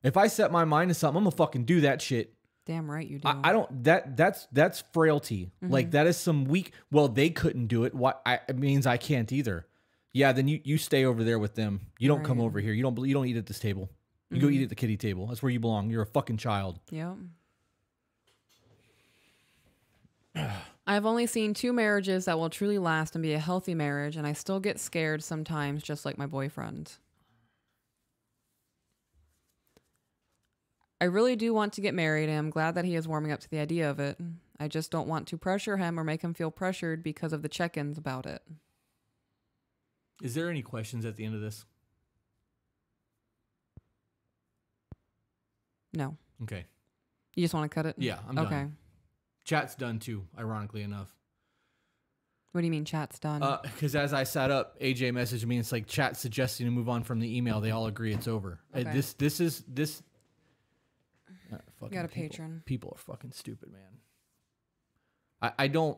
If I set my mind to something, I'm gonna fucking do that shit. Damn right you do. I, I don't that that's that's frailty. Mm-hmm. Like, that is some weak. Well, they couldn't do it. What I, it means I can't either. Yeah, then you, you stay over there with them. You don't right. come over here. You don't you don't eat at this table. You mm-hmm. go eat at the kiddie table. That's where you belong. You're a fucking child. Yep. I've only seen two marriages that will truly last and be a healthy marriage, and I still get scared sometimes, just like my boyfriend. I really do want to get married, and I'm glad that he is warming up to the idea of it. I just don't want to pressure him or make him feel pressured because of the check-ins about it. Is there any questions at the end of this? No. Okay. You just want to cut it? Yeah, I'm okay. done. Chat's done too, ironically enough. What do you mean chat's done? Because uh, as I sat up, A J messaged me, and it's like, chat suggesting to move on from the email. They all agree it's over. Okay. Uh, this this is... this. Uh, fucking you got a people. patron. People are fucking stupid, man. I, I don't...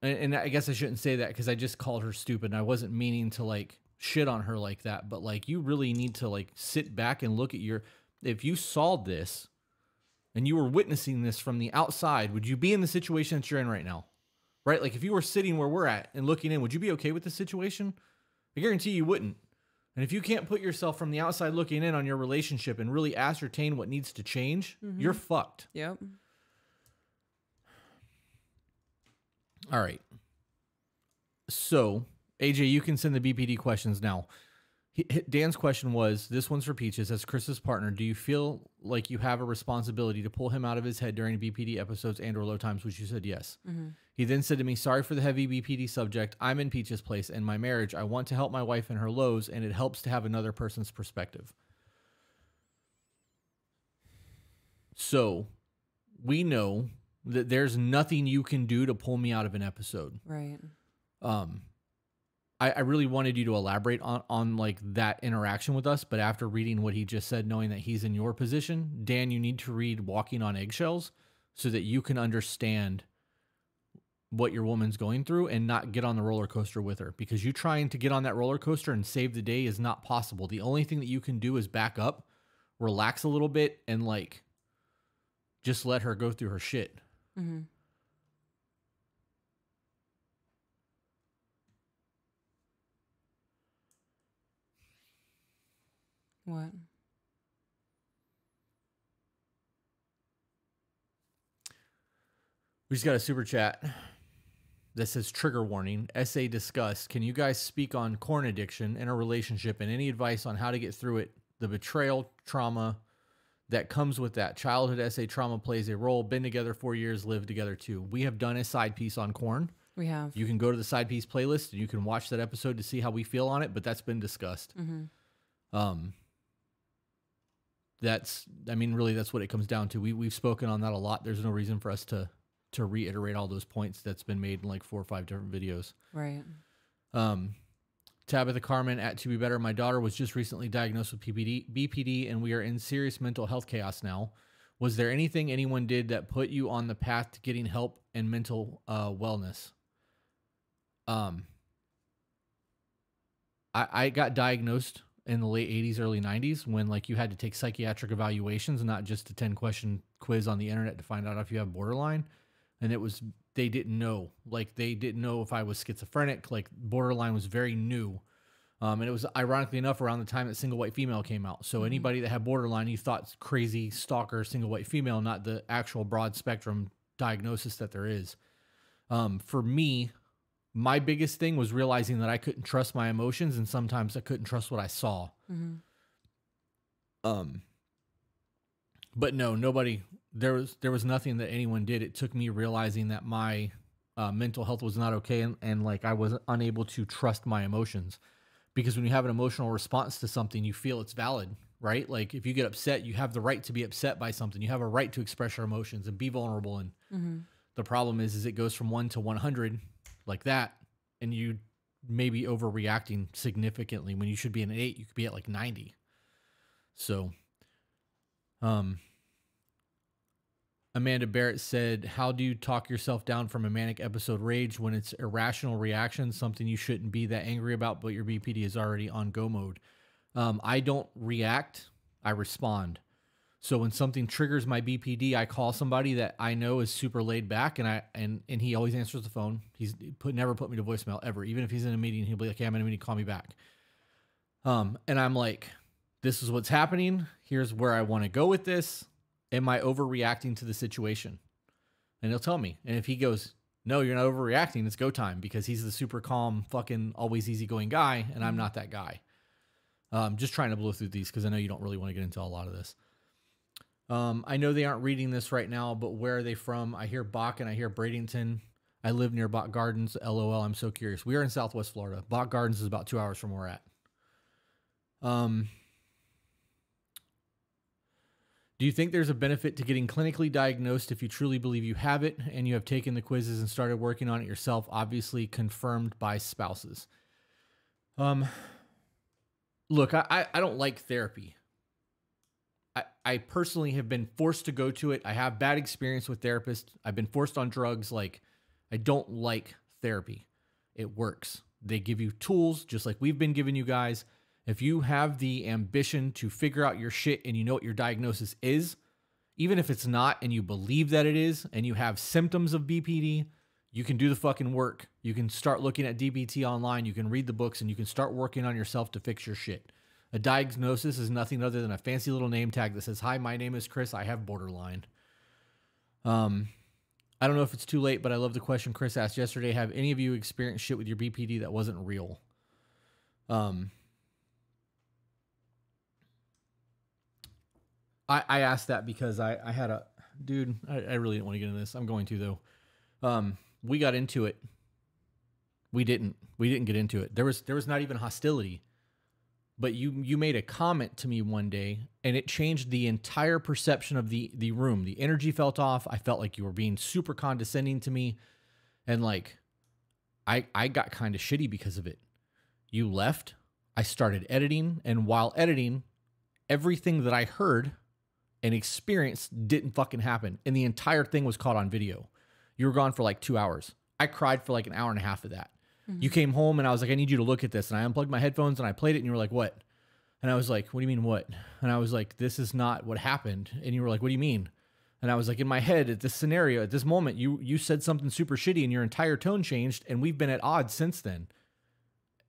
And I guess I shouldn't say that because I just called her stupid. And I wasn't meaning to, like, shit on her like that. But, like, you really need to, like, sit back and look at your... If you saw this and you were witnessing this from the outside, would you be in the situation that you're in right now? Right? Like if you were sitting where we're at and looking in, would you be okay with this situation? I guarantee you wouldn't. And if you can't put yourself from the outside looking in on your relationship and really ascertain what needs to change, mm-hmm. you're fucked. Yep. All right. So, A J, you can send the B P D questions now. Dan's question was, this one's for Peaches, as Chris's partner, do you feel like you have a responsibility to pull him out of his head during B P D episodes and or low times, which you said yes. Mm-hmm. He then said to me, sorry for the heavy B P D subject. I'm in Peaches' place in my marriage. I want to help my wife in her lows, and it helps to have another person's perspective. So we know that there's nothing you can do to pull me out of an episode. Right. Um, I, I really wanted you to elaborate on, on like that interaction with us, but after reading what he just said, knowing that he's in your position, Dan, you need to read Walking on Eggshells so that you can understand what your woman's going through and not get on the roller coaster with her, because you trying to get on that roller coaster and save the day is not possible. The only thing that you can do is back up, relax a little bit, and like just let her go through her shit. Mm-hmm. What? We just got a super chat that says trigger warning, S A discuss. Can you guys speak on porn addiction in a relationship and any advice on how to get through it? The betrayal trauma that comes with that. Childhood S A trauma plays a role. Been together four years, lived together two. We have done a side piece on porn. We have. You can go to the side piece playlist and you can watch that episode to see how we feel on it, but that's been discussed. Mm-hmm. Um, that's, I mean, really, that's what it comes down to. We, we've spoken on that a lot. There's no reason for us to to reiterate all those points that's been made in like four or five different videos. Right. Um, Tabitha Carmen at To Be Better. My daughter was just recently diagnosed with B P D, B P D, and we are in serious mental health chaos now. Was there anything anyone did that put you on the path to getting help and mental uh, wellness? Um, I, I got diagnosed in the late eighties, early nineties, when like you had to take psychiatric evaluations, not just a ten question quiz on the internet to find out if you have borderline. And it was, they didn't know, like they didn't know if I was schizophrenic, like borderline was very new. Um, and it was ironically enough around the time that Single White Female came out. So mm-hmm. anybody that had borderline, you thought crazy stalker, Single White Female, not the actual broad spectrum diagnosis that there is. Um, for me, my biggest thing was realizing that I couldn't trust my emotions, and sometimes I couldn't trust what I saw. Mm-hmm. Um, but no, nobody... There was there was nothing that anyone did. It took me realizing that my uh, mental health was not okay, and, and like I was unable to trust my emotions, because when you have an emotional response to something, you feel it's valid, right? Like if you get upset, you have the right to be upset by something. You have a right to express your emotions and be vulnerable. And mm-hmm. the problem is, is it goes from one to one hundred like that, and you may be overreacting significantly when you should be at an eight. You could be at like ninety. So, um. Amanda Barrett said, how do you talk yourself down from a manic episode rage when it's irrational reaction, something you shouldn't be that angry about, but your B P D is already on go mode? Um, I don't react. I respond. So when something triggers my B P D, I call somebody that I know is super laid back, and I and and he always answers the phone. He's put never put me to voicemail ever. Even if he's in a meeting, he'll be like, hey, I'm in a meeting, call me back. Um, and I'm like, this is what's happening. Here's where I want to go with this. Am I overreacting to the situation? And he'll tell me. And if he goes, no, you're not overreacting, it's go time, because he's the super calm, fucking always easygoing guy, and I'm not that guy. Um, just trying to blow through these because I know you don't really want to get into a lot of this. Um, I know they aren't reading this right now, but where are they from? I hear Bach and I hear Bradenton. I live near Bach Gardens. L O L, I'm so curious. We are in Southwest Florida. Bach Gardens is about two hours from where we're at. Um... Do you think there's a benefit to getting clinically diagnosed if you truly believe you have it and you have taken the quizzes and started working on it yourself, obviously confirmed by spouses? Um, look, I, I don't like therapy. I, I personally have been forced to go to it. I have bad experience with therapists. I've been forced on drugs. Like, I don't like therapy. It works. They give you tools just like we've been giving you guys. If you have the ambition to figure out your shit and you know what your diagnosis is, even if it's not and you believe that it is and you have symptoms of B P D, you can do the fucking work. You can start looking at D B T online. You can read the books and you can start working on yourself to fix your shit. A diagnosis is nothing other than a fancy little name tag that says, hi, my name is Chris. I have borderline. Um, I don't know if it's too late, but I love the question Chris asked yesterday. Have any of you experienced shit with your B P D that wasn't real? Um, I, I asked that because I, I had a dude, I, I really didn't want to get into this. I'm going to though. Um, we got into it. We didn't, we didn't get into it. There was, there was not even hostility. But you you made a comment to me one day, and it changed the entire perception of the the room. The energy felt off. I felt like you were being super condescending to me, and like, I I got kind of shitty because of it. You left. I started editing, and while editing, everything that I heard and experienced didn't fucking happen, and the entire thing was caught on video. You were gone for like two hours. I cried for like an hour and a half of that. You came home and I was like, I need you to look at this. And I unplugged my headphones and I played it and you were like, what? And I was like, what do you mean what? And I was like, this is not what happened. And you were like, what do you mean? And I was like, in my head at this scenario, at this moment, you, you said something super shitty and your entire tone changed. And we've been at odds since then.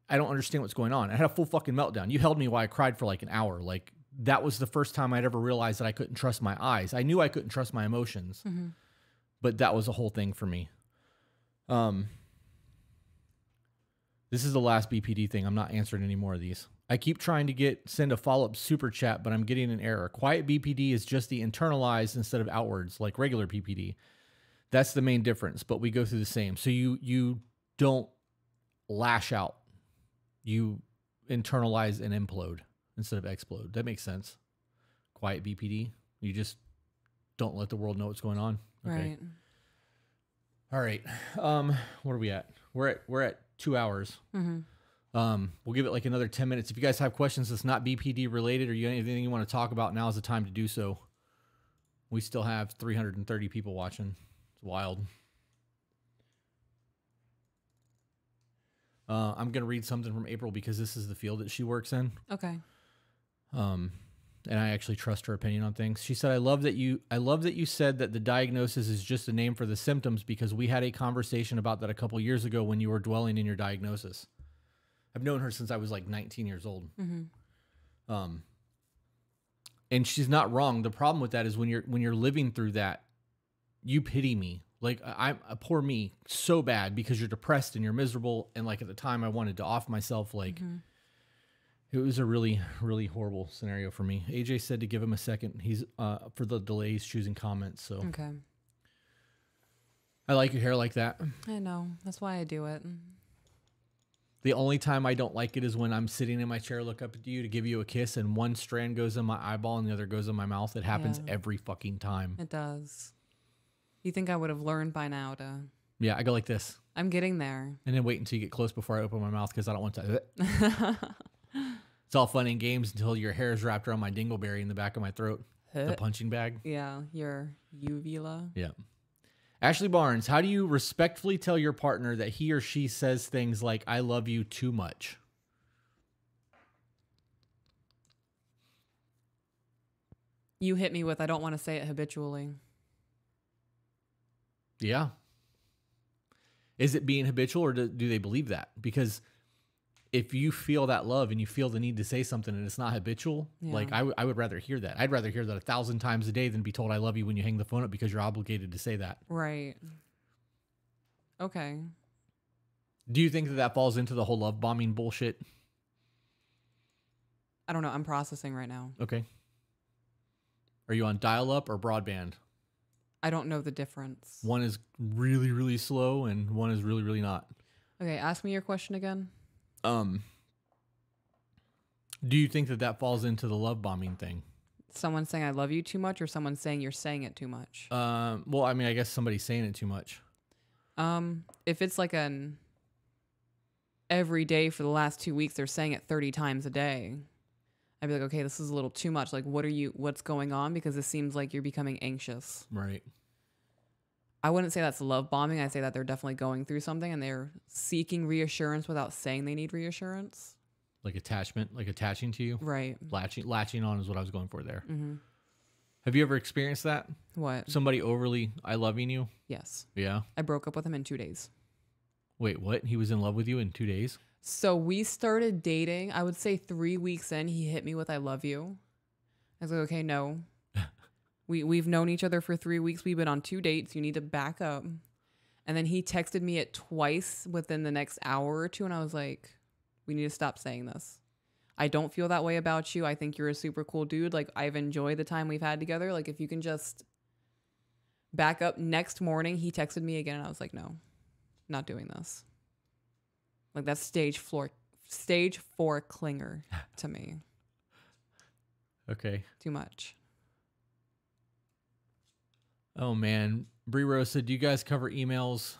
I don't understand what's going on. I had a full fucking meltdown. You held me while I cried for like an hour. Like that was the first time I'd ever realized that I couldn't trust my eyes. I knew I couldn't trust my emotions, mm-hmm. but that was a whole thing for me. Um, This is the last B P D thing. I'm not answering any more of these. I keep trying to get send a follow-up super chat, but I'm getting an error. Quiet B P D is just the internalized instead of outwards, like regular B P D. That's the main difference, but we go through the same. So you you don't lash out. You internalize and implode instead of explode. That makes sense. Quiet B P D. You just don't let the world know what's going on. Okay. Right. All right. Um, what are we at? We're at we're at two hours. Mm-hmm. Um, we'll give it like another ten minutes. If you guys have questions that's not B P D related or you anything you want to talk about, now is the time to do so. We still have three hundred thirty people watching. It's wild. Uh, I'm going to read something from April because this is the field that she works in. Okay. Um, and I actually trust her opinion on things. She said, I love that you, I love that you said that the diagnosis is just a name for the symptoms because we had a conversation about that a couple years ago when you were dwelling in your diagnosis. I've known her since I was like nineteen years old. Mm-hmm. Um, and she's not wrong. The problem with that is when you're, when you're living through that, you pity me. Like I'm a poor me so bad because you're depressed and you're miserable. And like at the time I wanted to off myself, like, mm-hmm. It was a really, really horrible scenario for me. A J said to give him a second. He's uh, for the delays choosing comments. So okay. I like your hair like that. I know. That's why I do it. The only time I don't like it is when I'm sitting in my chair, look up at you to give you a kiss, and one strand goes in my eyeball and the other goes in my mouth. It happens yeah. every fucking time. It does. You think I would have learned by now to... Yeah, I go like this. I'm getting there. And then wait until you get close before I open my mouth because I don't want to... It's all fun and games until your hair is wrapped around my dingleberry in the back of my throat. The punching bag. Yeah, your uvula. Yeah. Ashley Barnes, how do you respectfully tell your partner that he or she says things like, I love you too much? You hit me with, I don't want to say it habitually. Yeah. Is it being habitual or do, do they believe that? Because... if you feel that love and you feel the need to say something and it's not habitual, yeah. like I, I would rather hear that. I'd rather hear that a thousand times a day than be told I love you when you hang the phone up because you're obligated to say that. Right. Okay. Do you think that that falls into the whole love bombing bullshit? I don't know. I'm processing right now. Okay. Are you on dial up or broadband? I don't know the difference. One is really, really slow and one is really, really not. Okay. Ask me your question again. Um, do you think that that falls into the love bombing thing? Someone saying I love you too much or someone saying you're saying it too much? Um, well, I mean, I guess somebody's saying it too much. Um, if it's like an every day for the last two weeks, they're saying it thirty times a day. I'd be like, okay, this is a little too much. Like, what are you, what's going on? Because it seems like you're becoming anxious. Right. I wouldn't say that's love bombing. I say that they're definitely going through something and they're seeking reassurance without saying they need reassurance. Like attachment, like attaching to you. Right. Latching, latching on is what I was going for there. Mm-hmm. Have you ever experienced that? What? Somebody overly I loving you? Yes. Yeah. I broke up with him in two days. Wait, what? He was in love with you in two days? So we started dating. I would say three weeks in, he hit me with I love you. I was like, okay, no. we, we've known each other for three weeks. We've been on two dates. You need to back up. And then he texted me it twice within the next hour or two. And I was like, we need to stop saying this. I don't feel that way about you. I think you're a super cool dude. Like, I've enjoyed the time we've had together. Like, if you can just back up. Next morning, he texted me again. And I was like, no, not doing this. Like, that's stage four, stage four clinger to me. Okay. Too much. Oh, man. Brie Rose said, do you guys cover emails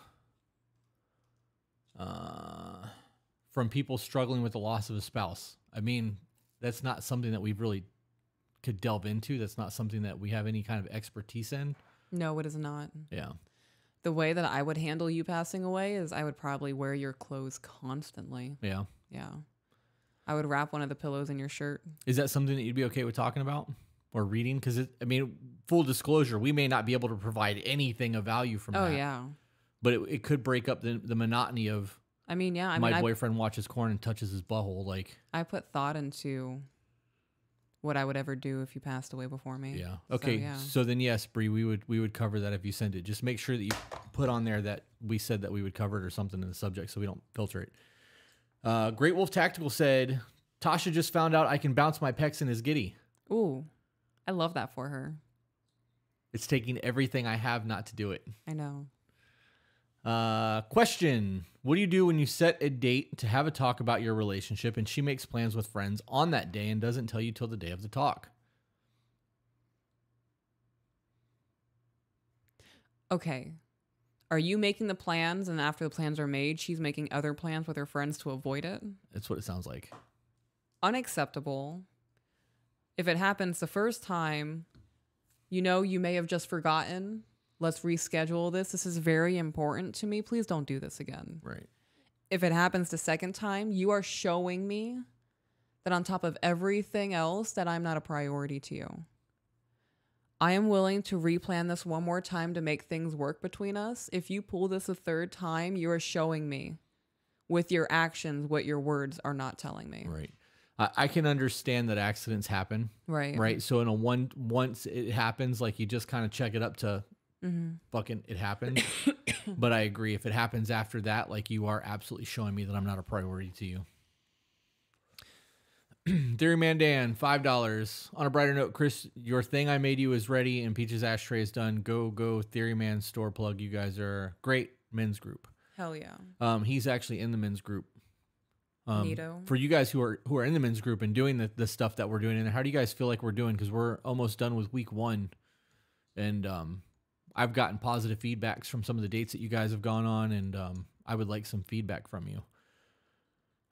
uh, from people struggling with the loss of a spouse? I mean, that's not something that we really could delve into. That's not something that we have any kind of expertise in. No, it is not. Yeah. The way that I would handle you passing away is I would probably wear your clothes constantly. Yeah. Yeah. I would wrap one of the pillows in your shirt. Is that something that you'd be okay with talking about or reading? Because, I mean, full disclosure, we may not be able to provide anything of value from oh, that. Oh, yeah. But it, it could break up the, the monotony of, I mean, yeah. I my mean, boyfriend I've, watches corn and touches his butthole. Like, I put thought into what I would ever do if you passed away before me. Yeah. Okay. So, yeah. So then, yes, Bree, we would we would cover that if you send it. Just make sure that you put on there that we said that we would cover it or something in the subject, so we don't filter it. Uh, Great Wolf Tactical said, "Tasha just found out I can bounce my pecs in his giddy." Ooh, I love that for her. It's taking everything I have not to do it. I know. Uh, question. What do you do when you set a date to have a talk about your relationship and she makes plans with friends on that day and doesn't tell you till the day of the talk? Okay. Are you making the plans and after the plans are made, she's making other plans with her friends to avoid it? That's what it sounds like. Unacceptable. If it happens the first time, you know, you may have just forgotten. Let's reschedule this. This is very important to me. Please don't do this again. Right. If it happens the second time, you are showing me that on top of everything else that I'm not a priority to you. I am willing to replan this one more time to make things work between us. If you pull this a third time, you are showing me with your actions what your words are not telling me. Right. I can understand that accidents happen. Right. Right. So in a one, once it happens, like you just kind of check it up to, mm-hmm. Fucking it happened. But I agree, if it happens after that, like, you are absolutely showing me that I'm not a priority to you. Theory Man Dan, five dollars. On a brighter note, Chris, your thing I made you is ready and Peach's ashtray is done. Go, go, Theory Man store plug. You guys are great men's group. Hell yeah. Um, he's actually in the men's group. Um, Neato. For you guys who are who are in the men's group and doing the, the stuff that we're doing in there, how do you guys feel like we're doing? Because we're almost done with week one. And um I've gotten positive feedbacks from some of the dates that you guys have gone on, and um, I would like some feedback from you.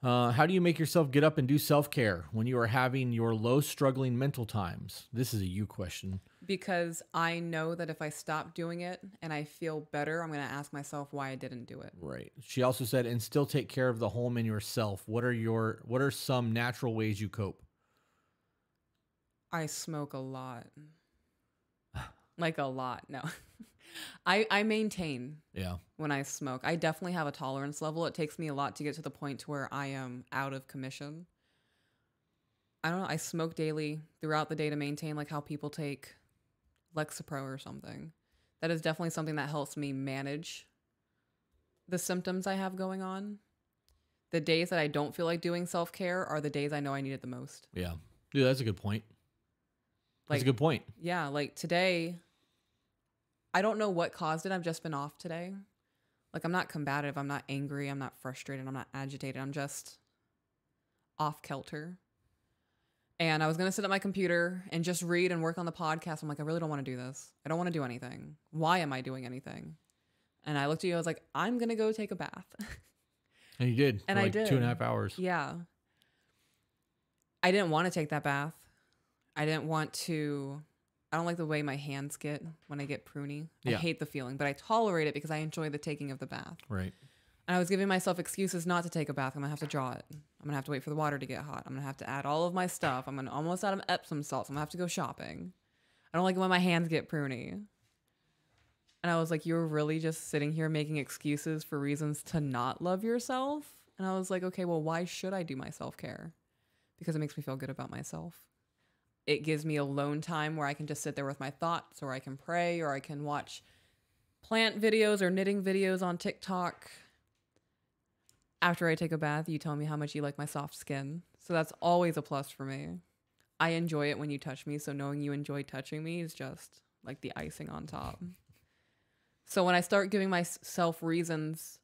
Uh, how do you make yourself get up and do self-care when you are having your low, struggling mental times? This is a you question. Because I know that if I stop doing it and I feel better, I'm going to ask myself why I didn't do it. Right. She also said, and still take care of the home and yourself. What are your, what are some natural ways you cope? I smoke a lot. Like a lot. No, I, I maintain. Yeah. When I smoke, I definitely have a tolerance level. It takes me a lot to get to the point to where I am out of commission. I don't know. I smoke daily throughout the day to maintain, like how people take Lexapro or something. That is definitely something that helps me manage the symptoms I have going on. The days that I don't feel like doing self-care are the days I know I need it the most. Yeah. Dude, that's a good point. Like, that's a good point. Yeah. Like today, I don't know what caused it. I've just been off today. Like, I'm not combative. I'm not angry. I'm not frustrated. I'm not agitated. I'm just off kilter. And I was going to sit at my computer and just read and work on the podcast. I'm like, I really don't want to do this. I don't want to do anything. Why am I doing anything? And I looked at you. I was like, I'm going to go take a bath. And you did. And for like I did. Two and a half hours. Yeah. I didn't want to take that bath. I didn't want to, I don't like the way my hands get when I get pruny. I yeah. hate the feeling, but I tolerate it because I enjoy the taking of the bath. Right. And I was giving myself excuses not to take a bath. I'm going to have to draw it. I'm going to have to wait for the water to get hot. I'm going to have to add all of my stuff. I'm gonna almost out of Epsom salts. I'm going to have to go shopping. I don't like it when my hands get pruny. And I was like, you're really just sitting here making excuses for reasons to not love yourself? And I was like, okay, well, why should I do my self-care? Because it makes me feel good about myself. It gives me alone time where I can just sit there with my thoughts, or I can pray, or I can watch plant videos or knitting videos on TikTok. After I take a bath, you tell me how much you like my soft skin. So that's always a plus for me. I enjoy it when you touch me, so knowing you enjoy touching me is just like the icing on top. So when I start giving myself reasons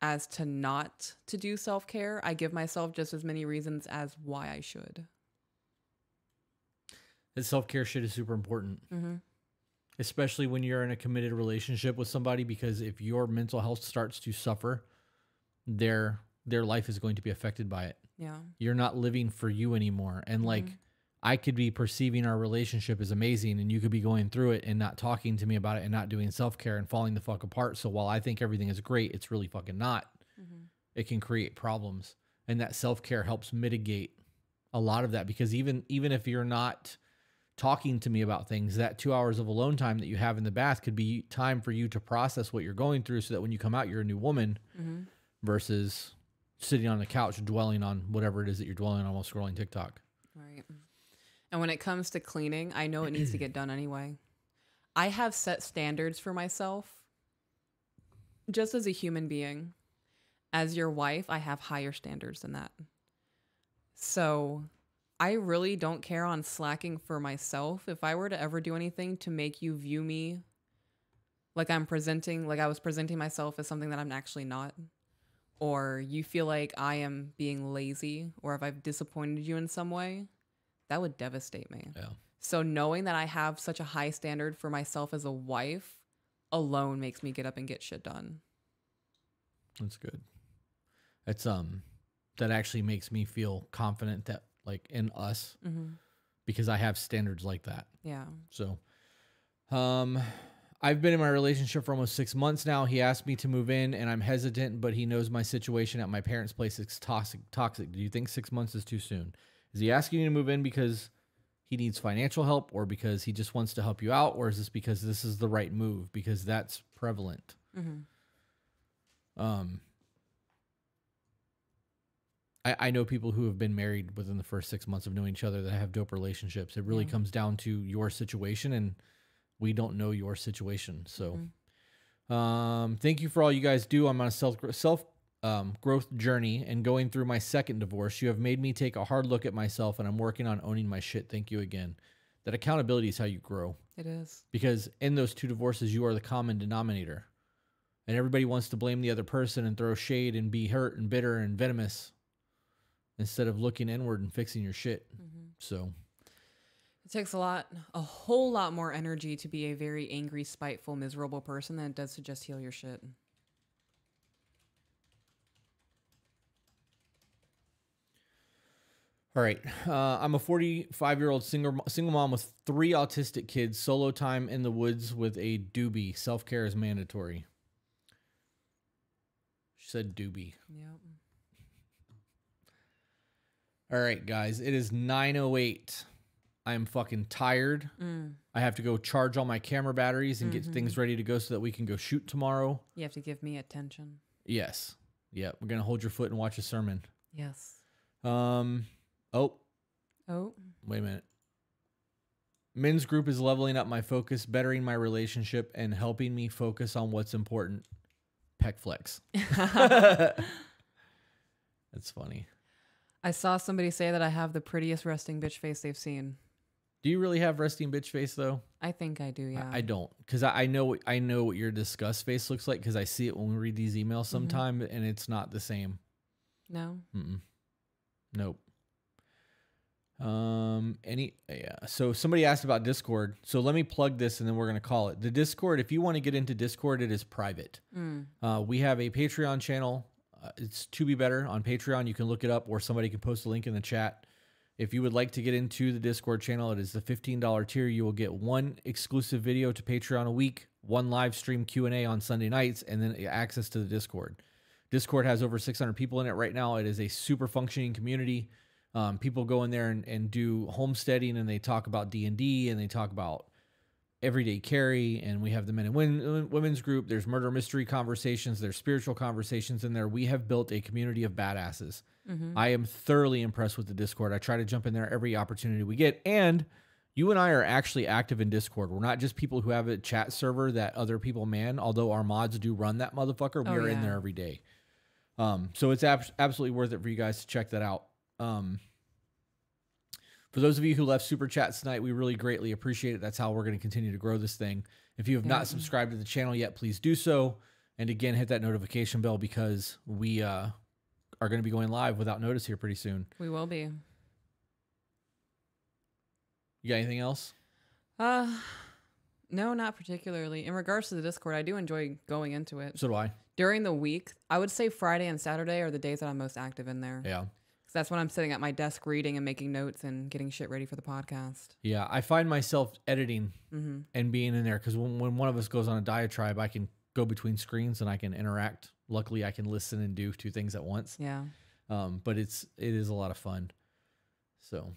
as to not to do self-care, I give myself just as many reasons as why I should. That self-care shit is super important. Mm-hmm. Especially when you're in a committed relationship with somebody, because if your mental health starts to suffer, their their life is going to be affected by it. Yeah. You're not living for you anymore. And like, mm-hmm. I could be perceiving our relationship as amazing, and you could be going through it and not talking to me about it and not doing self-care and falling the fuck apart. So while I think everything is great, it's really fucking not. Mm-hmm. It can create problems. And that self-care helps mitigate a lot of that, because even, even if you're not talking to me about things, that two hours of alone time that you have in the bath could be time for you to process what you're going through, so that when you come out, you're a new woman, mm-hmm. versus sitting on the couch dwelling on whatever it is that you're dwelling on while scrolling TikTok. Right. And when it comes to cleaning, I know it needs to get done anyway. I have set standards for myself. Just as a human being, as your wife, I have higher standards than that. So I really don't care on slacking for myself. If I were to ever do anything to make you view me like I'm presenting, like I was presenting myself as something that I'm actually not, or you feel like I am being lazy, or if I've disappointed you in some way, that would devastate me. Yeah. So knowing that I have such a high standard for myself as a wife alone makes me get up and get shit done. That's good. That's, um, that actually makes me feel confident that, like, in us, mm-hmm. because I have standards like that. Yeah. So, um, I've been in my relationship for almost six months now. He asked me to move in and I'm hesitant, but he knows my situation at my parents' place is toxic. Toxic. Do you think six months is too soon? Is he asking you to move in because he needs financial help, or because he just wants to help you out? Or is this because this is the right move? Because that's prevalent. Mm-hmm. Um, I know people who have been married within the first six months of knowing each other that have dope relationships. It really, yeah, comes down to your situation, and we don't know your situation. So, mm-hmm. um, thank you for all you guys do. I'm on a self self um, growth journey and going through my second divorce. You have made me take a hard look at myself, and I'm working on owning my shit. Thank you again. That accountability is how you grow. It is, because in those two divorces, you are the common denominator, and everybody wants to blame the other person and throw shade and be hurt and bitter and venomous, instead of looking inward and fixing your shit. Mm-hmm. So it takes a lot, a whole lot more energy to be a very angry, spiteful, miserable person than it does to just heal your shit. All right. Uh, I'm a forty-five-year-old single, single mom with three autistic kids, solo time in the woods with a doobie. Self-care is mandatory. She said doobie. Yep. All right, guys, it is nine oh eight. I am fucking tired. Mm. I have to go charge all my camera batteries and mm-hmm. get things ready to go so that we can go shoot tomorrow. You have to give me attention. Yes. Yeah, we're going to hold your foot and watch a sermon. Yes. Um. Oh. Oh. Wait a minute. Men's group is leveling up my focus, bettering my relationship, and helping me focus on what's important. Pec flex. That's funny. I saw somebody say that I have the prettiest resting bitch face they've seen. Do you really have resting bitch face though? I think I do. Yeah, I, I don't, because I, I know I know what your disgust face looks like, because I see it when we read these emails sometime, mm-hmm. and it's not the same. No. Mm-mm. Nope. Um. Any. Yeah. So somebody asked about Discord. So let me plug this, and then we're gonna call it the Discord. If you want to get into Discord, it is private. Mm. Uh, we have a Patreon channel. Uh, it's To Be Better on Patreon. You can look it up, or somebody can post a link in the chat. If you would like to get into the Discord channel, it is the fifteen dollar tier. You will get one exclusive video to Patreon a week, one live stream Q and A on Sunday nights, and then access to the Discord. Discord has over six hundred people in it right now. It is a super functioning community. Um, people go in there and, and do homesteading, and they talk about D and D, and they talk about Everyday Carry, and we have the men and women's group. There's murder mystery conversations. There's spiritual conversations in there. We have built a community of badasses. Mm-hmm. I am thoroughly impressed with the Discord. I try to jump in there every opportunity we get. And you and I are actually active in Discord. We're not just people who have a chat server that other people man, although our mods do run that motherfucker. We oh, are yeah. in there every day. Um, so it's ab absolutely worth it for you guys to check that out. Um, For those of you who left Super Chats tonight, we really greatly appreciate it. That's how we're going to continue to grow this thing. If you have not subscribed to the channel yet, please do so. And again, hit that notification bell because we uh, are going to be going live without notice here pretty soon. We will be. You got anything else? Uh, no, not particularly. In regards to the Discord, I do enjoy going into it. So do I. During the week, I would say Friday and Saturday are the days that I'm most active in there. Yeah. So that's when I'm sitting at my desk reading and making notes and getting shit ready for the podcast. Yeah, I find myself editing mm-hmm. and being in there because when, when one of us goes on a diatribe, I can go between screens and I can interact. Luckily, I can listen and do two things at once. Yeah. Um, but it's it is a lot of fun. So.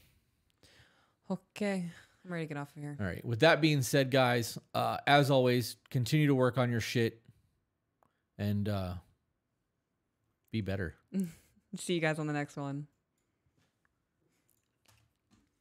Okay, I'm ready to get off of here. All right. With that being said, guys, uh, as always, continue to work on your shit and uh, be better. See you guys on the next one.